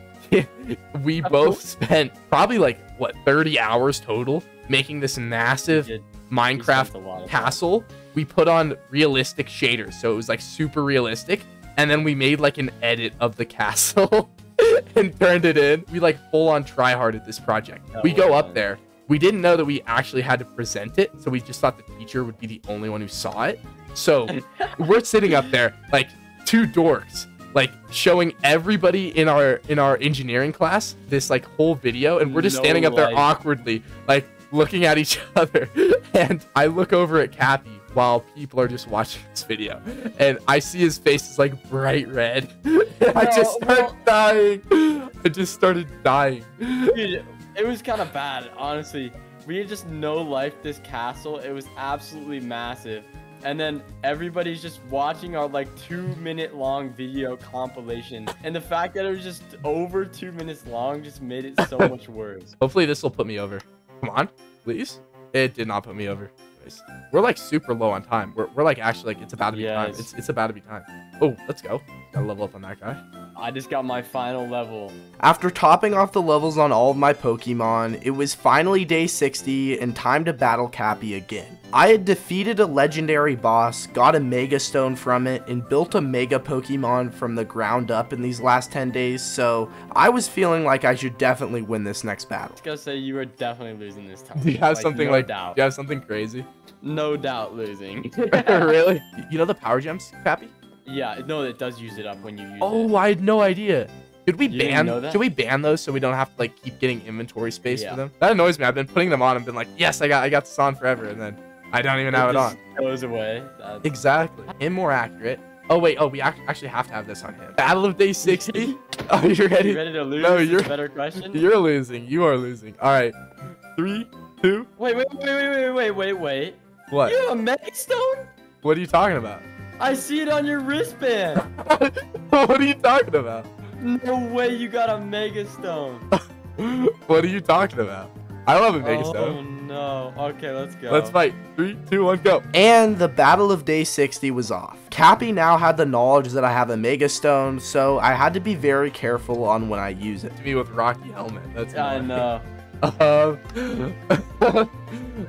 we both spent probably like what thirty hours total making this massive Minecraft castle. We put on realistic shaders, so it was like super realistic, and then we made like an edit of the castle and turned it in. We like full on try hard at this project. Oh, we go wow. up there. We didn't know that we actually had to present it, so we just thought the teacher would be the only one who saw it. So we're sitting up there like two dorks, like showing everybody in our in our engineering class this like whole video, and we're just no standing up there life. awkwardly, like looking at each other. And I look over at Cappy while people are just watching this video, and I see his face is like bright red. No, I just start well, dying. I just started dying. Dude, it was kind of bad, honestly. We had just no life this castle. It was absolutely massive. And then everybody's just watching our like two minute long video compilation. And the fact that it was just over two minutes long just made it so much worse. Hopefully this will put me over. Come on, please. It did not put me over. We're like super low on time. We're, we're like actually like it's about to be yes. time. It's, it's about to be time. Oh, let's go. Gotta level up on that guy. I just got my final level. After topping off the levels on all of my Pokemon, it was finally day sixty and time to battle Cappy again. I had defeated a legendary boss, got a Mega Stone from it, and built a Mega Pokemon from the ground up in these last ten days, so I was feeling like I should definitely win this next battle. I was gonna say you were definitely losing this time. Do you have like, something no like doubt. Do you have something crazy? No doubt losing. Really? You know the power gems, Cappy? Yeah, no, it does use it up when you use oh, it. Oh, I had no idea. Should we you ban should we ban those so we don't have to like keep getting inventory space yeah. for them? That annoys me. I've been putting them on and been like, yes, I got I got this on forever, and then I don't even it have it on. Goes away. That's... Exactly. And more accurate. Oh wait, oh we actually have to have this on him. Battle of day sixty. Oh, you're ready? You ready to lose? No, you're better question. You're losing. You are losing. Alright. Three, two. Wait, wait, wait, wait, wait, wait, wait, wait. What? You have a Mega Stone? What are you talking about? I see it on your wristband. What are you talking about? No way you got a Mega Stone. What are you talking about? I love a Mega oh, Stone. Oh no. Okay, let's go. Let's fight. Three, two, one, go. And the battle of day sixty was off. Cappy now had the knowledge that I have a Mega Stone, so I had to be very careful on when I use it. To me with Rocky Helmet. That's I know. Um,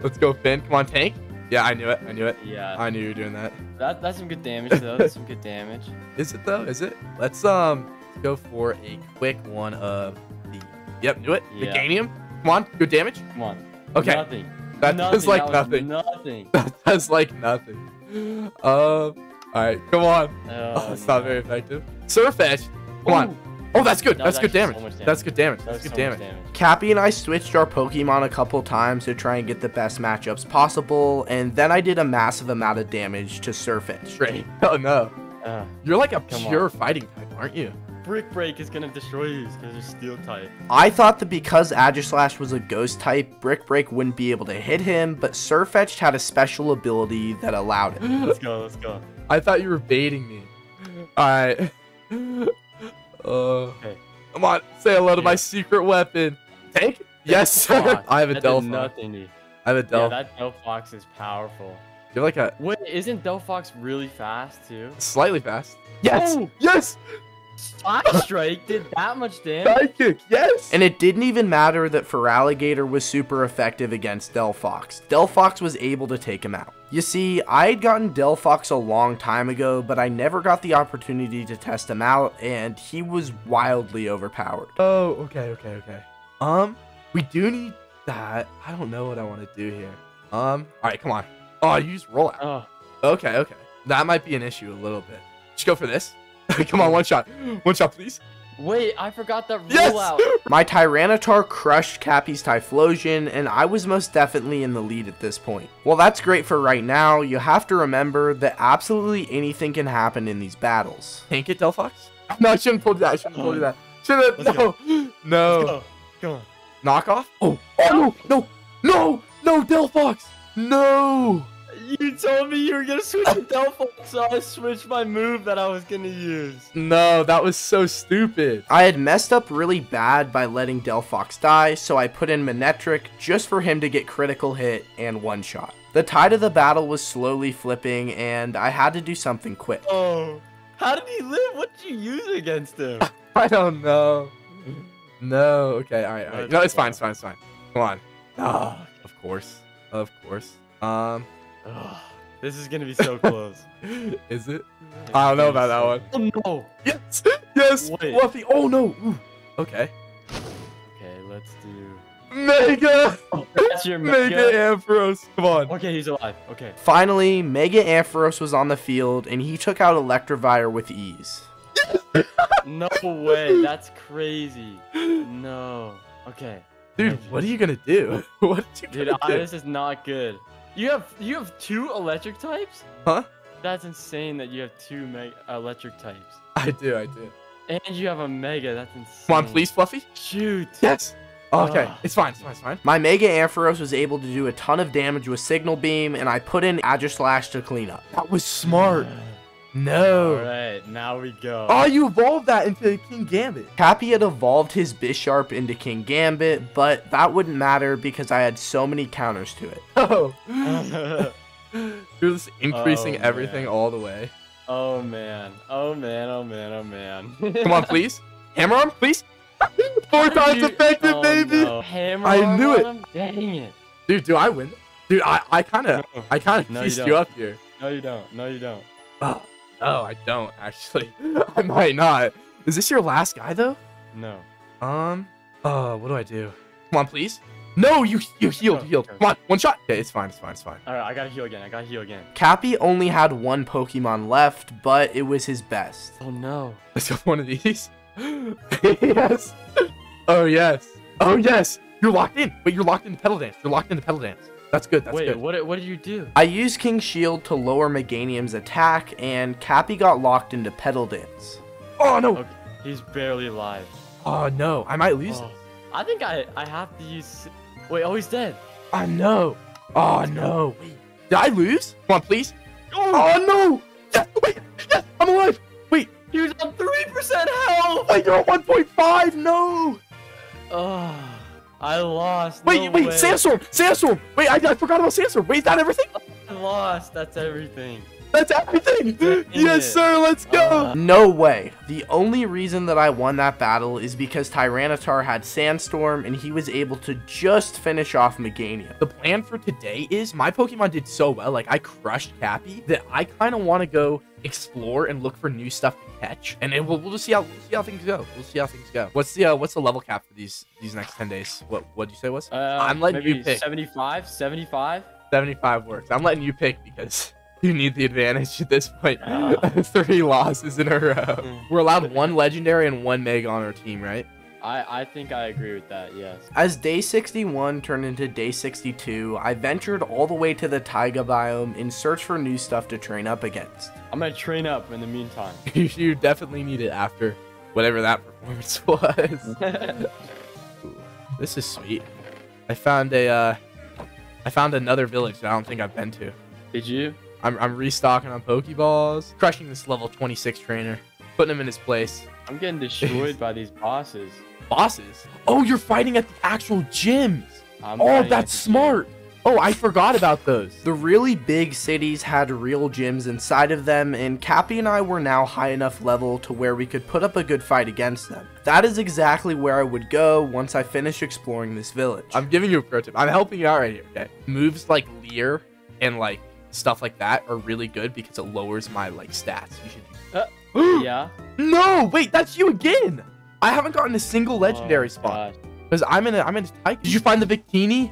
let's go, Finn. Come on, tank. Yeah, I knew it. I knew it. Yeah. I knew you were doing that. That that's some good damage though. That's some good damage. Is it though? Is it? Let's um let's go for a quick one of the Yep, knew it. Yeah. Meganium. Come on, good damage. Come on. Okay. Nothing. That nothing. does like that nothing. Nothing. That does like nothing. Um all right, come on. Oh, it's oh, no. not very effective. Surfetch. Come Ooh. on. Oh, that's good. That's good damage. That's good damage. That's good damage. Cappy and I switched our Pokemon a couple times to try and get the best matchups possible, and then I did a massive amount of damage to Surfetch. Great. Oh, no. Uh, You're like a pure fighting type, aren't you? Brick Break is going to destroy you because you're steel type. I thought that because Aegislash was a ghost type, Brick Break wouldn't be able to hit him, but Surfetch had a special ability that allowed it. Let's go. Let's go. I thought you were baiting me. All right. Uh, okay. Come on, say hello yeah. to my secret weapon. Tank? Yes, sir. I have a Delphox. I have a Delphox. Yeah, that Delphox is powerful. You're like a. Wait, isn't Delphox really fast too? Slightly fast. Yes. Oh, yes. Side Strike did that much damage. Sidekick, yes. And it didn't even matter that Feraligatr was super effective against Delphox. Delphox was able to take him out. You see, I had gotten Delphox a long time ago, but I never got the opportunity to test him out, and he was wildly overpowered. Oh, okay, okay, okay. Um, we do need that. I don't know what I want to do here. Um, all right, come on. Oh, you just roll out. Oh. Okay, okay. That might be an issue a little bit. Just go for this. Come on, one shot. One shot, please. Wait, I forgot that rollout. Yes! My Tyranitar crushed Cappy's Typhlosion, and I was most definitely in the lead at this point. While that's great for right now, you have to remember that absolutely anything can happen in these battles. Tank it, Delphox? No, I shouldn't pull that. I shouldn't oh. pull that. Shouldn't. Let's no. Go. No. Let's go. Come on. Knock off? Oh. Oh, no. No. No, no Delphox. No. You told me you were gonna switch to Delphox, so I switched my move that I was gonna use. No, that was so stupid. I had messed up really bad by letting Delphox die, so I put in Manectric just for him to get critical hit and one shot. The tide of the battle was slowly flipping, and I had to do something quick. Oh, how did he live? What did you use against him? I don't know. No, okay, all right, all right. No, it's fine, it's fine, it's fine. Come on. Oh, of course, of course. Um, oh, this is gonna be so close. Is it? I don't know about that one. Oh no! Yes, yes. Wait. Fluffy. Oh no. Ooh. Okay. Okay, let's do. Mega. Oh, that's your Mega. Mega Ampharos. Come on. Okay, he's alive. Okay. Finally, Mega Ampharos was on the field, and he took out Electivire with ease. No way. That's crazy. No. Okay. Dude, what are you gonna do? What are you Dude, gonna I, do? This is not good. You have you have two electric types? Huh? That's insane that you have two mega electric types. I do, I do. And you have a Mega. That's insane. Come on, please, Fluffy. Shoot. Yes. Okay, oh. It's fine, it's fine, it's fine. My Mega Ampharos was able to do a ton of damage with Signal Beam, and I put in Aegislash to clean up. That was smart. Yeah. No. All right, now we go. Oh, you evolved that into King Gambit. Cappy had evolved his Bisharp into King Gambit, but that wouldn't matter because I had so many counters to it. Oh. You're just increasing oh, everything all the way. Oh, man. Oh, man. Oh, man. Oh, man. Come on, please. Hammer Arm, please. Four times effective, oh, baby. No. Hammer I arm knew it. Him? Dang it. Dude, do I win? Dude, I kind of, I kind of no, pieced you, you up here. No, you don't. No, you don't. Oh. Oh, I don't actually. I might not. Is this your last guy though? No. Um. Oh, what do I do? Come on, please. No, you you healed, you healed. Come on, one shot. Okay, it's fine, it's fine, it's fine. All right, I gotta heal again. I gotta heal again. Cappy only had one Pokemon left, but it was his best. Oh no. Let's go one of these. Yes. Oh yes. Oh yes. You're locked in. Wait, you're locked in the pedal dance. You're locked in the pedal dance. That's good, that's Wait, good. What, what did you do? I used King Shield to lower Meganium's attack, and Cappy got locked into Pedal Dance. Oh, no! Okay, he's barely alive. Oh, no. I might lose oh. I think I, I have to use... Wait, oh, he's dead. I know. Oh, no. Wait, did I lose? Come on, please. Oh, oh no! Yes, wait! Yes, I'm alive! Wait! You're on three percent health! Wait, you're on one point five! No! Oh... I lost. Wait, no wait, way. Sandstorm, Sandstorm. Wait, I, I forgot about Sandstorm. Wait, is that everything? I lost. That's everything. That's everything. That's yes, it. sir. Let's go. Uh, no way. The only reason that I won that battle is because Tyranitar had Sandstorm and he was able to just finish off Meganium. The plan for today is my Pokemon did so well, like I crushed Cappy, that I kind of want to go explore and look for new stuff to catch, and then we'll, we'll just see how we'll see how things go. We'll see how things go. What's the uh, what's the level cap for these these next ten days? What what do you say was? Uh, I'm letting maybe you pick. Seventy-five. Seventy-five. Seventy-five works. I'm letting you pick because you need the advantage at this point. Uh, Three losses in a row. We're allowed one legendary and one Mega on our team, right? I, I think I agree with that, yes. As day sixty-one turned into day sixty-two, I ventured all the way to the taiga biome in search for new stuff to train up against. I'm going to train up in the meantime. You definitely need it after whatever that performance was. Ooh, this is sweet. I found a, uh, I found another village that I don't think I've been to. Did you? I'm, I'm restocking on Pokeballs. Crushing this level twenty-six trainer. Putting him in his place. I'm getting destroyed by these bosses. Bosses? Oh, you're fighting at the actual gyms. I'm oh, that's smart. Gym. Oh, I forgot about those. The really big cities had real gyms inside of them, and Cappy and I were now high enough level to where we could put up a good fight against them. That is exactly where I would go once I finish exploring this village. I'm giving you a pro tip. I'm helping you out right here, okay? Moves like Leer and like stuff like that are really good because it lowers my like stats. You should do uh yeah. No, wait, that's you again. I haven't gotten a single legendary oh, spot because I'm in a I'm in a tiger. Did you find the Victini?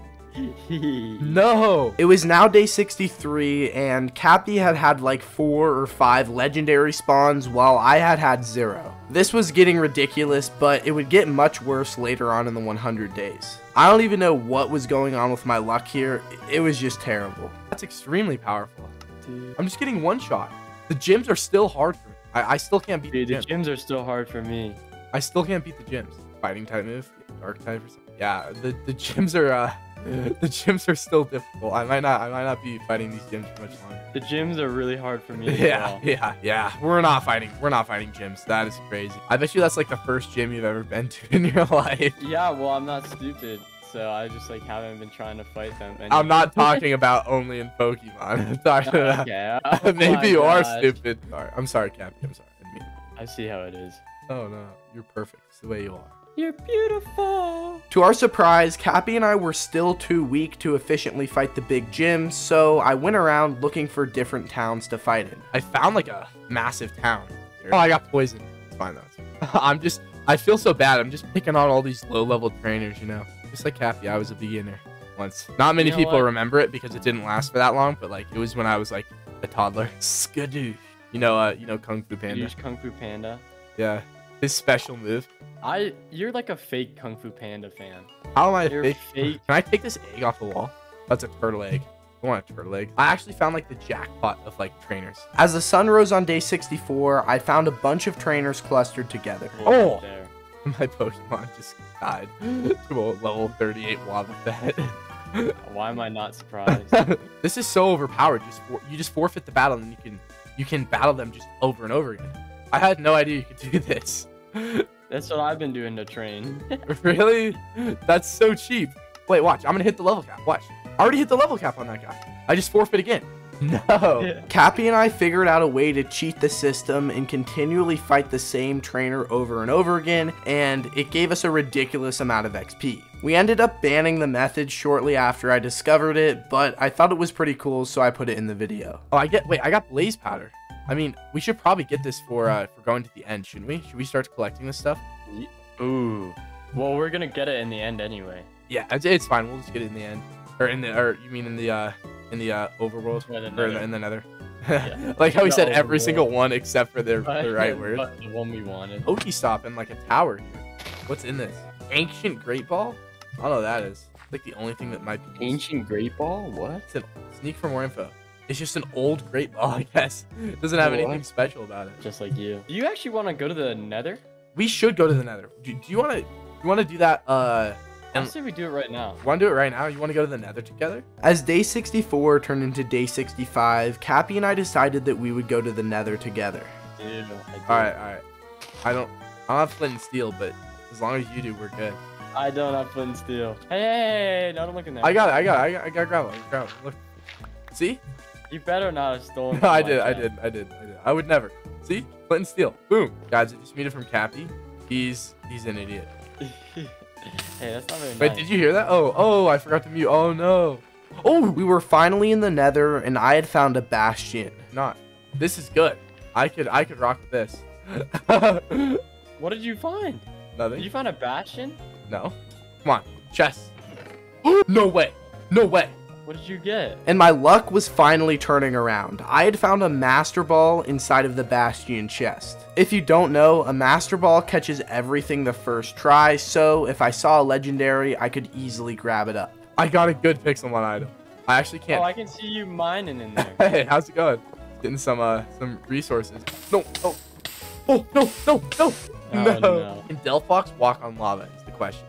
No. It was now day sixty-three, and Cappy had had like four or five legendary spawns while I had had zero. This was getting ridiculous, but it would get much worse later on in the one hundred days. I don't even know what was going on with my luck here. It was just terrible. That's extremely powerful. Dude. I'm just getting one shot. The gyms are still hard for me. I, I still can't beat Dude, the gyms. The gyms are still hard for me. I still can't beat the gyms. Fighting type move, dark type or something. Yeah, the, the gyms are uh, the gyms are still difficult. I might not I might not be fighting these gyms for much longer. The gyms are really hard for me. Yeah, well. yeah, yeah. We're not fighting. We're not fighting gyms. That is crazy. I bet you that's like the first gym you've ever been to in your life. Yeah, well, I'm not stupid, so I just like haven't been trying to fight them anymore. I'm not talking about only in Pokemon. I'm talking oh, okay. about oh, maybe you gosh. are stupid. Sorry. I'm sorry, Cappy. I'm sorry. I, mean, I see how it is. Oh no, you're perfect. It's the way you are. You're beautiful. To our surprise, Cappy and I were still too weak to efficiently fight the big gym, so I went around looking for different towns to fight in. I found like a massive town. Oh, I got poisoned. It's fine though. I'm just, I feel so bad. I'm just picking on all these low-level trainers, you know. Just like Cappy, I was a beginner once. Not many you know people what? remember it because it didn't last for that long, but like it was when I was like a toddler. Skadoosh. You know, uh, you know, Kung Fu Panda. Skadoosh Kung Fu Panda. Yeah. His special move. I, you're like a fake Kung Fu Panda fan. How am I you're fake? fake? Can I take this egg off the wall? That's a turtle egg. I want a turtle egg. I actually found like the jackpot of like trainers. As the sun rose on day sixty-four, I found a bunch of trainers clustered together. Oh, there. My Pokemon just died to a level thirty-eight Wobbuffet. Why am I not surprised? This is so overpowered. Just for, you just forfeit the battle, and you can you can battle them just over and over again. I had no idea you could do this. That's what I've been doing to train. Really? That's so cheap. Wait, watch. I'm going to hit the level cap. Watch. I already hit the level cap on that guy. I just forfeit again. No. Yeah. Cappy and I figured out a way to cheat the system and continually fight the same trainer over and over again, and it gave us a ridiculous amount of X P. We ended up banning the method shortly after I discovered it, but I thought it was pretty cool, so I put it in the video. Oh, I get... Wait, I got Blaze Powder. I mean, we should probably get this for uh, for going to the end, shouldn't we? Should we start collecting this stuff? Ooh. Well, we're gonna get it in the end anyway. Yeah, it's, it's fine. We'll just get it in the end, or in the, or you mean in the uh, in the uh, overworld, or in the, in the nether. Yeah. Like how we said overworld. Every single one except for the, the right word. The one we wanted. Pokestop in like a tower. Here. What's in this? Ancient Great Ball? I don't know what that is. It's like the only thing that might be. Ancient Great Ball? What? Sneak for more info. It's just an old great ball, I guess. It doesn't have anything special about it. Just like you. Do you actually want to go to the nether? We should go to the nether. Do, do you want to you want to do that? Uh, I say we do it right now. Want to do it right now? You want to go to the nether together? As day sixty-four turned into day sixty-five, Cappy and I decided that we would go to the nether together. Dude, I do. All right, all right. I don't, I don't have flint and steel, but as long as you do, we're good. I don't have flint and steel. Hey, hey, hey, no, don't look in there. I got it, I got it. I got gravel, I got gravel. Look. See? You better not have stolen. No, I did, I did, I did, I did. I would never. See, flint and steel. Boom, guys. I just made it from Cappy. He's he's an idiot. Hey, that's not very nice. Wait, did you hear that? Oh, oh, I forgot to mute. Oh no. Oh, we were finally in the Nether, and I had found a bastion. Not. This is good. I could I could rock with this. What did you find? Nothing. Did you find a bastion? No. Come on, chest. No way. No way. What did you get? And my luck was finally turning around. I had found a Master Ball inside of the Bastion chest. If you don't know, a Master Ball catches everything the first try, so if I saw a Legendary, I could easily grab it up. I got a good Pixelmon item. I actually can't. Oh, I can see you mining in there. Hey, how's it going? Getting some uh, some resources. No, no. Oh, no, no, no. Oh, no. no. Can Delphox walk on lava is the question.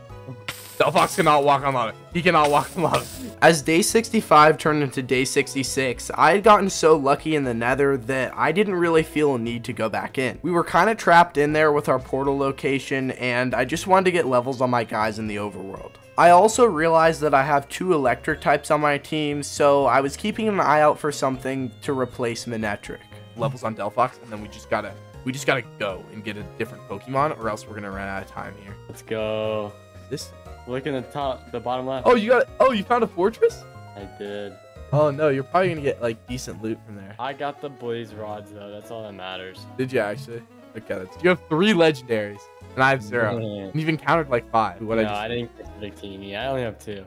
Delphox cannot walk on lava. He cannot walk on lava. As day sixty-five turned into day sixty-six, I had gotten so lucky in the nether that I didn't really feel a need to go back in. We were kind of trapped in there with our portal location, and I just wanted to get levels on my guys in the overworld. I also realized that I have two electric types on my team, so I was keeping an eye out for something to replace Manectric. Levels on Delphox, and then we just gotta, we just gotta go and get a different Pokemon, or else we're gonna run out of time here. Let's go. This. Look in the top, the bottom left. Oh, you got. Oh, you found a fortress? I did. Oh no, you're probably gonna get like decent loot from there. I got the blaze rods though. That's all that matters. Did you actually? Okay, that's. You have three legendaries, and I have zero. Man. And you've encountered like five. What no, I, just... I didn't get the Victini. I only have two.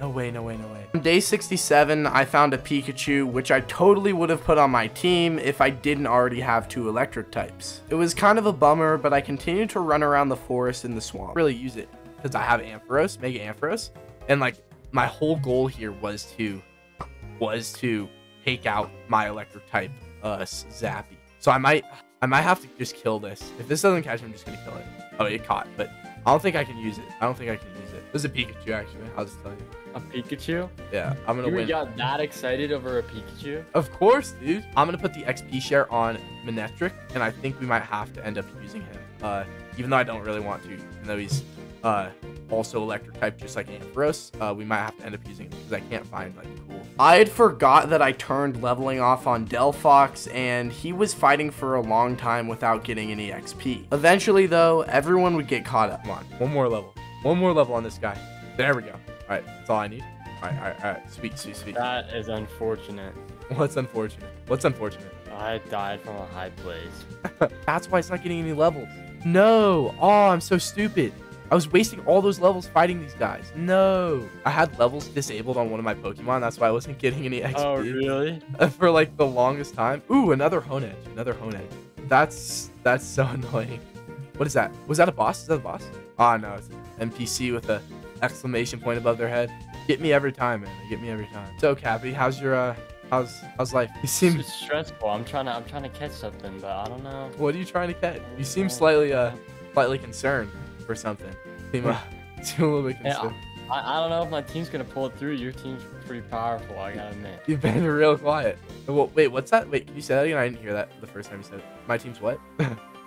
No way, no way, no way. On day sixty-seven, I found a Pikachu, which I totally would have put on my team if I didn't already have two electric types. It was kind of a bummer, but I continued to run around the forest and the swamp. Really use it. Because I have Ampharos, Mega Ampharos, and like my whole goal here was to was to take out my electric type uh Zappy. So I might I might have to just kill this. If this doesn't catch him, I'm just gonna kill it. Oh, it caught, but I don't think I can use it. I don't think I can use it. This is a Pikachu actually, I'll just tell you. A Pikachu? Yeah, I'm gonna you win. You got that excited over a Pikachu? Of course, dude. I'm gonna put the X P share on Manectric, and I think we might have to end up using him. Uh even though I don't really want to, even though he's Uh, also electric type, just like Ampharos. Uh, we might have to end up using it because I can't find like cool. I had forgot that I turned leveling off on Delphox, and he was fighting for a long time without getting any X P. Eventually though, everyone would get caught up. Come on, one more level. One more level on this guy. There we go. All right, that's all I need. All right, all right, all right. Sweet, sweet, sweet. That is unfortunate. What's unfortunate? What's unfortunate? I died from a high place. That's why it's not getting any levels. No. Oh, I'm so stupid. I was wasting all those levels fighting these guys. No. I had levels disabled on one of my Pokemon. That's why I wasn't getting any X P. Oh, really? For like the longest time. Ooh, another Honedge. Another Honedge. That's, that's so annoying. What is that? Was that a boss? Is that a boss? Ah, oh, no. It's an N P C with an exclamation point above their head. Get me every time, man. They get me every time. So, Cappy, how's your... uh? How's how's life? You seem it's stressful. I'm trying to I'm trying to catch something, but I don't know. What are you trying to catch? You seem slightly uh slightly concerned for something. Seem a, seem a little bit concerned. Yeah, I, I don't know if my team's gonna pull it through. Your team's pretty powerful, I gotta admit. You've been real quiet. Well, wait, what's that? Wait, can you say that again? I didn't hear that the first time you said it. My team's what?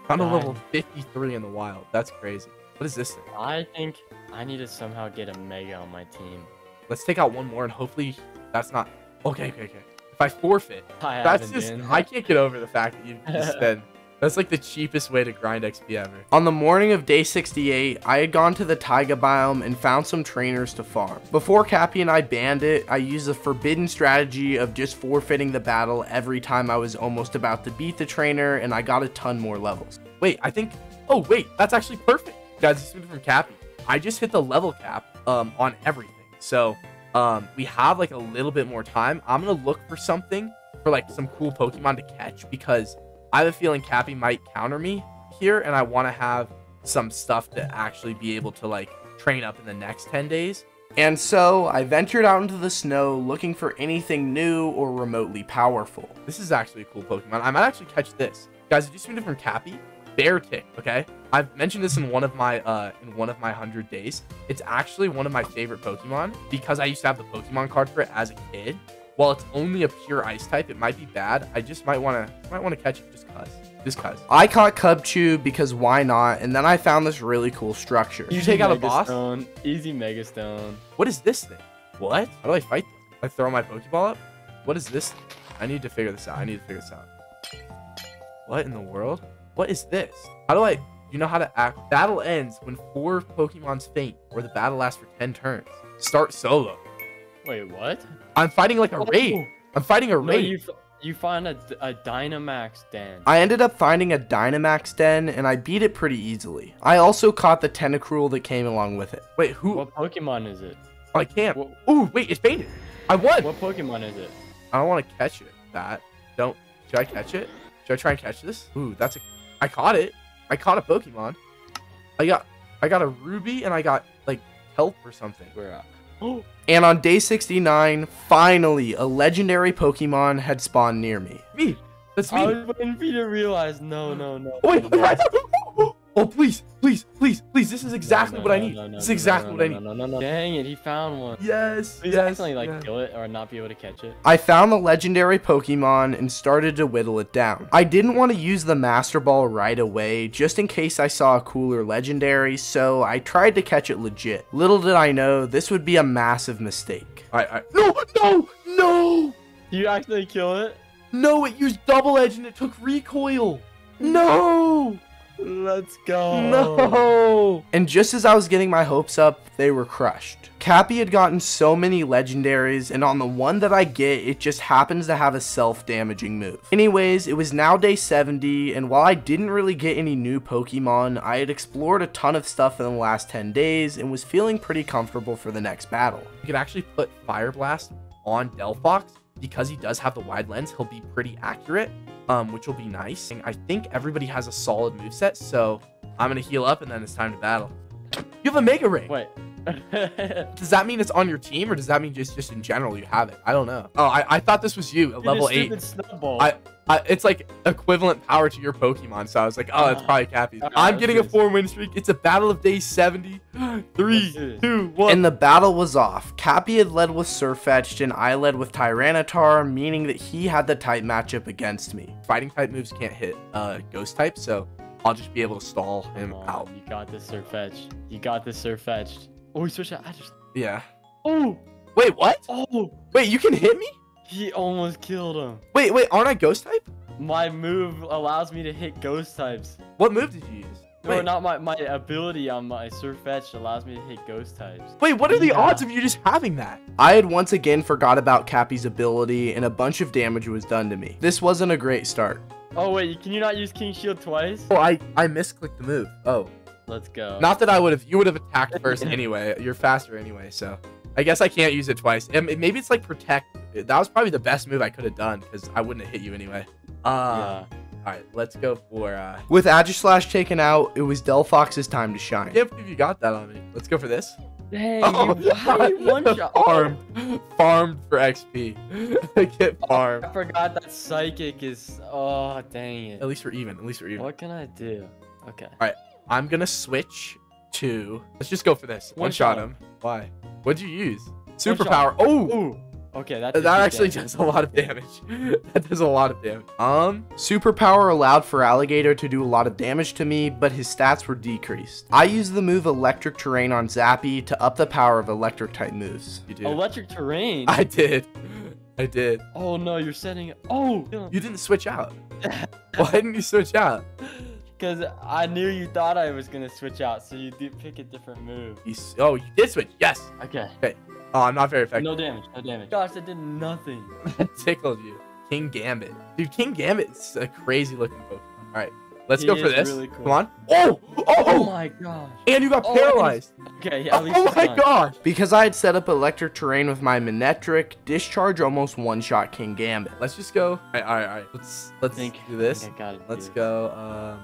I'm a level fifty-three in the wild. That's crazy. What is this thing? I think I need to somehow get a Mega on my team. Let's take out one more and hopefully that's not. Okay, okay, okay. If I forfeit, I that's just, been. I can't get over the fact that you just spend, that's like the cheapest way to grind X P ever. On the morning of day sixty-eight, I had gone to the taiga biome and found some trainers to farm. Before Cappy and I banned it, I used the forbidden strategy of just forfeiting the battle every time I was almost about to beat the trainer, and I got a ton more levels. Wait, I think, oh wait, that's actually perfect. Guys, this is from Cappy. I just hit the level cap um, on everything, so. Um, we have like a little bit more time. I'm going to look for something for like some cool Pokemon to catch because I have a feeling Cappy might counter me here. And I want to have some stuff to actually be able to like train up in the next ten days. And so I ventured out into the snow looking for anything new or remotely powerful. This is actually a cool Pokemon. I might actually catch this. Guys, did you see me from Cappy? Bear tick. Okay, I've mentioned this in one of my uh in one of my hundred days. It's actually one of my favorite Pokemon because I used to have the Pokemon card for it as a kid. While it's only a pure ice type, it might be bad. I just might want to might want to catch it just cuz just cuz I caught Cubchoo because why not. And then I found this really cool structure. You take out a boss. Easy Megastone. What is this thing? What, how do I fight this? I throw my Pokeball up. What is this thing? I need to figure this out. I need to figure this out. What in the world? What is this? How do I... You know how to act. Battle ends when four Pokemon's faint, or the battle lasts for ten turns. Start solo. Wait, what? I'm fighting like a oh. raid. I'm fighting a no, raid. You, you find a, a Dynamax den. I ended up finding a Dynamax den, and I beat it pretty easily. I also caught the Tentacruel that came along with it. Wait, who... What Pokemon is it? Oh, I can't. What... Ooh, wait, it's fainted. I won. What Pokemon is it? I don't want to catch it. That. Don't... Should I catch it? Should I try and catch this? Ooh, that's a... I caught it. I caught a Pokemon. I got I got a Ruby and I got like kelp or something. Where oh. And on day sixty-nine, finally a legendary Pokemon had spawned near me. Me. That's me. I was waiting for you to realize. No, no, no. Oh, wait, no. Oh, oh, please, please, please, please. This is exactly no, no, what no, I need. No, no, this is exactly no, no, what I need. No, no, no, no. Dang it, he found one. Yes. Please yes, accidentally like yeah. kill it or not be able to catch it. I found the legendary Pokemon and started to whittle it down. I didn't want to use the Master Ball right away, just in case I saw a cooler legendary, so I tried to catch it legit. Little did I know, this would be a massive mistake. I, I No, no, no! You actually kill it? No, it used Double Edge and it took recoil. No! Let's go. No. And just as I was getting my hopes up, they were crushed. Cappy had gotten so many legendaries, and on the one that I get, it just happens to have a self-damaging move. Anyways, it was now day seventy, and while I didn't really get any new Pokemon, I had explored a ton of stuff in the last ten days and was feeling pretty comfortable for the next battle. You can actually put Fire Blast on Delphox. Because he does have the wide lens, he'll be pretty accurate, um, which will be nice. And I think everybody has a solid moveset, so I'm going to heal up, and then it's time to battle. You have a Mega Ring. Wait. Does that mean it's on your team, or does that mean just, just in general you have it? I don't know. Oh, I, I thought this was you at Dude, level eight. I, I, it's like equivalent power to your Pokemon, so I was like, oh, it's probably Cappy's. Right, I'm getting a four-win streak. It's a battle of day seventy. Three, two, one. And the battle was off. Cappy had led with Sirfetch'd, and I led with Tyranitar, meaning that he had the type matchup against me. Fighting type moves can't hit uh, Ghost type, so I'll just be able to stall him on, out. You got this, Sirfetch'd. You got this, Sirfetch'd. Oh, he switched out. I just... Yeah. Oh! Wait, what? Oh! Wait, you can hit me? He almost killed him. Wait, wait, aren't I ghost type? My move allows me to hit ghost types. What move did you use? No, wait. not my, my ability on my Surf Fetch allows me to hit ghost types. Wait, what are the yeah. odds of you just having that? I had once again forgot about Cappy's ability and a bunch of damage was done to me. This wasn't a great start. Oh, wait, can you not use King Shield twice? Oh, I, I misclicked the move. Oh. Let's go. Not that I would have, you would have attacked first anyway. You're faster anyway, so. I guess I can't use it twice. And maybe it's like Protect. That was probably the best move I could have done because I wouldn't have hit you anyway. Uh, yeah. All right, let's go for... Uh... With Aegislash taken out, it was Delphox's time to shine. I can't believe you got that on me. Let's go for this. Dang, oh, you one shot. Farmed. Farmed for X P. I get farmed. Oh, I forgot that Psychic is... Oh, dang it. At least we're even. At least we're even. What can I do? Okay. All right, I'm going to switch to... Let's just go for this. One, one shot, shot him. Why? What'd you use? Superpower. Oh! Okay, that that actually does a lot of damage. That does a lot of damage. Um, Superpower allowed for Alligator to do a lot of damage to me, but his stats were decreased. I used the move Electric Terrain on Zappy to up the power of Electric-type moves. You did. Electric Terrain? I did. I did. Oh, no, you're setting... Oh! You didn't switch out. Why didn't you switch out? Because I knew you thought I was going to switch out, so you did pick a different move. You, oh, you did switch. Yes. Okay. Okay. Oh, I'm not very effective. No damage. No damage. Gosh, that did nothing. That tickled you. King Gambit. Dude, King Gambit's a crazy looking Pokemon. All right. Let's he go for this. Really cool. Come on. Oh! Oh! Oh my gosh. And you got oh, paralyzed. Okay. Yeah, at least oh my done. gosh. Because I had set up Electric Terrain with my Manectric, Discharge almost one-shot King Gambit. Let's just go. All right. All right. All right. Let's, let's think, do this. I think I got it, let's dude. go.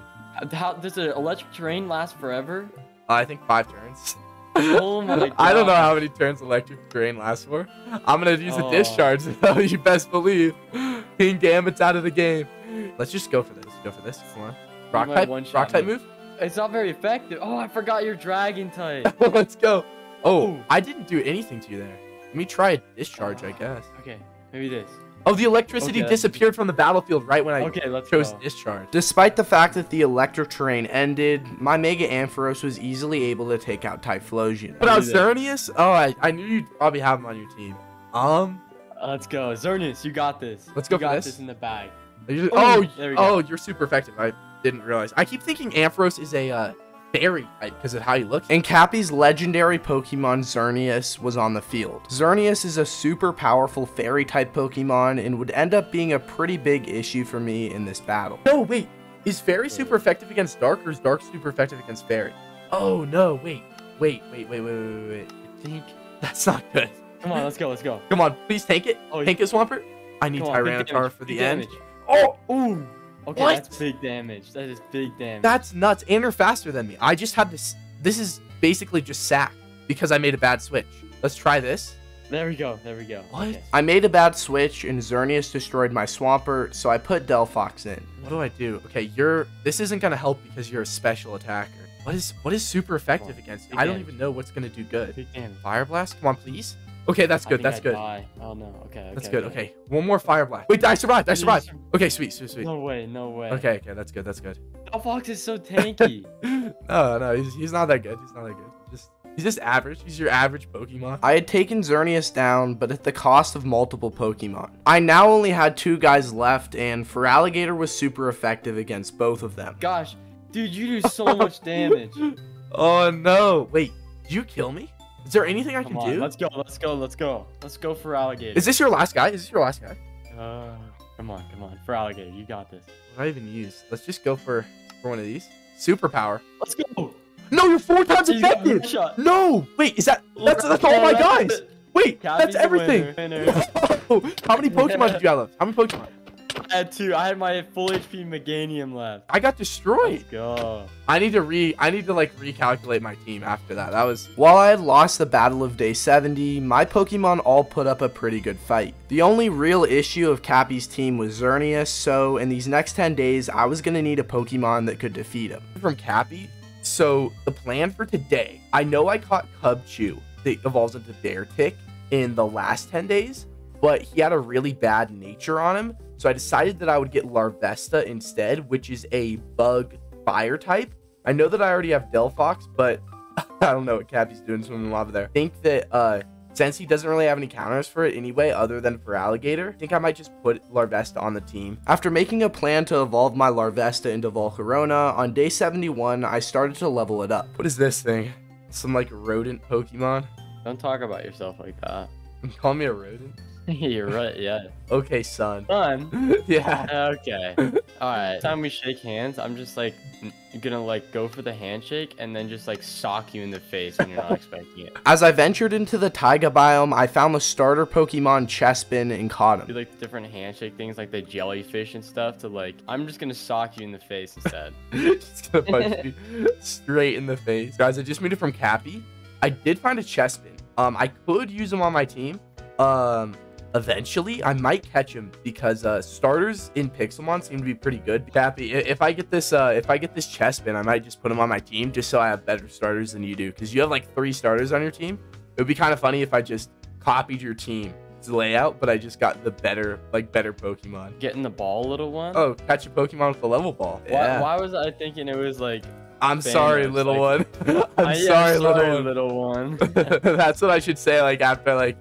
Um... How does an Electric Terrain last forever? Uh, I think five turns. Oh my god. I don't know how many turns Electric Terrain lasts for. I'm gonna use oh. a Discharge, though, you best believe. King Gambit's out of the game. Let's just go for this. Go for this. Come on. Rock type. Rock type move. It's not very effective. Oh, I forgot your Dragon type. Let's go. Oh, ooh. I didn't do anything to you there. Let me try a Discharge, uh, I guess. Okay, maybe this. Oh, the electricity okay, disappeared from the battlefield right when I okay, let's chose go. Discharge. Despite the fact that the Electric Terrain ended, my Mega Ampharos was easily able to take out Typhlosion. But on Xerneas? Oh, I, I knew you'd probably have him on your team. Um, Let's go. Xerneas, you got this. Let's go you for got this. this in the bag. Just, oh, oh, there we go. Oh, you're super effective. I didn't realize. I keep thinking Ampharos is a... Uh, Fairy type because of how he looks. And Cappy's legendary Pokemon Xerneas was on the field. Xerneas is a super powerful fairy type Pokemon and would end up being a pretty big issue for me in this battle. No, wait. Is fairy super effective against dark or is dark super effective against fairy? Oh, no. Wait, wait, wait, wait, wait, wait, wait. I think that's not good. Come on, let's go. Let's go. Come on, please tank it. Oh, tank yeah. it, Swampert. I need on, Tyranitar for the big end. Damage. Oh, ooh. Okay, what? That's big damage. That is big damage. That's nuts. And you're faster than me. I just had this. This is basically just sack because I made a bad switch. Let's try this. There we go. There we go. What? Okay. I made a bad switch and Xerneas destroyed my Swampert, so I put Delphox in. What do I do? Okay, you're. This isn't gonna help because you're a special attacker. What is what is super effective against? Big I don't damage. even know what's gonna do good. Big damage. Fire blast. Come on, please. Okay, that's good. That's I good. Die. Oh no. Okay, okay. That's good. Okay. okay. One more fire blast. Wait, I survived. I survived. Okay, sweet, sweet, sweet. No way. No way. Okay, okay. That's good. That's good. Delphox is so tanky. no, no, he's, he's not that good. He's not that good. Just he's just average. He's your average Pokemon. I had taken Xerneas down, but at the cost of multiple Pokemon. I now only had two guys left, and Feraligatr was super effective against both of them. Gosh, dude, you do so much damage. Oh no! Wait, did you kill me? Is there anything I Come can on, do? Let's go, let's go, let's go. Let's go for Alligator. Is this your last guy? Is this your last guy? Uh, come on, come on. For Alligator, you got this. What do I even use? Let's just go for, for one of these. Superpower. Let's go. No, you're four times effective. No. Wait, is that... That's, that's all my guys. Wait, Cappy's that's everything. Winner, winner. How many Pokemon did you have left? How many Pokemon? I had two. I had my full H P Meganium left. I got destroyed. Let's go. I need to re I need to like recalculate my team after that. That was while I had lost the battle of day seventy, my Pokemon all put up a pretty good fight. The only real issue of Cappy's team was Xerneas, so in these next ten days, I was gonna need a Pokemon that could defeat him. From Cappy, so the plan for today, I know I caught Cubchoo that evolves into Beartick in the last ten days, but he had a really bad nature on him. So I decided that I would get Larvesta instead, which is a bug fire type. I know that I already have Delphox, but I don't know what Cappy's doing swimming in lava there. I think that uh since he doesn't really have any counters for it anyway other than for Alligator, I think I might just put Larvesta on the team. After making a plan to evolve my Larvesta into Volcarona, on day seventy-one, I started to level it up. What is this thing? Some, like, rodent Pokemon? Don't talk about yourself like that. Call me a rodent? You're right, yeah. Okay, son. Son? Yeah. Okay. All right. Next time we shake hands, I'm just, like, gonna, like, go for the handshake and then just, like, sock you in the face when you're not expecting it. As I ventured into the taiga biome, I found the starter Pokemon Chespin and caught him. Do, like, different handshake things, like the jellyfish and stuff, to, like, I'm just gonna sock you in the face instead. Just gonna punch you straight in the face. Guys, I just made it from Cappy. I did find a Chespin. Um, I could use him on my team. Um... Eventually, I might catch him because uh, starters in Pixelmon seem to be pretty good. Cappy, if I get this, uh, if I get this Chespin, I might just put him on my team just so I have better starters than you do. Because you have like three starters on your team. It would be kind of funny if I just copied your team's layout, but I just got the better, like better Pokemon. Getting the ball, little one. Oh, catch a Pokemon with the level ball. Why, yeah. why was I thinking it was like? I'm sorry, little one. I'm sorry, little one. That's what I should say, like, after, like,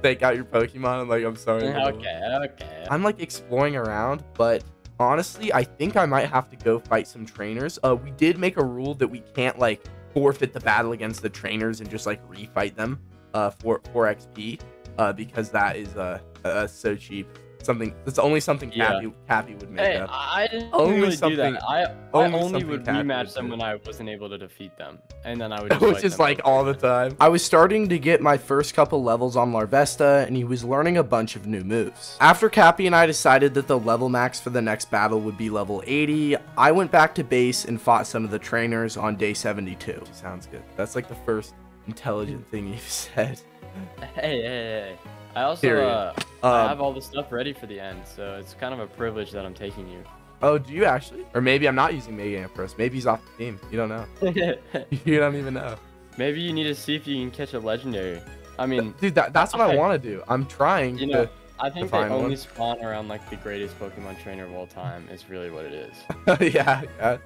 take out your Pokemon. I'm like, I'm sorry. Okay, okay. I'm, like, exploring around, but honestly, I think I might have to go fight some trainers. Uh, we did make a rule that we can't, like, forfeit the battle against the trainers and just, like, refight them uh, for, for X P uh, because that is uh, uh, so cheap. Something that's only something Cappy, yeah. Cappy would make hey, up. I didn't only really do that. I, I only would rematch them when I wasn't able to defeat them. And then I would just Which is like all the time. I was starting to get my first couple levels on Larvesta, and he was learning a bunch of new moves. After Cappy and I decided that the level max for the next battle would be level eighty, I went back to base and fought some of the trainers on day seventy-two. Sounds good. That's like the first intelligent thing you've said. Hey, hey, hey. I also uh, um, I have all the stuff ready for the end, so it's kind of a privilege that I'm taking you. Oh, do you actually? Or maybe I'm not using Mega Ampharos. Maybe he's off the team. You don't know. You don't even know. Maybe you need to see if you can catch a legendary. I mean, dude, that, that's what I, I want to do. I'm trying. You know, to, I think they only one. spawn around like the greatest Pokemon trainer of all time. Is really what it is. yeah, yeah.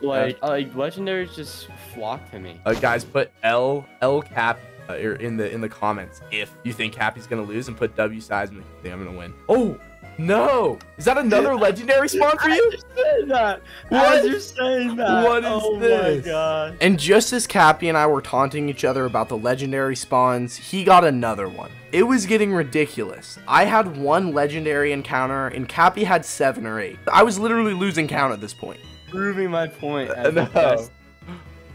Like, yeah. like legendaries just flock to me. Uh, guys, put L L Cap. Uh, in the in the comments if you think Cappy's gonna lose, and put W Seismic if you think I'm gonna win. Oh no! Is that another legendary spawn for you? That. What? You're saying that. What is oh this? My God. And just as Cappy and I were taunting each other about the legendary spawns, he got another one. It was getting ridiculous. I had one legendary encounter, and Cappy had seven or eight. I was literally losing count at this point. Proving my point. Uh, no.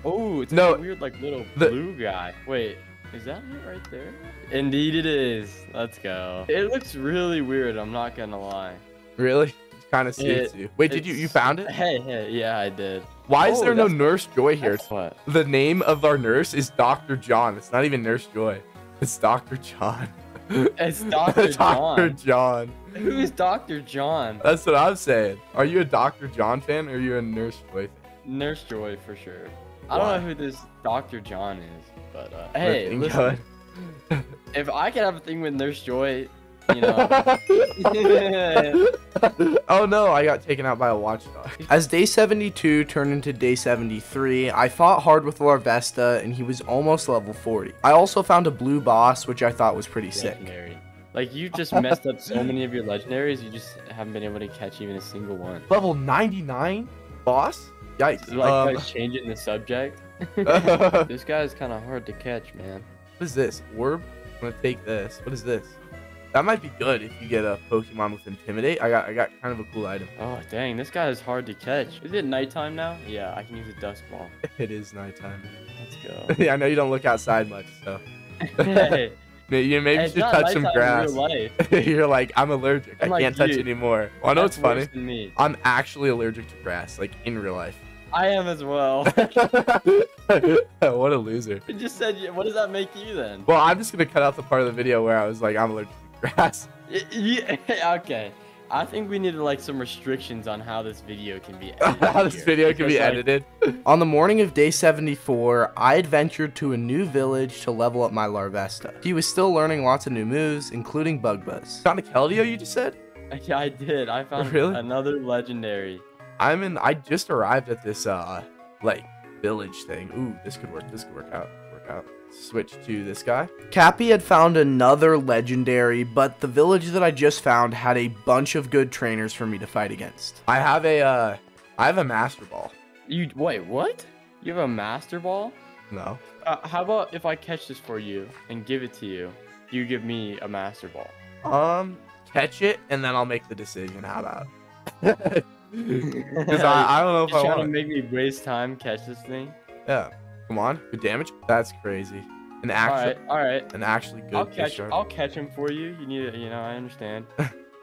Oh, it's no, a weird like little the, blue guy. Wait. Is that it right there? Indeed it is. Let's go. It looks really weird, I'm not gonna lie. Really? It kind of suits you. Wait, did you you found it? Hey, hey, yeah, I did. Why oh, is there no Nurse Joy here? What? The name of our nurse is Doctor John. It's not even Nurse Joy. It's Doctor John. It's Doctor John. Doctor John. Who is Doctor John? That's what I'm saying. Are you a Doctor John fan or are you a Nurse Joy fan? Nurse Joy for sure. Why? I don't know who this Doctor John is. But uh, hey, listen, if I could have a thing with Nurse Joy, you know. Oh no, I got taken out by a watchdog. As day seventy-two turned into day seventy-three, I fought hard with Larvesta and he was almost level forty. I also found a blue boss, which I thought was pretty Legendary. sick. Like, you just messed up so many of your legendaries, you just haven't been able to catch even a single one. Level ninety-nine boss? Yikes. Like, um, like changing the subject. This guy's kind of hard to catch, man. What is this? Orb? I'm gonna take this. What is this? That might be good if you get a Pokemon with Intimidate. I got I got kind of a cool item. Oh, dang. This guy is hard to catch. Is it nighttime now? Yeah, I can use a dust ball. It is nighttime. Let's go. Yeah, I know you don't look outside much, so. Hey. Maybe, maybe hey, you should touch some grass. You're like, I'm allergic. I'm I can't like touch anymore. Well, I know it's funny. I'm actually allergic to grass, like in real life. I am as well. What a loser. You just said, what does that make you then? Well, I'm just going to cut out the part of the video where I was like, I'm allergic to grass. Yeah, okay. I think we needed like some restrictions on how this video can be edited. How this video can because, be edited. Like... On the morning of day seventy-four, I adventured to a new village to level up my Larvesta. He was still learning lots of new moves, including Bug Buzz. Found a Keldeo, you just said? Yeah, I did. I found really? another legendary. I'm in. I just arrived at this uh like village thing. Ooh, this could work. This could work out. Work out. Switch to this guy. Cappy had found another legendary, but the village that I just found had a bunch of good trainers for me to fight against. I have a, uh, I have a Master Ball. You wait, what? You have a Master Ball? No. Uh, how about if I catch this for you and give it to you? You give me a Master Ball. Um, catch it and then I'll make the decision. How about? Because I, I don't know if You're I want. Trying to make me waste time. Catch this thing. Yeah. Come on. Good damage. That's crazy. An actual. All right. All right. An actually good. I'll catch. Pitcher. I'll catch him for you. You need. A, you know. I understand.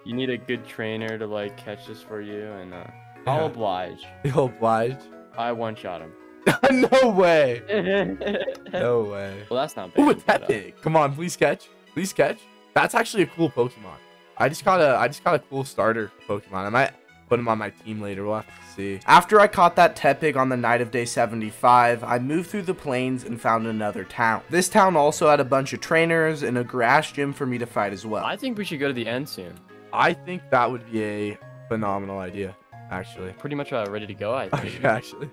You need a good trainer to like catch this for you, and uh, yeah. I'll oblige. You'll oblige. I one shot him. No way. No way. Well, that's not bad. Ooh, it's that big. Come on, please catch. Please catch. That's actually a cool Pokemon. I just caught a I just caught a cool starter Pokemon. I might put him on my team later. We'll have to see. After I caught that Tepig on the night of day seventy-five, I moved through the plains and found another town. This town also had a bunch of trainers and a grass gym for me to fight as well. I think we should go to the end soon. I think that would be a phenomenal idea, actually. Pretty much uh, ready to go, I think. Okay, actually.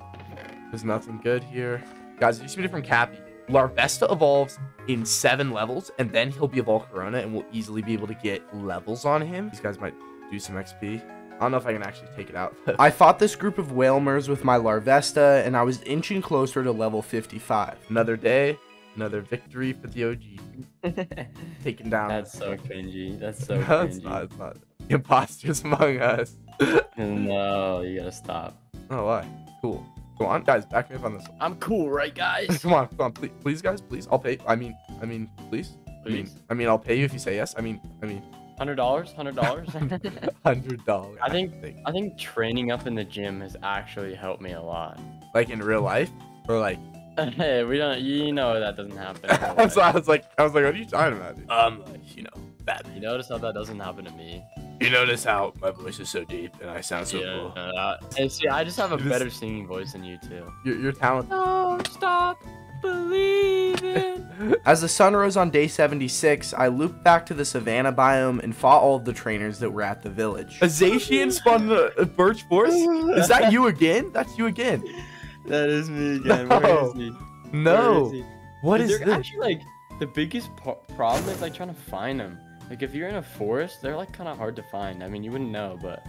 There's nothing good here. Guys, it used to be different Cappy. Larvesta evolves in seven levels, and then he'll be a Volcarona, and we'll easily be able to get levels on him. These guys might do some X P. I don't know if I can actually take it out. I fought this group of Whalmers with my Larvesta, and I was inching closer to level fifty-five. Another day, another victory for the O G. Taken down. That's so cringy. That's so cringy. No, it's not. It's not. Imposters among us. No, you gotta stop. Oh, why? Cool. Come on, guys, back me up on this one. I'm cool, right, guys? Come on, come on, please, please, guys, please. I'll pay. I mean, I mean, please. please. I mean, I mean, I'll pay you if you say yes. I mean, I mean. Hundred dollars, hundred dollars, hundred dollars. I think, I think training up in the gym has actually helped me a lot. Like in real life, or like. Hey, we don't. You know that doesn't happen. So I was like, I was like, what are you talking about, dude? Um, like, you know, Batman. You notice how that doesn't happen to me. You notice how my voice is so deep and I sound so yeah, cool. Uh, and see, I just have a better singing voice than you too. You're, you're talented. Oh, stop believing. As the sun rose on day seventy-six, I looped back to the savannah biome and fought all of the trainers that were at the village. A Zacian spawned a birch forest? Is that you again? That's you again. That is me again. No. Where is he? No. Where is he? What is, is this? Actually, like, the biggest problem is like trying to find him. Like, if you're in a forest, they're, like, kind of hard to find. I mean, you wouldn't know, but...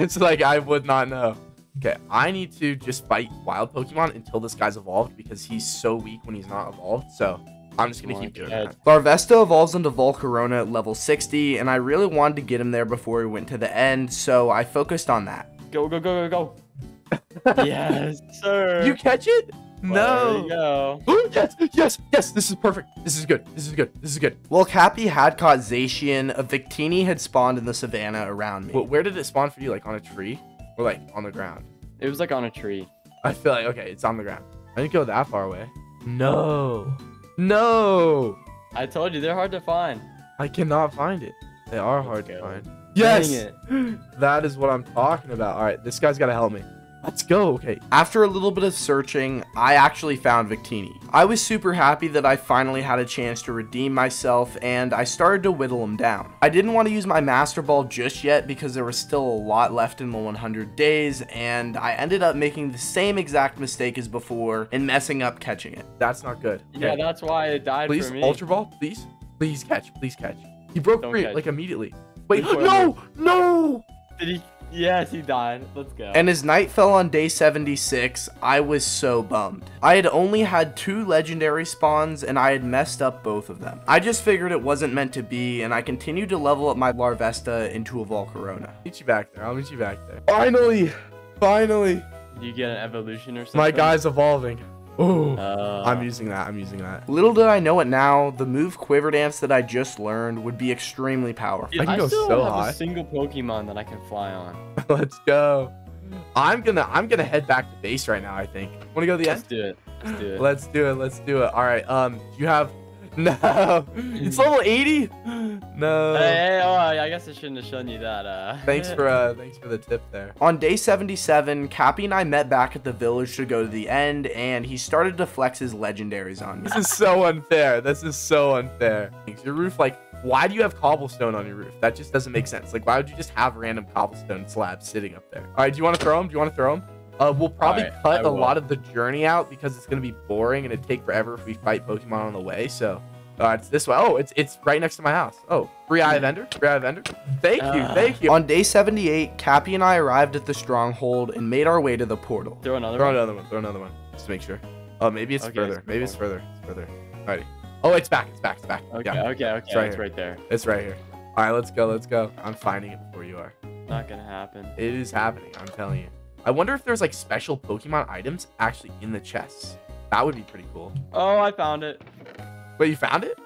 It's like, I would not know. Okay, I need to just fight wild Pokemon until this guy's evolved, because he's so weak when he's not evolved, so... I'm just gonna keep doing that. Larvesta evolves into Volcarona at level sixty, and I really wanted to get him there before we went to the end, so I focused on that. Go, go, go, go, go! Yes, sir! You catch it? No. There you go. Ooh, yes, yes, yes. This is perfect. This is good. This is good. This is good. Well, Cappy had caught Zacian. A Victini had spawned in the savannah around me. Well, where did it spawn for you? Like on a tree, or like on the ground? It was like on a tree. I feel like okay, it's on the ground. I didn't go that far away. No, no. I told you they're hard to find. I cannot find it. They are hard to find. Yes. Dang it. That is what I'm talking about. All right, this guy's gotta help me. Let's go. Okay. After a little bit of searching, I actually found Victini. I was super happy that I finally had a chance to redeem myself, and I started to whittle him down. I didn't want to use my Master Ball just yet because there was still a lot left in the one hundred days, and I ended up making the same exact mistake as before and messing up catching it. That's not good. Okay. Yeah, that's why it died please, for me. Please, Ultra Ball, please. Please catch. Please catch. He broke Don't free, catch. like, immediately. Wait, no! No! Did he... Yes, he died. Let's go. And as night fell on day seventy-six, I was so bummed. I had only had two legendary spawns, and I had messed up both of them. I just figured it wasn't meant to be, and I continued to level up my Larvesta into a Volcarona. I'll meet you back there. I'll meet you back there. Finally! Finally! Did you get an evolution or something? My guy's evolving. Oh, uh, I'm using that. I'm using that. Little did I know it now, the move Quiver Dance that I just learned would be extremely powerful. Dude, I can I go still so have high. A single Pokemon that I can fly on. Let's go. I'm gonna I'm gonna head back to base right now. I think. Want to go to the Let's end? Do it. Let's do it. Let's do it. Let's do it. All right. Um, you have no. It's level eighty. No. Hey, hey, oh, I guess I shouldn't have shown you that. Uh. Thanks for uh, thanks for the tip there. On day seventy-seven, Cappy and I met back at the village to go to the end, and he started to flex his legendaries on me. This is so unfair. This is so unfair. Your roof, like, why do you have cobblestone on your roof? That just doesn't make sense. Like, why would you just have random cobblestone slabs sitting up there? All right, do you want to throw them? Do you want to throw them? Uh, we'll probably right, cut a lot of the journey out because it's going to be boring and it'd take forever if we fight Pokemon on the way. So uh, it's this way. Oh, it's it's right next to my house. Oh, free Eye Vendor. Free Eye Vendor. Thank you. Uh, thank you. On day seventy-eight, Cappy and I arrived at the stronghold and made our way to the portal. Throw another throw one. Throw another one. Throw another one. Just to make sure. Oh, maybe it's okay, further. It's maybe it's further. It's further. Alrighty. Oh, it's back. It's back. It's back. Okay. Yeah. Okay. Okay. It's right, it's right there. It's right here. All right. Let's go. Let's go. I'm finding it before you are. Not gonna happen. It is happening. I'm telling you. I wonder if there's like special Pokemon items actually in the chests. That would be pretty cool. Oh, I found it. Wait, you found it?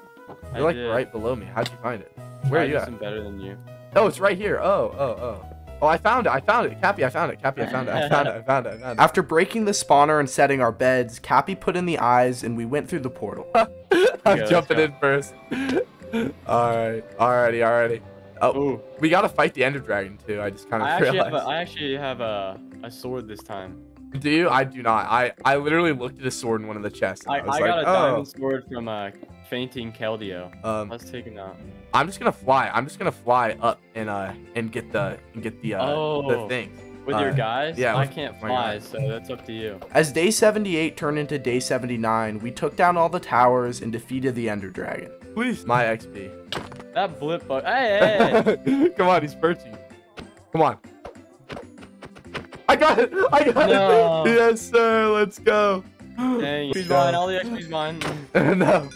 You're I like did. Right below me. How'd you find it? Where I are you at? Better than you. Oh, it's right here. Oh, oh, oh. Oh, I found it. I found it. Cappy, I found it. Cappy, I found it. I found it. I found it. I found it. After breaking the spawner and setting our beds, Cappy put in the eyes and we went through the portal. I'm go, jumping in first. Alright. Alrighty, alrighty. Oh, ooh. We gotta fight the Ender Dragon too. I just kind of I realized. Actually a, I actually have a, a sword this time. Do you? I do not. I, I literally looked at a sword in one of the chests. I, I, I got like, a diamond oh. sword from uh, Fainting Keldeo. Um, Let's take him out. I'm just gonna fly. I'm just gonna fly up and uh and get the and get the uh oh, the thing. With uh, your guys? Yeah. I can't fly, so that's up to you. As day seventy-eight turned into day seventy-nine, we took down all the towers and defeated the Ender Dragon. Please. My X P. That blip bug. Hey, hey. Come on, he's perching. Come on. I got it! I got no. it! Yes, sir! Let's go! Dang, X P's mine. All the X P's mine. No.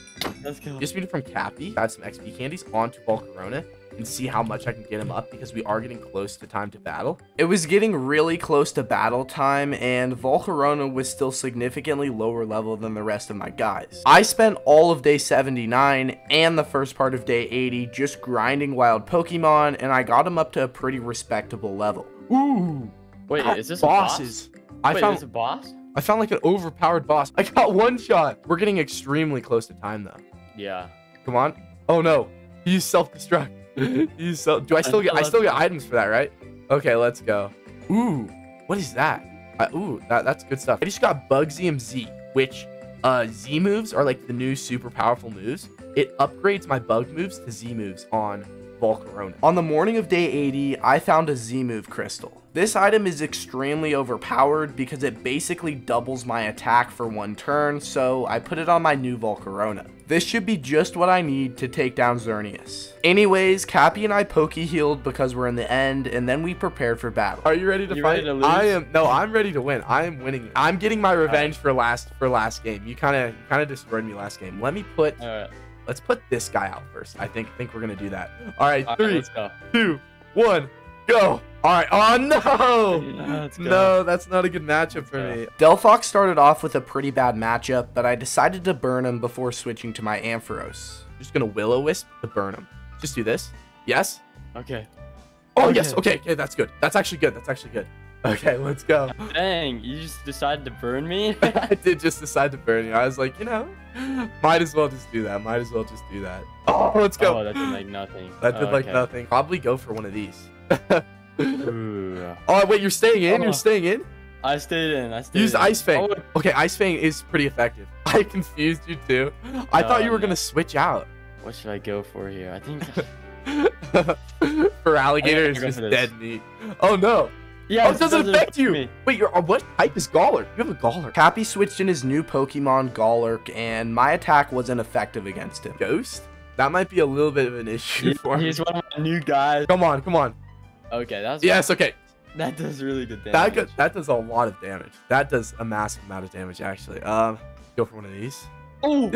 Let's go. Just beat it from Cappy. Add some X P candies onto Volcarona and see how much I can get him up because we are getting close to time to battle. It was getting really close to battle time and Volcarona was still significantly lower level than the rest of my guys. I spent all of day seventy-nine and the first part of day eighty just grinding wild Pokemon and I got him up to a pretty respectable level. Ooh! Wait, that is this bosses. a boss? I Wait, found is a boss? I found like an overpowered boss. I got one shot. We're getting extremely close to time though. Yeah. Come on. Oh no. He's self-destruct. He's so do I still get I still get items for that, right? Okay, let's go. Ooh, what is that? I, ooh, that, that's good stuff. I just got Bugsium Z, which uh Z moves are like the new super powerful moves. It upgrades my bug moves to Z moves on Volcarona. On the morning of day eighty, I found a Z move crystal. This item is extremely overpowered because it basically doubles my attack for one turn, so I put it on my new Volcarona. This should be just what I need to take down Xerneas. Anyways, Cappy and I Poke-healed because we're in the end, and then we prepared for battle. Are you ready to you fight? Ready to lose? I am. No, I'm ready to win. I am winning. I'm getting my revenge right. for last for last game. You kind of kind of destroyed me last game. Let me put. All right. Let's put this guy out first. I think think we're gonna do that. All right, All three, right, two, one. Go. All right. Oh, no. Yeah, no, that's not a good matchup for me. Delphox started off with a pretty bad matchup, but I decided to burn him before switching to my Ampharos. I'm just going to Will-O-Wisp to burn him. Just do this. Yes? Okay. Oh, okay. yes. Okay. Okay. That's good. That's actually good. That's actually good. Okay, let's go. Dang, you just decided to burn me? I did just decide to burn you. I was like, you know, might as well just do that. Might as well just do that. Oh, let's go. Oh, that did like nothing. That did oh, like okay. nothing. Probably go for one of these. Oh wait, you're staying in. You're staying in. I stayed in. I stayed. Use in. Ice Fang. Oh. Okay, Ice Fang is pretty effective. I confused you too. I um, thought you were gonna switch out. What should I go for here? I think for alligator is just dead meat. Oh no. Yeah, oh, it doesn't, doesn't affect you. Me. Wait, you're, what type is Gawler? You have a Gawler. Cappy switched in his new Pokemon Gawler, and my attack wasn't effective against him. Ghost? That might be a little bit of an issue he, for me. He's one of my new guys. Come on, come on. Okay, that's yes. Okay, that does really good damage. That could, that does a lot of damage. That does a massive amount of damage actually. Um, go for one of these. Oh,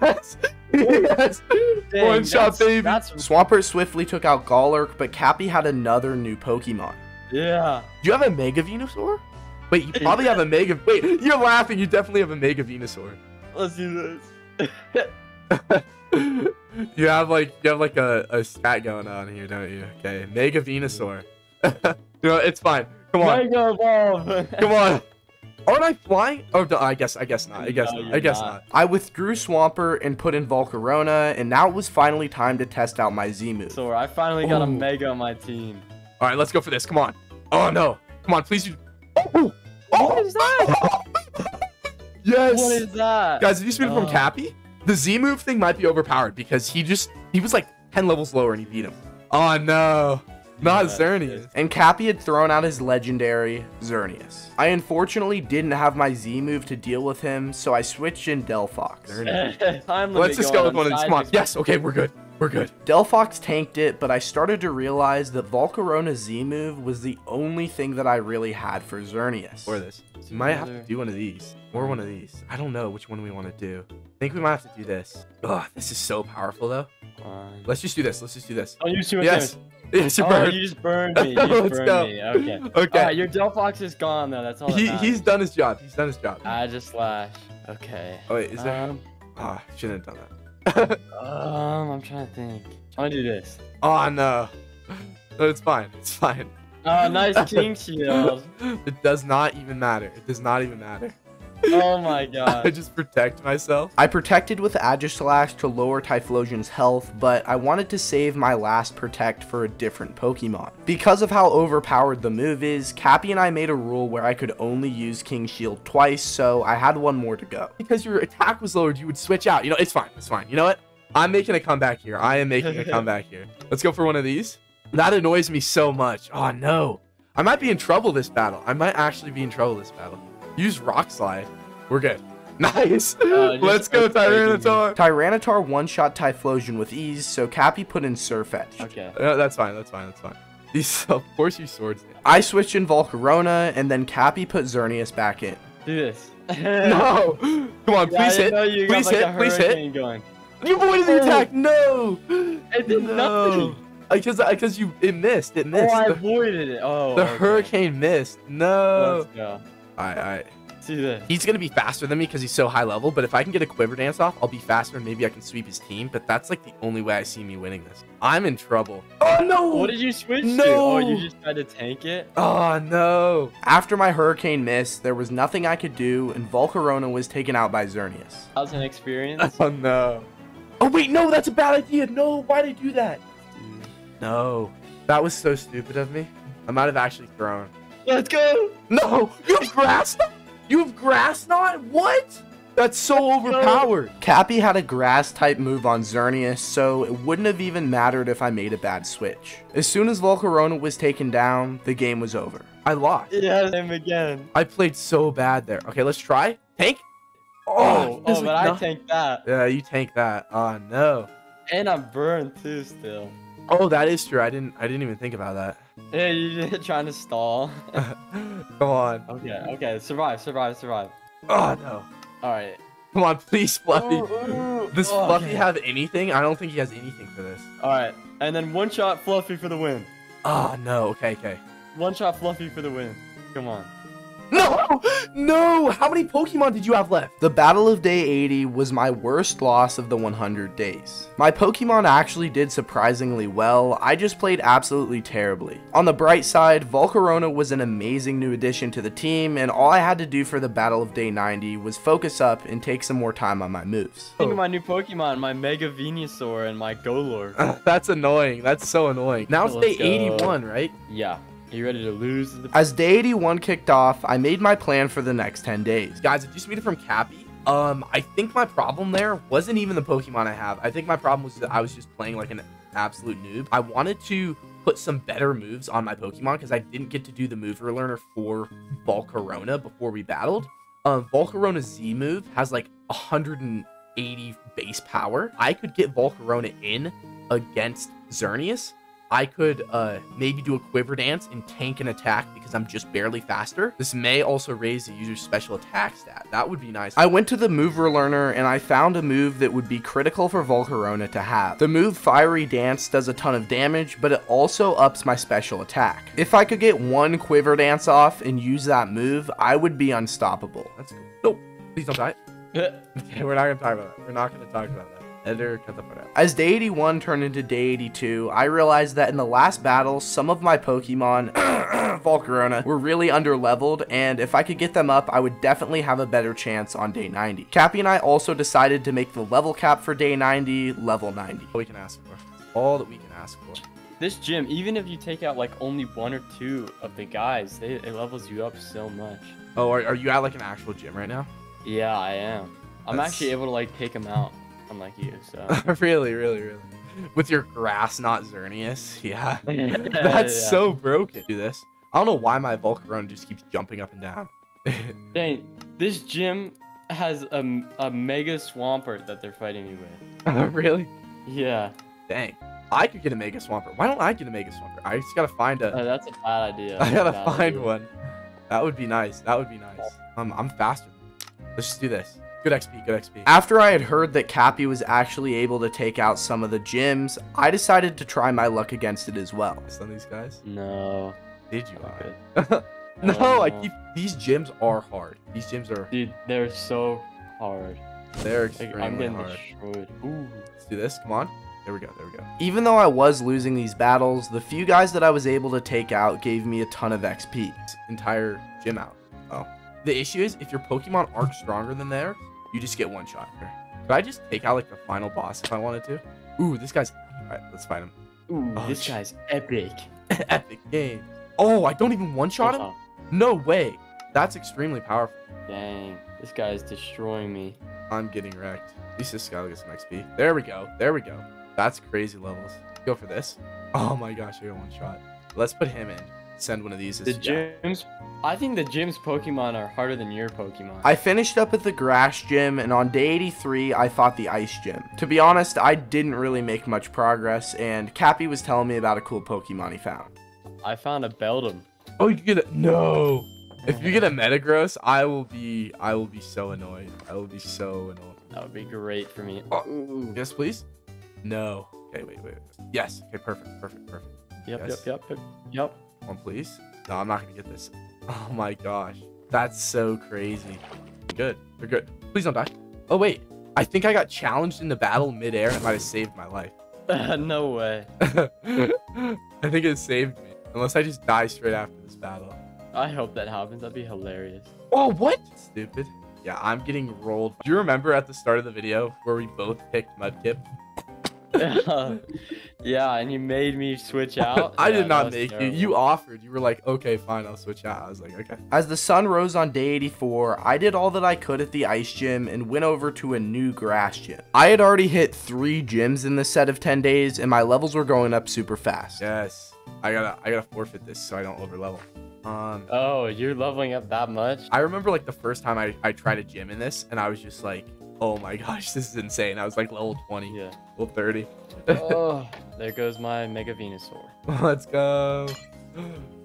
yes, yes. Dang, one shot, baby. That's... Swampert swiftly took out Gawler, but Cappy had another new Pokemon. Yeah. Do you have a Mega Venusaur? Wait, you probably yeah. have a Mega. Wait, you're laughing. You definitely have a Mega Venusaur. Let's do this. You have like you have like a, a stat going on here, don't you? Okay, Mega Venusaur. You know, it's fine. Come on. Mega Ball. Come on. Aren't I flying? Oh, I guess I guess not. I guess no, not. I guess not. not. I withdrew Swampert and put in Volcarona, and now it was finally time to test out my Z move. So I finally got Ooh. a Mega on my team. All right, let's go for this. Come on. Oh no. Come on, please. Oh. Oh. What is that? Yes. What is that? Guys, did you spin oh. from Cappy? The Z move thing might be overpowered because he just, he was like ten levels lower and he beat him. Oh no. Not Xerneas. And Cappy had thrown out his legendary Xerneas. I unfortunately didn't have my Z move to deal with him, so I switched in Delphox. I'm Let's just go with one of these. Come on. Yes, okay, we're good. We're good. Delphox tanked it, but I started to realize that Volcarona's Z move was the only thing that I really had for Xerneas. Or this. You might have to do one of these. Or one of these. I don't know which one we want to do. I think we might have to do this. Ugh, this is so powerful, though. Fine. Let's just do this. Let's just do this. Oh, you see what yes. Yes, you, oh, burned. You just burned me. You just Let's burned go. me. Okay. Okay. All right, your Delphox is gone, though. That's all that he, He's done his job. He's done his job. I just slash. Okay. Oh, wait. Is there... Um, ah, oh, shouldn't have done that. um, I'm trying to think. I'm gonna do this. Oh no, no, it's fine. It's fine. Oh, nice king shield. It does not even matter. It does not even matter. Oh my god. I just protect myself. I protected with Aegislash to lower Typhlosion's health, but I wanted to save my last protect for a different Pokemon. Because of how overpowered the move is, Cappy and I made a rule where I could only use King Shield twice, so I had one more to go. Because your attack was lowered, you would switch out. You know, it's fine. It's fine. You know what? I'm making a comeback here. I am making a comeback here. Let's go for one of these. That annoys me so much. Oh no. I might be in trouble this battle. I might actually be in trouble this battle. Use Rock Slide. We're good. Nice. Uh, Let's go, Tyranitar. Tyranitar one-shot Typhlosion with ease, so Cappy put in Surfetch. Okay. No, that's fine. That's fine. That's fine. These, of course, you swords. I switched in Volcarona, and then Cappy put Xerneas back in. Do this. No. Come on, yeah, please hit. Please hit. Like please hit. Going. You avoided the attack. No. It did no. nothing. Because because you it missed. It missed. Oh, I the, avoided it. Oh. The okay. hurricane missed. No. Let's go. Alright, alright. See that. He's gonna be faster than me because he's so high level, but if I can get a Quiver Dance off, I'll be faster and maybe I can sweep his team, but that's like the only way I see me winning this. I'm in trouble. Oh no! What did you switch no. to? Oh, you just tried to tank it? Oh no. After my Hurricane miss, there was nothing I could do, and Volcarona was taken out by Xerneas. That was an experience. Oh no. Oh wait, no, that's a bad idea. No, why'd I do that? Dude. No. That was so stupid of me. I might have actually thrown. Let's go! No! You have grass knot? You have grass knot? What? That's so Let's overpowered. Go. Cappy had a grass type move on Xerneas, so it wouldn't have even mattered if I made a bad switch. As soon as Volcarona was taken down, the game was over. I lost. Yeah, him again. I played so bad there. Okay, let's try. Tank? Oh, oh, oh but I tanked that. Yeah, you tanked that. Oh no. And I'm burned too still. Oh, that is true. I didn't I didn't even think about that. Yeah, you're just trying to stall. Come on. Okay, okay. Survive, survive, survive. Oh, no. All right. Come on, please, Fluffy. Ooh, ooh. Does oh, Fluffy okay. have anything? I don't think he has anything for this. All right. And then one-shot Fluffy for the win. Oh, no. Okay, okay. One-shot Fluffy for the win. Come on. No! No! How many Pokemon did you have left? The battle of day eighty was my worst loss of the one hundred days. My Pokemon actually did surprisingly well, I just played absolutely terribly. On the bright side, Volcarona was an amazing new addition to the team, and all I had to do for the battle of day ninety was focus up and take some more time on my moves. Think of my new Pokemon, my Mega Venusaur and my Golurk. Uh, that's annoying, that's so annoying. Now it's Let's day go. eighty-one, right? Yeah. Are you ready to lose? The As day eighty-one kicked off, I made my plan for the next ten days. Guys, I just made it from Cappy. Um, I think my problem there wasn't even the Pokemon I have. I think my problem was that I was just playing like an absolute noob. I wanted to put some better moves on my Pokemon because I didn't get to do the Mover Learner for Volcarona before we battled. Um, Volcarona's Z move has like one hundred eighty base power. I could get Volcarona in against Xerneas. I could uh, maybe do a Quiver Dance and tank an attack because I'm just barely faster. This may also raise the user's special attack stat. That would be nice. I went to the Mover Learner and I found a move that would be critical for Volcarona to have. The move Fiery Dance does a ton of damage, but it also ups my special attack. If I could get one Quiver Dance off and use that move, I would be unstoppable. That's cool. No, please don't die. Okay, we're not gonna talk about that. We're not gonna talk about that. As day eighty-one turned into day eighty-two, I realized that in the last battle, some of my Pokemon, Volcarona, were really underleveled, and if I could get them up, I would definitely have a better chance on day ninety. Cappy and I also decided to make the level cap for day ninety, level ninety. All we can ask for. All that we can ask for. This gym, even if you take out like only one or two of the guys, they, it levels you up so much. Oh, are, are you at like an actual gym right now? Yeah, I am. I'm That's... actually able to like take them out. Unlike you, so really, really, really. With your grass, not Xerneas. Yeah. That's yeah. so broken. Do this. I don't know why my Volcarona just keeps jumping up and down. Dang, this gym has a, a Mega Swampert that they're fighting you with. Oh, really? Yeah. Dang. I could get a Mega Swampert. Why don't I get a Mega Swampert? I just gotta find a... Oh, that's a bad idea. That's I gotta find idea. one. That would be nice. That would be nice. Um, I'm faster. Let's just do this. Good X P, good X P. After I had heard that Cappy was actually able to take out some of the gyms, I decided to try my luck against it as well. Some of these guys? No. Did you? Okay. no, oh. I keep... These gyms are hard. These gyms are... Dude, they're so hard. They're extremely like, I'm getting hard. Destroyed. Ooh. Let's do this. Come on. There we go, there we go. Even though I was losing these battles, the few guys that I was able to take out gave me a ton of X P. This entire gym out. Oh. The issue is, if your Pokemon aren't stronger than theirs, you just get one shot. Could I just take out, like, the final boss if I wanted to? Ooh, this guy's... All right, let's fight him. Ooh, oh, this guy's epic. Epic game. Oh, I don't even one-shot him? No way. That's extremely powerful. Dang. This guy's destroying me. I'm getting wrecked. At least this guy will get some X P. There we go. There we go. That's crazy levels. Go for this. Oh my gosh, I got one shot. Let's put him in. Send one of these. The gyms, I think the gym's Pokemon are harder than your Pokemon. I finished up at the grass gym, and on day eighty-three, I fought the ice gym. To be honest, I didn't really make much progress, and Cappy was telling me about a cool Pokemon he found. I found a Beldum. Oh, you get a no. If you get a Metagross, I will be, I will be so annoyed. I will be so annoyed. That would be great for me. Oh, yes, please. No. Okay, wait, wait, wait. Yes. Okay, perfect, perfect, perfect. Yep, yes. yep, yep, yep. Come on, please. No, I'm not going to get this. Oh, my gosh. That's so crazy. Good. They're good. Please don't die. Oh, wait. I think I got challenged in the battle midair. It might have saved my life. No way. I think it saved me. Unless I just die straight after this battle. I hope that happens. That'd be hilarious. Oh, what? Stupid. Yeah, I'm getting rolled. Do you remember at the start of the video where we both picked Mudkip? uh, yeah, and you made me switch out. I yeah, did not make terrible. you. You offered. You were like, okay, fine, I'll switch out. I was like, okay. As the sun rose on day eighty-four, I did all that I could at the ice gym and went over to a new grass gym. I had already hit three gyms in the set of ten days, and my levels were going up super fast. Yes. I gotta, I gotta forfeit this so I don't overlevel. Um, oh, you're leveling up that much? I remember like the first time I, I tried a gym in this, and I was just like, oh my gosh, this is insane. I was like level twenty, yeah. level thirty. Oh, there goes my Mega Venusaur. Let's go.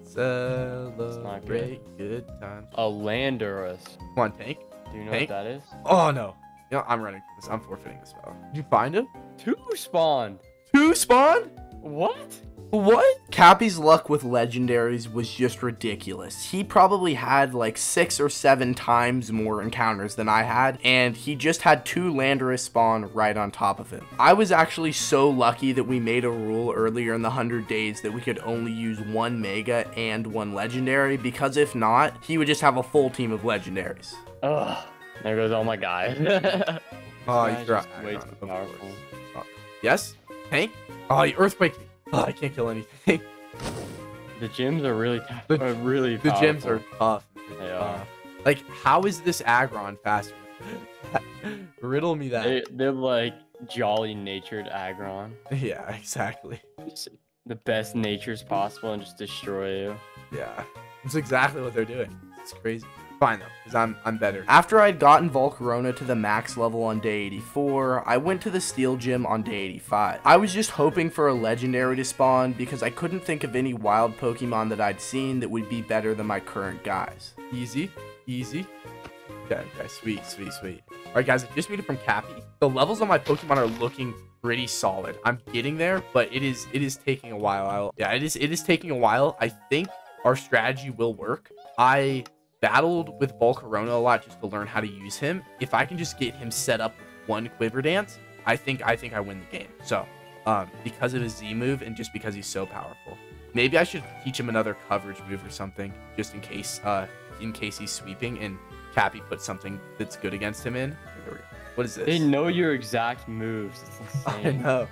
Celebrate good. good time. A Landorus. Come on, tank. Do you know tank? what that is? Oh, no. You know, I'm running for this. I'm forfeiting this battle. Did you find him? Two spawn. Two spawn? What? What? Cappy's luck with legendaries was just ridiculous. He probably had like six or seven times more encounters than I had, and he just had two Landorus spawn right on top of him. I was actually so lucky that we made a rule earlier in the one hundred days that we could only use one Mega and one Legendary, because if not, he would just have a full team of Legendaries. Ugh. There goes all my guys. Oh, you dropped. Oh. Yes? Hank? Oh, you earthquaked me. Oh, I can't kill anything. The gyms are really tough. The, are really the gyms are tough. They are. Like, how is this Aggron faster? Riddle me that. They, they're like jolly-natured Aggron. Yeah, exactly. Just the best natures possible and just destroy you. Yeah, that's exactly what they're doing. It's crazy. Fine though, because I'm, I'm better. After I had gotten Volcarona to the max level on day eighty-four, I went to the Steel Gym on day eighty-five. I was just hoping for a Legendary to spawn because I couldn't think of any wild Pokemon that I'd seen that would be better than my current guys. Easy, easy. Okay, okay, sweet, sweet, sweet. All right, guys, I just made it from Cappy. The levels on my Pokemon are looking pretty solid. I'm getting there, but it is it is taking a while. I'll, yeah, it is it is taking a while. I think our strategy will work. I... battled with Volcarona a lot just to learn how to use him. If I can just get him set up with one Quiver Dance, I think I think I win the game. So, um, because of his Z move and just because he's so powerful, maybe I should teach him another coverage move or something, just in case, uh, in case he's sweeping and Cappy puts something that's good against him in. There we go. What is this? They know your exact moves. It's insane. I know.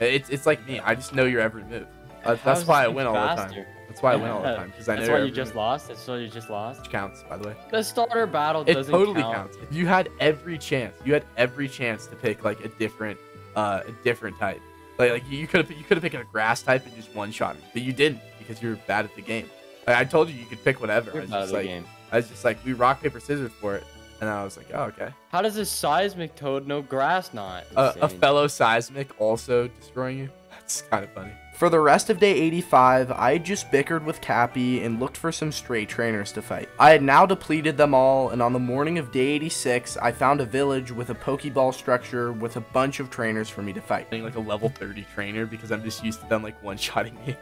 It's it's like me. I just know your every move. Uh, that's why I win all the time. That's why I win all the time. Because I know. That's why you just lost. That's why you just lost. Which counts, by the way. The starter battle doesn't count. It totally counts. If you had every chance, you had every chance to pick like a different, uh, a different type, Like, like you could have you could have picked a grass type and just one shot me, but you didn't because you were bad at the game. Like, I told you you could pick whatever. You're I was bad just at like, the game. I was just like, we rock paper scissors for it, and I was like, oh okay. How does this seismic toad know grass knot? Uh, a fellow seismic also destroying you. That's kind of funny. For the rest of day eighty-five, I just bickered with Cappy and looked for some stray trainers to fight. I had now depleted them all, and on the morning of day eighty-six, I found a village with a Pokeball structure with a bunch of trainers for me to fight. Like a level thirty trainer because I'm just used to them like one-shotting me.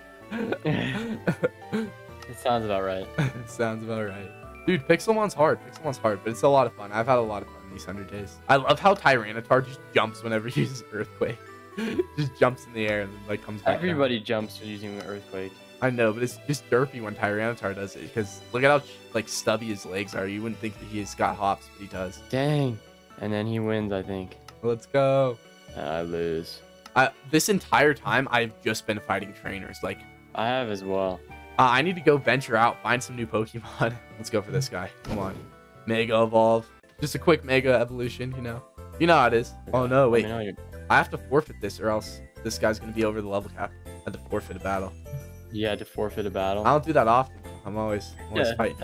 It sounds about right. It sounds about right. Dude, Pixelmon's hard. Pixelmon's hard, but it's a lot of fun. I've had a lot of fun these one hundred days. I love how Tyranitar just jumps whenever he uses Earthquake. Just jumps in the air and then like comes back. Everybody down. jumps using the Earthquake. I know, but it's just derpy when Tyranitar does it because look at how like stubby his legs are. You wouldn't think that he's got hops, but he does. Dang! And then he wins, I think. Let's go. And I lose. I, this entire time, I've just been fighting trainers. Like I have as well. Uh, I need to go venture out, find some new Pokemon. Let's go for this guy. Come on, Mega Evolve. Just a quick Mega Evolution, you know. You know how it is. Oh no, wait. I mean, I have to forfeit this or else this guy's going to be over the level cap. I had to forfeit a battle. You had to forfeit a battle? I don't do that often. I'm always, I'm always fighting.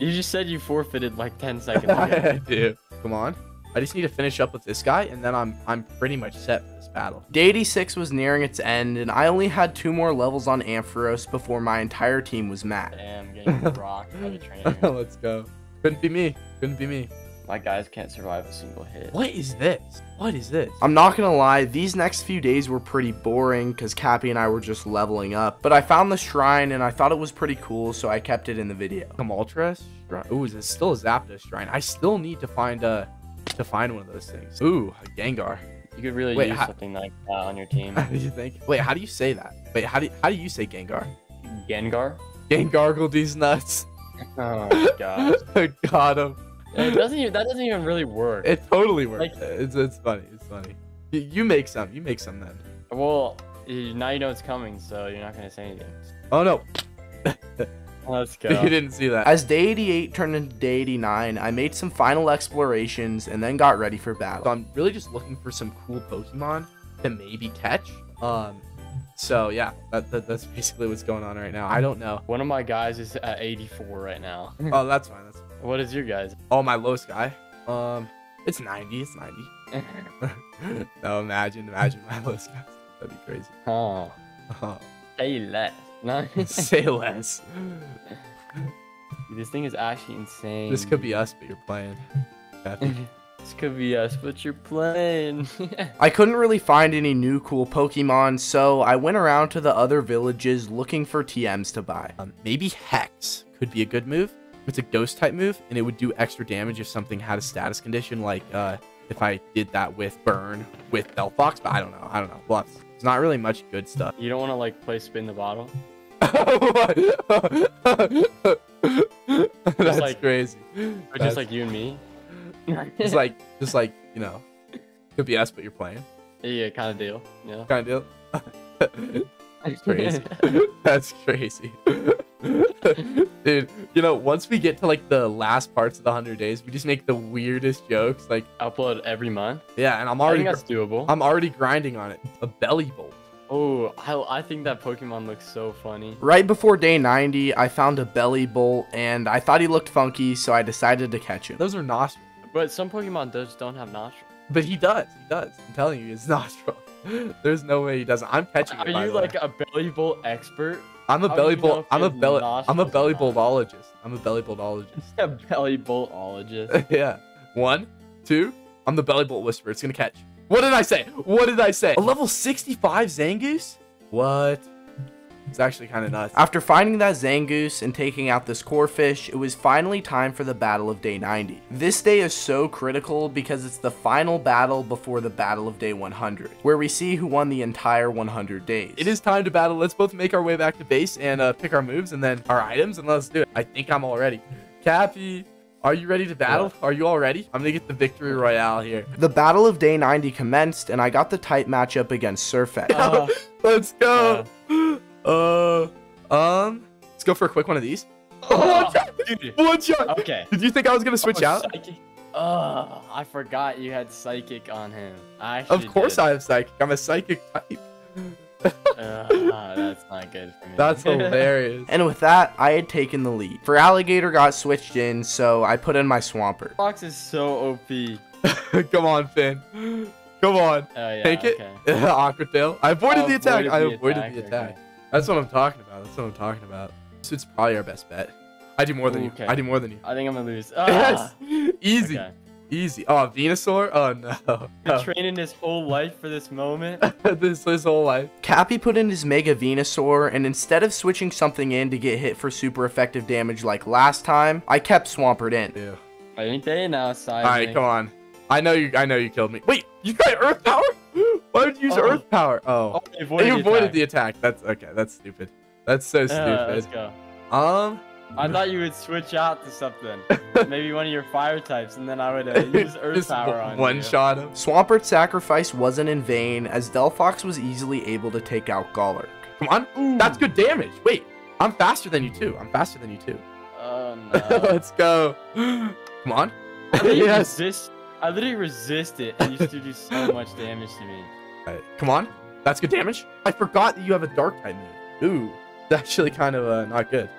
You just said you forfeited like ten seconds ago. I do. Come on. I just need to finish up with this guy, and then I'm I'm pretty much set for this battle. Day eighty-six was nearing its end, and I only had two more levels on Ampharos before my entire team was maxed. Damn, I'm getting rocked by the trainer. Let's go. Couldn't be me. Couldn't be me. My guys can't survive a single hit. What is this? What is this? I'm not gonna lie, these next few days were pretty boring because Cappy and I were just leveling up. But I found the shrine and I thought it was pretty cool, so I kept it in the video. Camaltra shrine. Ooh, is it still a Zapdos shrine? I still need to find uh to find one of those things. Ooh, a Gengar. You could really Wait, use something like that on your team. What do you think? Wait, how do you say that? Wait, how do you, how do you say Gengar? Gengar? Gengargle these nuts. Oh my gosh. Got him. It doesn't even, that doesn't even really work. It totally works. Like, it's it's funny. It's funny. You, you make some. You make some then. Well, now you know it's coming, so you're not gonna say anything. Oh no. Let's go. You didn't see that. As day eighty-eight turned into day eighty-nine, I made some final explorations and then got ready for battle. So I'm really just looking for some cool Pokemon to maybe catch. Um. So yeah, that, that, that's basically what's going on right now. I don't know. One of my guys is at eighty-four right now. Oh, that's fine. That's fine. What is your guys? Oh, my lowest guy. Um, it's ninety. It's ninety. No, imagine, imagine my lowest guy. That'd be crazy. Oh. Oh. Say less. No. Say less. Dude, this thing is actually insane. This could be us, but you're playing. This could be us, but you're playing. I couldn't really find any new cool Pokemon, so I went around to the other villages looking for T Ms to buy. Um, maybe Hex could be a good move. It's a ghost type move, and it would do extra damage if something had a status condition, like uh if I did that with burn with Delphox. But I don't know, I don't know. Well, it's not really much good stuff. You don't want to like play spin the bottle. That's just, like, crazy. Or just like you and me. It's like just like you know, could be us, but you're playing. Yeah, kind of deal. Yeah, kind of deal. That's crazy. That's crazy. Dude, you know, once we get to like the last parts of the one hundred days, we just make the weirdest jokes. Like upload every month. Yeah, and I'm already I think that's doable. I'm already grinding on it. A belly bolt. Oh, I, I think that Pokemon looks so funny. Right before day ninety, I found a belly bolt, and I thought he looked funky, so I decided to catch him. Those are nostrils. But some Pokemon does don't have nostrils. But he does. He does. I'm telling you, it's nostril. There's no way he doesn't. I'm catching it. Are you like a belly bolt expert? I'm a belly bolt. I'm a belly. I'm a belly boltologist. I'm a belly boltologist. A belly boltologist. Yeah. One, two. I'm the belly bolt whisperer. It's gonna catch. What did I say? What did I say? A level sixty-five Zangoose? What? It's actually kind of nuts. After finding that Zangoose and taking out this core fish, it was finally time for the battle of day ninety. This day is so critical because it's the final battle before the battle of day one hundred, where we see who won the entire one hundred days. It is time to battle. Let's both make our way back to base and uh, pick our moves and then our items, and let's do it. I think I'm all ready. Cappy, are you ready to battle? Are you all ready? I'm gonna get the victory royale here. The battle of day ninety commenced, and I got the type matchup against Surfex. Uh, let's go. Uh, Uh, um, let's go for a quick one of these. Oh, one shot! One shot! Okay. Did you think I was gonna switch oh, out? Psychic. Oh, I forgot you had psychic on him. I of course did. I have psychic. I'm a psychic type. That's not good for me. That's hilarious. And with that, I had taken the lead. For Alligator got switched in, so I put in my Swampert. Fox is so O P. Come on, Finn. Come on. Oh, yeah, take it. Okay. Aqua Tail. I avoided oh, the attack. I avoided the attack. The attack. Okay. That's what I'm talking about. That's what I'm talking about. So it's probably our best bet. I do more than Ooh, you. Okay. I do more than you. I think I'm going to lose. Ah! Yes. Easy. Okay. Easy. Oh, Venusaur? Oh, no. Been training his whole life for this moment. this his whole life. Cappy put in his Mega Venusaur, and instead of switching something in to get hit for super effective damage like last time, I kept Swampert in. Yeah. I ain't they now, Seismic. All right, come on. I know you. I know you killed me. Wait, you got Earth Power? Why would you use oh. Earth Power? Oh, oh avoided you avoided the attack. the attack. That's okay. That's stupid. That's so stupid. Uh, let's go. Um. I thought you would switch out to something. Maybe one of your fire types, and then I would uh, use Earth Power on one you. shot him. Swampert's sacrifice wasn't in vain, as Delphox was easily able to take out Golurk. Come on. Ooh. That's good damage. Wait, I'm faster than you too. I'm faster than you too. Oh, no. Let's go. Come on. Yes. Resist. I literally resist it, and you still do so much damage to me. All right. Come on. That's good damage. I forgot that you have a dark type move. Ooh. That's actually kind of uh, not good.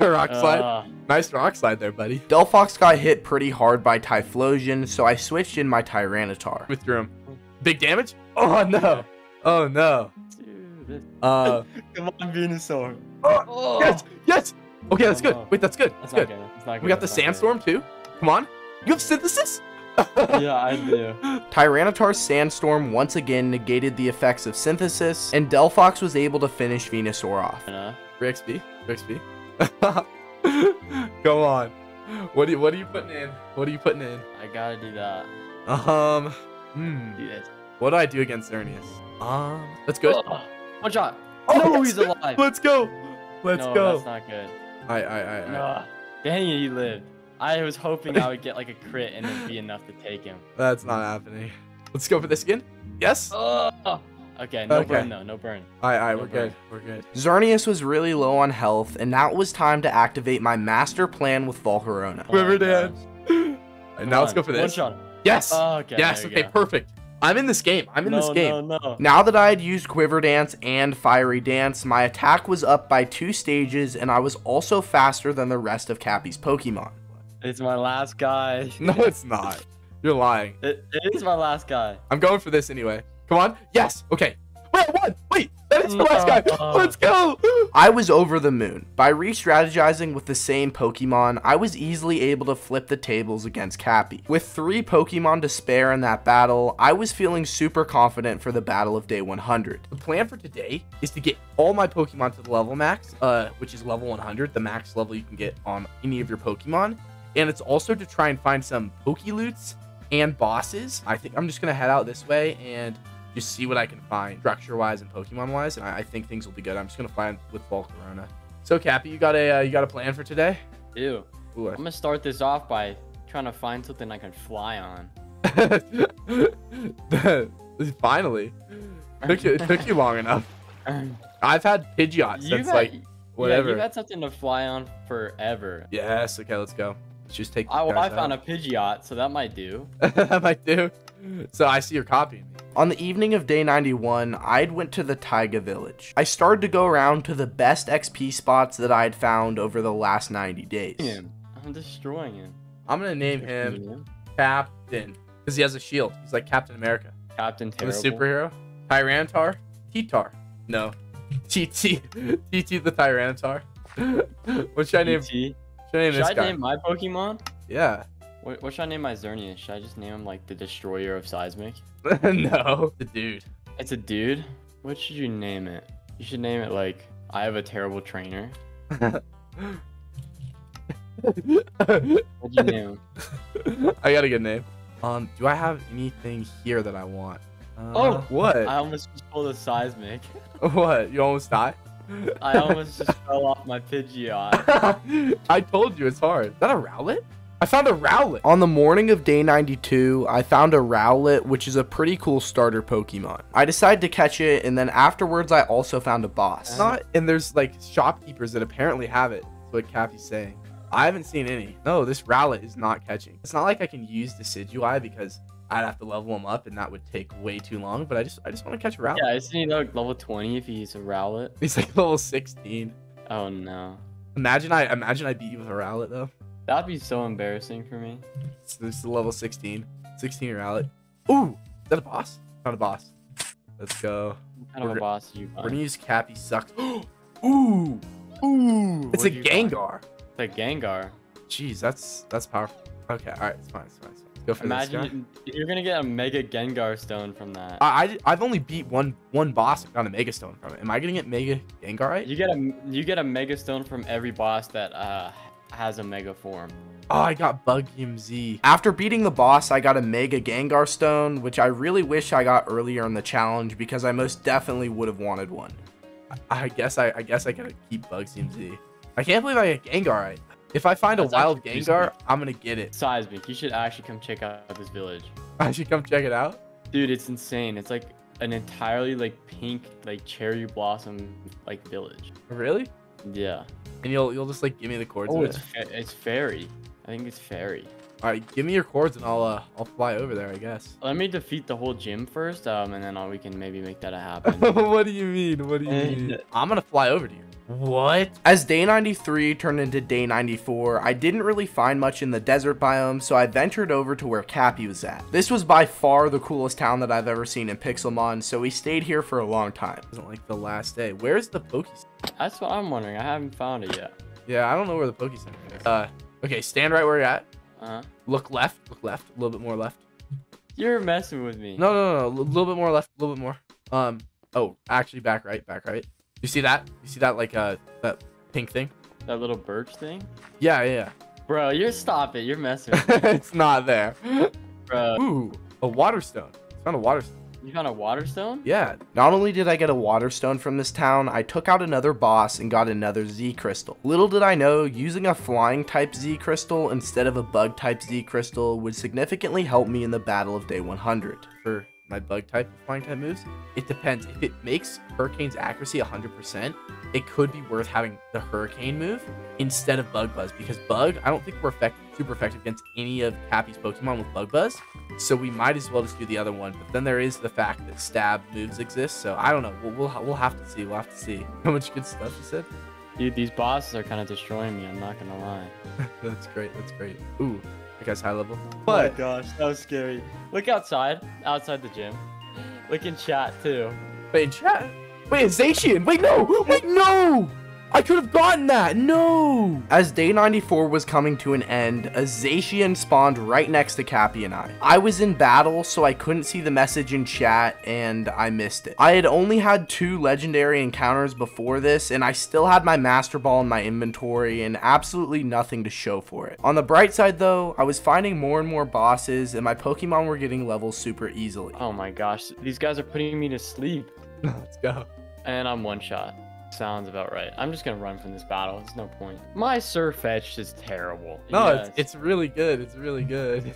Rock slide. Uh, nice rock slide there, buddy. Delphox got hit pretty hard by Typhlosion, so I switched in my Tyranitar. Withdrew him. Big damage? Oh no. Oh no. Dude, uh come on, Venusaur. Oh, oh. Yes, yes. Okay, that's good. Wait, that's good. That's, that's good. good. That's not good. We got that's the Sandstorm good. too. Come on. You have Synthesis? Yeah, I do. Tyranitar's Sandstorm once again negated the effects of Synthesis, and Delphox was able to finish Venusaur off. Uh, Rexby, Rexby. Come on. What do you, what are you putting in? What are you putting in? I gotta do that. Um. Hmm. Yes. What do I do against Xerneas? Um. Let's go. Oh, one shot. Oh, no, he's alive. Let's go. Let's no, go. That's not good. I, I, I. I. No. Dang it, he lived. I was hoping I would get like a crit and it'd be enough to take him. That's not happening. Let's go for this again. Yes. Oh. Okay, no okay. burn though, no burn. All right, all right, no we're burn. good, we're good. Xerneas was really low on health, and now it was time to activate my master plan with Volcarona. Oh, River Dance. And Come now on. let's go for this. One shot. Yes. Oh, okay, yes, okay, go. perfect. I'm in this game. I'm in no, this game. No, no. Now that I had used Quiver Dance and Fiery Dance, my attack was up by two stages, and I was also faster than the rest of Cappy's Pokemon. It's my last guy. No, it's not. You're lying. It, it is my last guy. I'm going for this anyway. Come on. Yes. Okay. Wait, what? Wait, that is the no. last guy. Let's go. I was over the moon. By re-strategizing with the same Pokemon, I was easily able to flip the tables against Cappy. With three Pokemon to spare in that battle, I was feeling super confident for the battle of day one hundred. The plan for today is to get all my Pokemon to the level max, uh, which is level one hundred, the max level you can get on any of your Pokemon. And it's also to try and find some Pokeloots and bosses. I think I'm just going to head out this way and just see what I can find structure-wise and Pokemon-wise. And I, I think things will be good. I'm just going to find with Volcarona. So, Cappy, you got a uh, you got a plan for today? Ew. Ooh, I... I'm going to start this off by trying to find something I can fly on. Finally. Took you, it took you long enough. I've had Pidgeot since, had... like, whatever. Yeah, you've had something to fly on forever. Yes. Okay, let's go. Just take I, I found out. a Pidgeot, so that might do. That might do. So I see you're copying me. On the evening of day ninety-one, I'd went to the Taiga Village. I started to go around to the best X P spots that I had found over the last ninety days. Damn, I'm destroying him. I'm gonna name him, him Captain, because he has a shield. He's like Captain America. Captain Terrible. I'm a superhero. Tyranitar. T-Tar. No. T T. T T the Tyranitar. What should I name him? Should I name, should I name my Pokemon? Yeah. What, what should I name my Xerneas? Should I just name him like the Destroyer of Seismic? No. The dude. It's a dude? What should you name it? You should name it like, I have a terrible trainer. What'd you name him? I got a good name. Um, do I have anything here that I want? Uh, oh! What? I almost just pulled a Seismic. What? You almost died? I almost just fell off my Pidgeot. I told you it's hard. Is that a Rowlet? I found a Rowlet. On the morning of day ninety-two, I found a Rowlet, which is a pretty cool starter Pokemon. I decided to catch it, and then afterwards, I also found a boss. Not, and there's like shopkeepers that apparently have it. That's what Cappy's saying. I haven't seen any. No, this Rowlet is not catching. It's not like I can use Decidueye because I'd have to level him up, and that would take way too long. But I just, I just want to catch a Rowlet. Yeah, isn't he like level twenty if he's a Rowlet? He's like level sixteen. Oh no! Imagine I, imagine I beat you with a Rowlet though. That'd be so embarrassing for me. It's, it's level sixteen, sixteen Rowlet. Ooh, is that a boss? Not a boss. Let's go. What kind of a boss do you find? We're gonna use Cappy sucks. Ooh, ooh! It's a Gengar. It's a Gengar. Jeez, that's that's powerful. Okay, all right, it's fine, it's fine. It's fine. Go for Imagine this guy. You're gonna get a Mega Gengar Stone from that. I, I I've only beat one one boss and got a Mega Stone from it. Am I gonna get Mega Gengar right? You get a you get a Mega Stone from every boss that uh has a Mega form. Oh, I got Bug M Z. After beating the boss, I got a Mega Gengar Stone, which I really wish I got earlier in the challenge because I most definitely would have wanted one. I, I guess I I guess I gotta keep Bug M Z. I can't believe I got Gengar right. If I find That's a wild Gengar, I'm gonna get it. Seismic, you should actually come check out this village. I should come check it out? Dude, it's insane. It's like an entirely like pink, like cherry blossom like village. Really? Yeah. And you'll you'll just like give me the cords. Oh, it's it. it's fairy. I think it's fairy. All right, give me your cords and I'll uh I'll fly over there, I guess. Let me defeat the whole gym first, um, and then all, we can maybe make that happen. What do you mean? What do you and... mean? I'm gonna fly over to you. What? As day ninety-three turned into day ninety-four, I didn't really find much in the desert biome, so I ventured over to where Cappy was at. This was by far the coolest town that I've ever seen in Pixelmon, so we stayed here for a long time. It wasn't like the last day. Where's the Pokestone? That's what I'm wondering. I haven't found it yet. Yeah, I don't know where the Pokestone is. Uh, okay, stand right where you're at. Uh-huh. Look left. Look left. A little bit more left. You're messing with me. No, no, no. A little bit more left. A little bit more. Um. Oh, actually, back right. Back right. You see that? You see that like uh that pink thing? That little birch thing? Yeah, yeah, yeah. Bro, you're stop it. You're messing with me. It's not there. Bro. Ooh, a water stone. I found a water stone. You found a water stone? Yeah. Not only did I get a water stone from this town, I took out another boss and got another Z crystal. Little did I know, using a flying type Z crystal instead of a bug type Z crystal would significantly help me in the battle of day one hundred. For my bug type flying type moves, it depends. If it makes Hurricane's accuracy one hundred percent, it could be worth having the Hurricane move instead of Bug Buzz, because Bug, I don't think we're effective, super effective against any of Cappy's Pokemon with Bug Buzz, so we might as well just do the other one. But then there is the fact that stab moves exist, so I don't know. We'll we'll, we'll have to see. We'll have to see how much good stuff you said. Dude, these bosses are kind of destroying me. I'm not gonna lie. That's great. That's great. Ooh. I guess high level. But, oh my gosh, that was scary. Look outside, outside the gym. Look in chat too. Wait, in chat? Wait, it's Zacian. Wait, no, wait, no! I could have gotten that, no! As day ninety-four was coming to an end, a Zacian spawned right next to Cappy and I. I was in battle, so I couldn't see the message in chat, and I missed it. I had only had two legendary encounters before this, and I still had my Master Ball in my inventory, and absolutely nothing to show for it. On the bright side though, I was finding more and more bosses, and my Pokemon were getting levels super easily. Oh my gosh, these guys are putting me to sleep. Let's go. And I'm one shot. Sounds about right. I'm just gonna run from this battle. There's no point. My Sirfetch'd is terrible. No, yes. it's, it's really good. It's really good.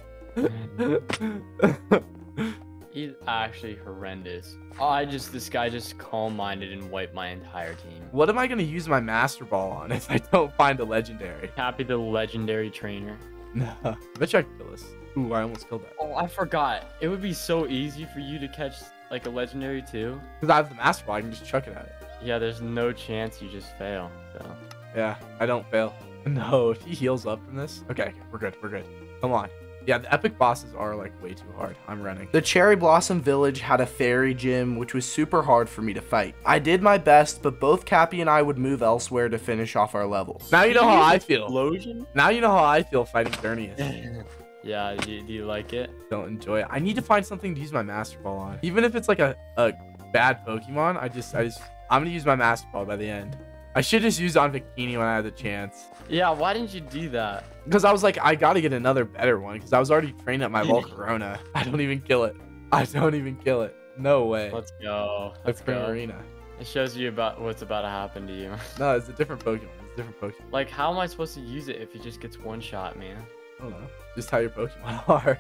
He's actually horrendous. Oh, I just, this guy just calm-minded and wiped my entire team. What am I gonna use my Master Ball on if I don't find a legendary? Happy the legendary trainer. No, I bet you I can kill this. Ooh, I almost killed that. Oh, I forgot. It would be so easy for you to catch like a legendary too. Because I have the Master Ball, I can just chuck it at it. Yeah, there's no chance you just fail. So. Yeah, I don't fail. No, if he heals up from this. Okay, okay, we're good. We're good. Come on. Yeah, the epic bosses are like way too hard. I'm running. The Cherry Blossom Village had a fairy gym, which was super hard for me to fight. I did my best, but both Cappy and I would move elsewhere to finish off our levels. Now you know how I feel. Explosion? Now you know how I feel fighting Xerneas. Yeah, do, do you like it? Don't enjoy it. I need to find something to use my Master Ball on. Even if it's like a, a bad Pokemon, I just, I just... I'm gonna use my Master Ball by the end. I should just use on Victini when I had the chance. Yeah, why didn't you do that? Because I was like, I gotta get another better one because I was already trained up my Volcarona. I don't even kill it. I don't even kill it. No way. Let's go. Let's go. Arena. It shows you about what's about to happen to you. No, it's a different Pokemon. It's a different Pokemon. Like, how am I supposed to use it if it just gets one shot, man? I don't know. Just how your Pokemon are.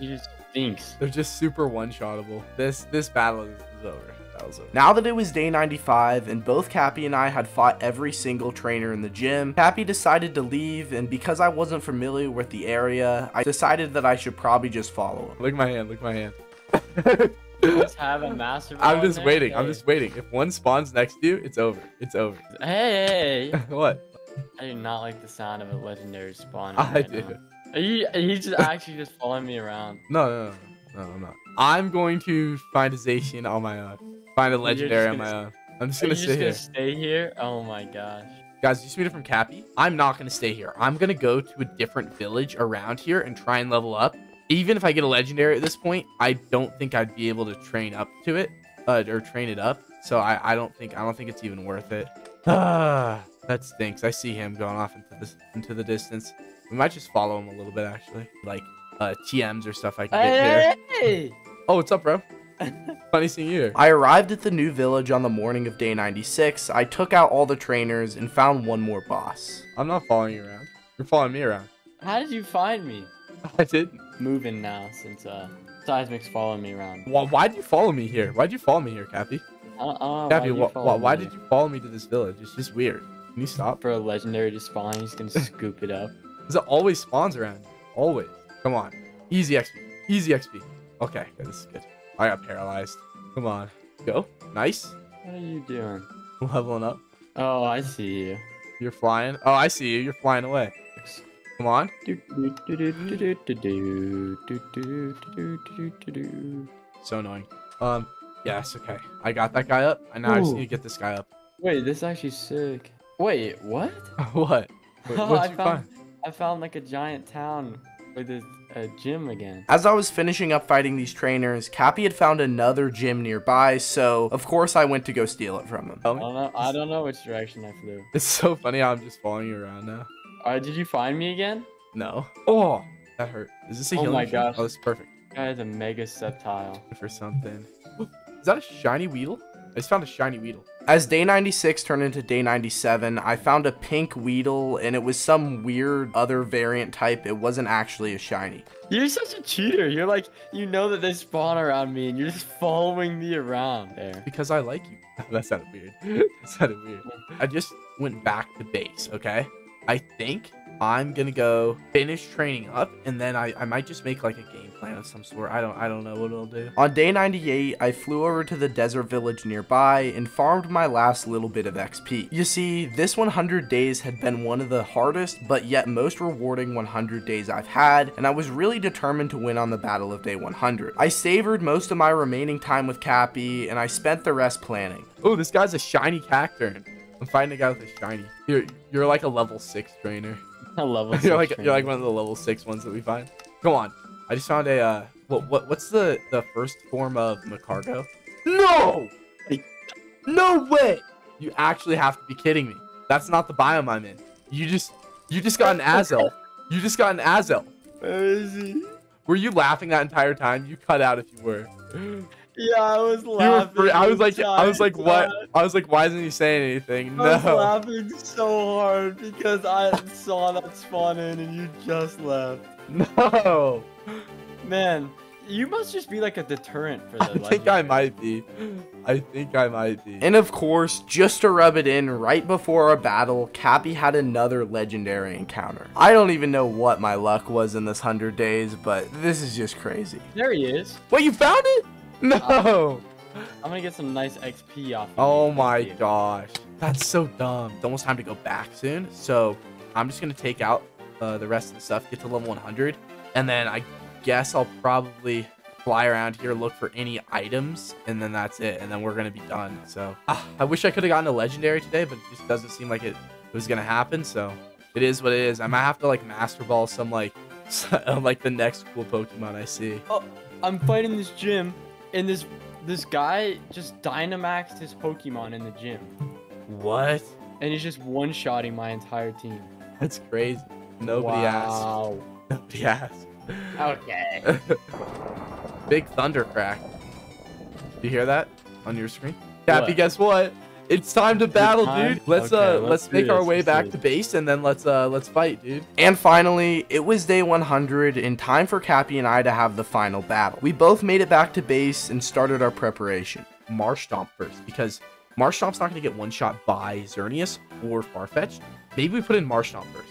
You just thinks. They're just super one-shottable. This this battle is, is over. That was it. Now that it was day ninety-five and both Cappy and I had fought every single trainer in the gym, Cappy decided to leave, and because I wasn't familiar with the area, I decided that I should probably just follow him. Lick my hand, lick my hand. Let's have a massive. I'm just there. waiting. I'm just waiting. If one spawns next to you, it's over. It's over. Hey. What? I do not like the sound of a legendary spawn. I right do. Now. Are you? Are you just actually just following me around? No, no, no, no, I'm not. I'm going to find a Zacian on my own. Find a legendary on my own. I'm just gonna stay here. Just gonna stay here. Oh my gosh. Guys, you just made it from Cappy. I'm not gonna stay here. I'm gonna go to a different village around here and try and level up. Even if I get a legendary at this point, I don't think I'd be able to train up to it, uh, or train it up. So I, I don't think I don't think it's even worth it. Ah, that stinks. I see him going off into this into the distance. We might just follow him a little bit, actually, like uh, T Ms or stuff I can get hey! here. Oh, what's up, bro? Funny seeing you. I arrived at the new village on the morning of day ninety-six. I took out all the trainers and found one more boss. I'm not following you around. You're following me around. How did you find me? I didn't. Moving now since uh Seismic's following me around. Why, why do you follow me here? Why'd you follow me here, Cappy? Uh, uh, Cappy, why, wh why, why did you follow me to this village? It's just weird. Can you stop? For a legendary to spawn, he's gonna scoop it up. Because it always spawns around. Always. Come on. Easy X P. Easy X P. Okay, yeah, this is good. I got paralyzed. Come on. Go. Nice. What are you doing? I'm leveling up. Oh, I see you. You're flying. Oh, I see you. You're flying away. Come on. So annoying. Um, yes, okay. I got that guy up, and now Ooh. I just need to get this guy up. Wait, this is actually sick. Wait, what? What? Wait, oh, I, you found, find? I found like a giant town with a, a gym again. As I was finishing up fighting these trainers, Cappy had found another gym nearby, so of course I went to go steal it from him. I don't know, I don't know which direction I flew. It's so funny how I'm just following you around now. Uh, did you find me again? No. Oh, that hurt. Is this a healing? Oh my gosh. Oh, it's perfect. That is a mega septile. For something. Is that a shiny Weedle? I just found a shiny Weedle. As day ninety-six turned into day ninety-seven, I found a pink Weedle, and it was some weird other variant type. It wasn't actually a shiny. You're such a cheater. You're like, you know that they spawn around me, and you're just following me around there. Because I like you. That sounded weird. That sounded weird. I just went back to base, okay? I think I'm gonna go finish training up, and then I, I might just make like a game plan of some sort. I don't I don't know what it'll do. On day ninety-eight, I flew over to the desert village nearby and farmed my last little bit of X P. You see, this one hundred days had been one of the hardest but yet most rewarding one hundred days I've had, and I was really determined to win on the battle of day one hundred. I savored most of my remaining time with Cappy, and I spent the rest planning. Oh, this guy's a shiny Cacturn. I'm finding a guy with a shiny. You're you're like a level six trainer. A level six. You're like trainer. You're like one of the level six ones that we find. Go on. I just found a uh. What what what's the the first form of Macargo? No. No way. You actually have to be kidding me. That's not the biome I'm in. You just you just got an Azelf. You just got an Azelf. Where is he? Were you laughing that entire time? You cut out if you were. Yeah, I was laughing. I was like, I was like, what? I was like, why isn't he saying anything? No. I was laughing so hard because I saw that spawn in and you just left. No. Man, you must just be like a deterrent for the legendary. I think I might be. I think I might be. And of course, just to rub it in, right before our battle, Cappy had another legendary encounter. I don't even know what my luck was in this hundred days, but this is just crazy. There he is. Wait, you found it? No! I'm gonna get some nice X P off of Oh my you. gosh. That's so dumb. It's almost time to go back soon. So I'm just gonna take out uh, the rest of the stuff, get to level one hundred. And then I guess I'll probably fly around here, look for any items. And then that's it. And then we're gonna be done. So ah, I wish I could have gotten a legendary today, but it just doesn't seem like it, it was gonna happen. So it is what it is. I might have to like master ball some like, some, like the next cool Pokemon I see. Oh, I'm fighting this gym. And this this guy just Dynamaxed his Pokemon in the gym. What? And he's just one-shotting my entire team. That's crazy. Nobody wow. asked. Nobody asked. Okay. Big thunder crack. You hear that on your screen? Cappy, what? Guess what? It's time to battle, time? dude. Let's okay, uh let's, let's make our way let's back to base, and then let's uh let's fight, dude. And finally, it was day one hundred and time for Cappy and I to have the final battle. We both made it back to base and started our preparation. Marshtomp first, because Marshtomp's not going to get one-shot by Xerneas or Farfetch'd. Maybe we put in Marshtomp first.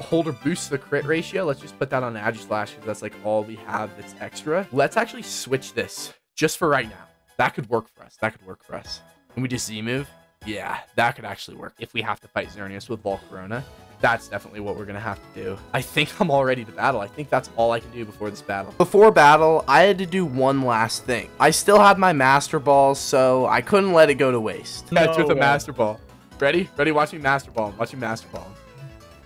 A holder boosts the crit ratio. Let's just put that on Aegislash because that's like all we have that's extra. Let's actually switch this just for right now. That could work for us. That could work for us. Can we just Z-move? Yeah, that could actually work. If we have to fight Xerneas with Volcarona, that's definitely what we're going to have to do. I think I'm all ready to battle. I think that's all I can do before this battle. Before battle, I had to do one last thing. I still had my Master Ball, so I couldn't let it go to waste. No That's with a Master Ball. Ready? Ready? Watch me Master Ball. Watch me Master Ball.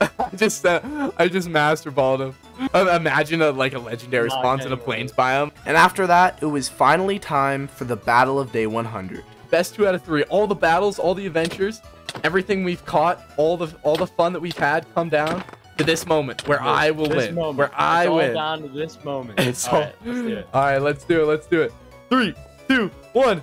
I just uh, I just Master Balled him. Um, imagine a, like a legendary spawn in a plains biome. And after that, it was finally time for the battle of day one hundred. Best two out of three. All the battles, all the adventures, everything we've caught, all the all the fun that we've had come down to this moment where this, I will win. Moment. Where it's I all win. Down to this moment. It's all, all, right, let's do it. all right, let's do it. Let's do it. Three, two, one.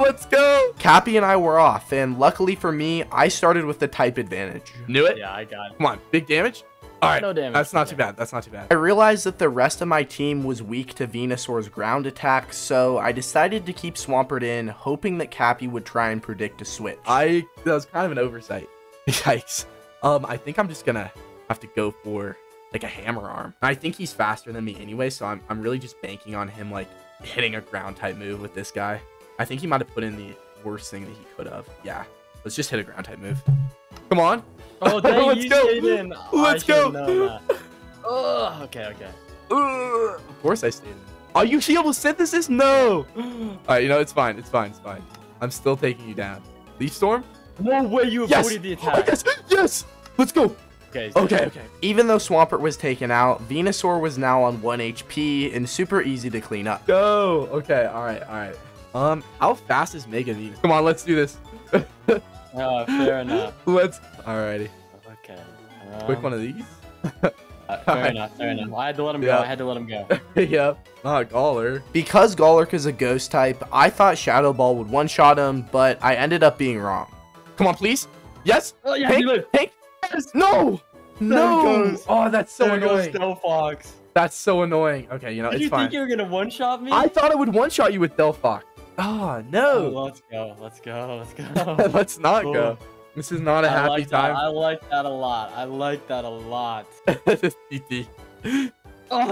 Let's go. Cappy and I were off, and luckily for me, I started with the type advantage. Knew it? Yeah, I got it. Come on, big damage. All right, no damage. That's not too bad. That's not too bad. I realized that the rest of my team was weak to Venusaur's ground attack, so I decided to keep Swampert in, hoping that Cappy would try and predict a switch. I that was kind of an oversight. Yikes. Um, I think I'm just gonna have to go for like a hammer arm. I think he's faster than me anyway, so I'm I'm really just banking on him like hitting a ground type move with this guy. I think he might have put in the worst thing that he could have. Yeah, let's just hit a ground type move. Come on. Oh, dang, let's you go. Stayed in. Oh, Let's I go. Oh, okay, okay. Uh, of course I stayed in. Are you shielded with synthesis? No. All right, you know, it's fine. It's fine. It's fine. I'm still taking you down. Leaf Storm? No way you yes. avoided the attack. Oh, yes. Yes. Let's go. Okay, okay, okay, okay. Even though Swampert was taken out, Venusaur was now on one H P and super easy to clean up. Go. Okay. All right. All right. Um, how fast is Meganium? Come on, let's do this. Oh, fair enough. Let's. Alrighty. Okay. Um, Quick one of these. uh, fair right. enough. Fair enough. I had to let him yeah. go. I had to let him go. Yep. Ah, Golurk. Because Golurk is a ghost type, I thought Shadow Ball would one shot him, but I ended up being wrong. Come on, please. Yes. Oh yeah. Pink. Pink. Pink. Yes. No. There no. Oh, that's so there annoying. There goes Delphox. That's so annoying. Okay, you know Did it's you fine. Did you think you were gonna one shot me? I thought it would one shot you with Delphox. Oh, no. Oh, let's go. Let's go. Let's go. Let's not cool. go. This is not a I happy like time. That. I like that a lot. I like that a lot. Oh,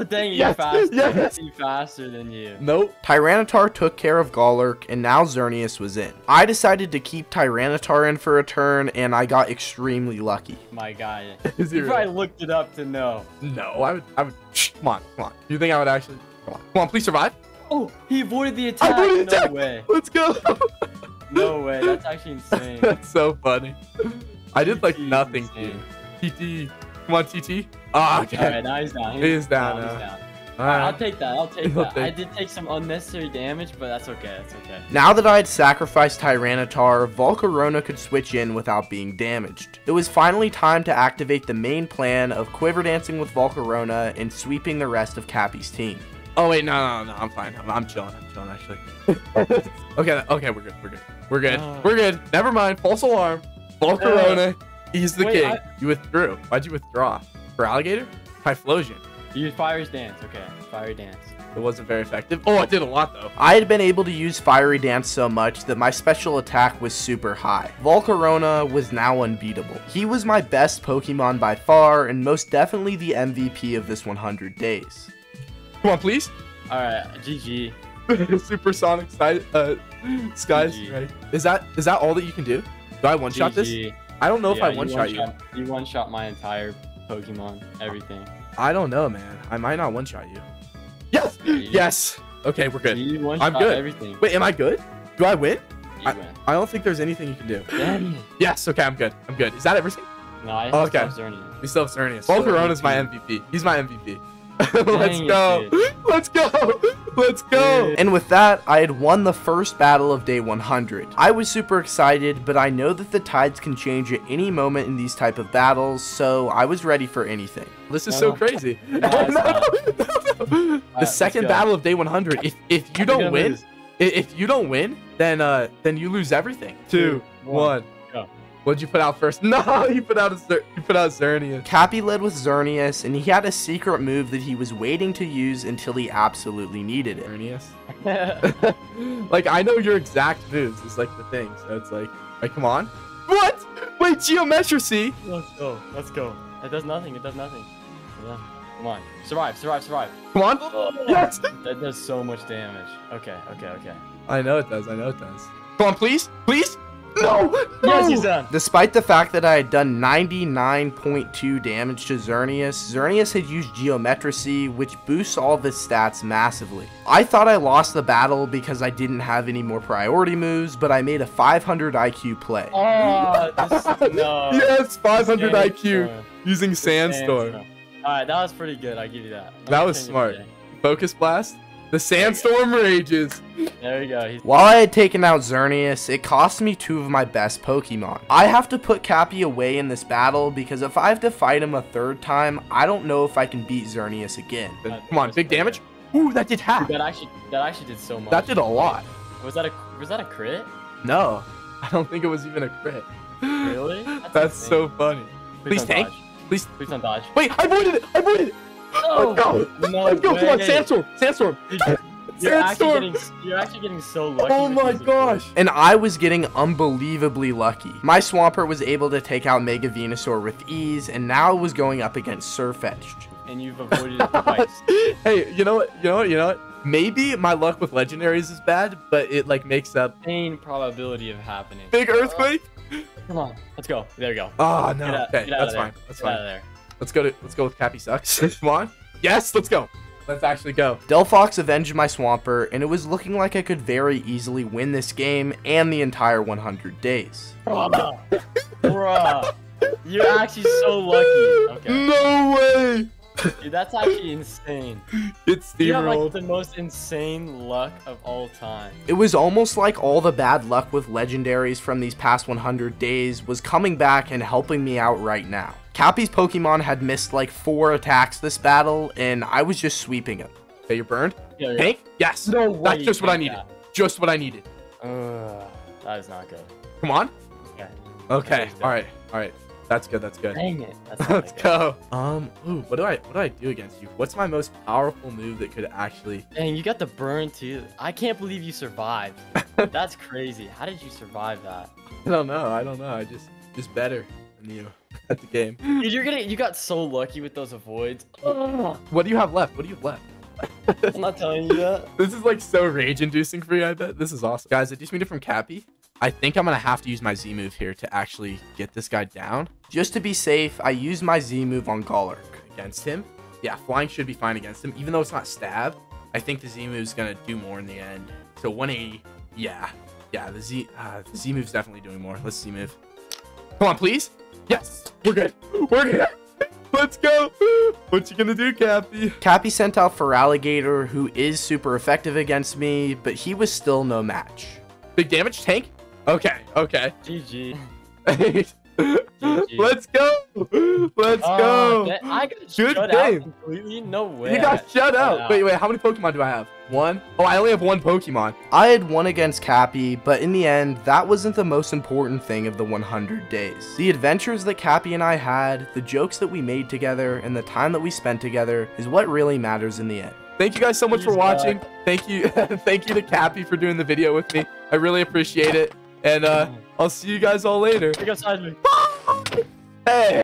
dang. You're yes, faster. Yes. You're faster than you. Nope. Tyranitar took care of Golurk, and now Xerneas was in. I decided to keep Tyranitar in for a turn, and I got extremely lucky. My guy. You really? Probably looked it up to know. No, I would. I would. Come on. Come on. You think I would actually. Come on. Come on. Please survive. Oh, he avoided the attack. I avoided the attack. No way. Let's go. No way. That's actually insane. That's so funny. I did like nothing. T T. Come on, T T. Ah, oh, okay. All right, now he's down. He's, he is down. Now. He's down. All right. I'll take that. I'll take He'll that. Take. I did take some unnecessary damage, but that's okay. That's okay. Now that I had sacrificed Tyranitar, Volcarona could switch in without being damaged. It was finally time to activate the main plan of Quiver Dancing with Volcarona and sweeping the rest of Cappy's team. Oh wait, no, no, no, I'm fine. I'm, I'm chilling. I'm chilling actually. okay, okay, we're good. We're good. We're good. Oh. We're good. Never mind. False alarm. Volcarona. He's the wait, king. I... You withdrew. Why'd you withdraw? For alligator? Typhlosion. You used Fiery Dance. Okay. Fiery Dance. It wasn't very effective. Oh, I did a lot though. I had been able to use Fiery Dance so much that my special attack was super high. Volcarona was now unbeatable. He was my best Pokemon by far, and most definitely the M V P of this one hundred days. Come on, please. All right, G G. Supersonic sky, uh, skies. G G. Right? Is that is that all that you can do? Do I one shot G G. This? I don't know yeah, if I one shot you. You one shot my entire Pokemon, everything. I don't know, man. I might not one shot you. Yes. Yeah, you yes. Did. Okay, we're good. You one I'm shot good. Everything. Wait, am I good? Do I win? You I, win. I don't think there's anything you can do. Damn. Yes. Okay, I'm good. I'm good. Is that everything? No, I oh, okay. still have Xerneas. We still have Xerneas. Volcarona's my M V P. He's my M V P. Let's go. Let's go. Let's go. And with that, I had won the first battle of day one hundred. I was super excited, but I know that the tides can change at any moment in these type of battles, so I was ready for anything. This is no. so crazy. No, no, no, no, no. Right, the second battle of day one hundred. If if you don't win, lose. if you don't win, then uh then you lose everything. Two, Two one. one. What'd you put out first? No, you put out a, you put out Xerneas. Cappy led with Xerneas, and he had a secret move that he was waiting to use until he absolutely needed it. Xerneas. Like, I know your exact moves is like the thing, so it's like, right, come on. What? Wait, Geometracy. Let's go. Let's go. It does nothing. It does nothing. Yeah. Come on. Survive. Survive. Survive. Come on. Oh, yes. That does so much damage. Okay. Okay. Okay. I know it does. I know it does. Come on, please. Please. No! No! Yes, he's done. Despite the fact that I had done ninety-nine point two damage to Xerneas, Xerneas had used Geometracy, which boosts all of his stats massively. I thought I lost the battle because I didn't have any more priority moves, but I made a five hundred I Q play. Oh, this, no. Yes, five hundred I Q storm. Using Sandstorm. Sandstorm. Alright, that was pretty good, I'll give you that. That was smart. Focus Blast? The Sandstorm rages. There we go. He's While I had taken out Xerneas, it cost me two of my best Pokemon. I have to put Cappy away in this battle because if I have to fight him a third time, I don't know if I can beat Xerneas again. Uh, Come on, big damage. Good. Ooh, that did half. That actually, that actually did so much. That did a lot. Was that a was that a crit? No, I don't think it was even a crit. Really? That's, That's so funny. Please, Please tank. Dodge. Please. Please don't dodge. Wait, I avoided it. I avoided it. No, oh, no, no let's go, way. Come on, Sandstorm, Sandstorm, Sandstorm. You're actually, getting, you're actually getting so lucky. Oh my gosh. And I was getting unbelievably lucky. My Swampert was able to take out Mega Venusaur with ease, and now it was going up against Sirfetch'd. And you've avoided it twice. Hey, you know what, you know what, you know what? Maybe my luck with legendaries is bad, but it like makes up. Insane probability of happening. Big earthquake? Come on, let's go. There we go. Oh, no, out, okay, that's fine, that's fine. Get out of there. Let's go to let's go with Cappy sucks. Come on. Yes, let's go. Let's actually go. Delphox avenged my Swampert, and it was looking like I could very easily win this game and the entire one hundred days. Bruh. Bruh. You're actually so lucky. Okay. No way. Dude, that's actually insane. It's steamrolled. You have like the most insane luck of all time. It was almost like all the bad luck with legendaries from these past one hundred days was coming back and helping me out right now. Cappy's Pokemon had missed like four attacks this battle, and I was just sweeping him. Okay, you're burned? Yeah, yeah. Tank? Yes. No way. That's just what I needed. That. Just what I needed. Uh, that is not good. Come on. Okay. Okay. All right. All right. That's good. That's good. Dang it. That's Let's good. go. Um, ooh, what do I what do I do against you? What's my most powerful move that could actually? Dang, you got the burn too. I can't believe you survived. That's crazy. How did you survive that? I don't know. I don't know. I just just better than you at the game. Dude, you're gonna you got so lucky with those avoids. Ugh. What do you have left? What do you have left? I'm not telling you that. This is like so rage-inducing for you, I bet. This is awesome. Guys, I just made it from Cappy. I think I'm going to have to use my Z move here to actually get this guy down. Just to be safe, I used my Z move on Golurk. Against him? Yeah, flying should be fine against him. Even though it's not stab, I think the Z move is going to do more in the end. So one eighty. Yeah. Yeah, the Z, uh, the Z move is definitely doing more. Let's Z move. Come on, please. Yes. We're good. We're good. Let's go. What you gonna do, Cappy? Cappy sent out Feraligatr, who is super effective against me, but he was still no match. Big damage, tank? Okay, okay. G G. G G. Let's go. Let's uh, go. That, I got Good shut game. Out completely. No way. You got shut out. out. Wait, wait. How many Pokemon do I have? One? Oh, I only have one Pokemon. I had one against Cappy, but in the end, that wasn't the most important thing of the one hundred days. The adventures that Cappy and I had, the jokes that we made together, and the time that we spent together is what really matters in the end. Thank you guys so much Please for watching. God. Thank you. Thank you to Cappy for doing the video with me. I really appreciate it. And uh, I'll see you guys all later. Hey!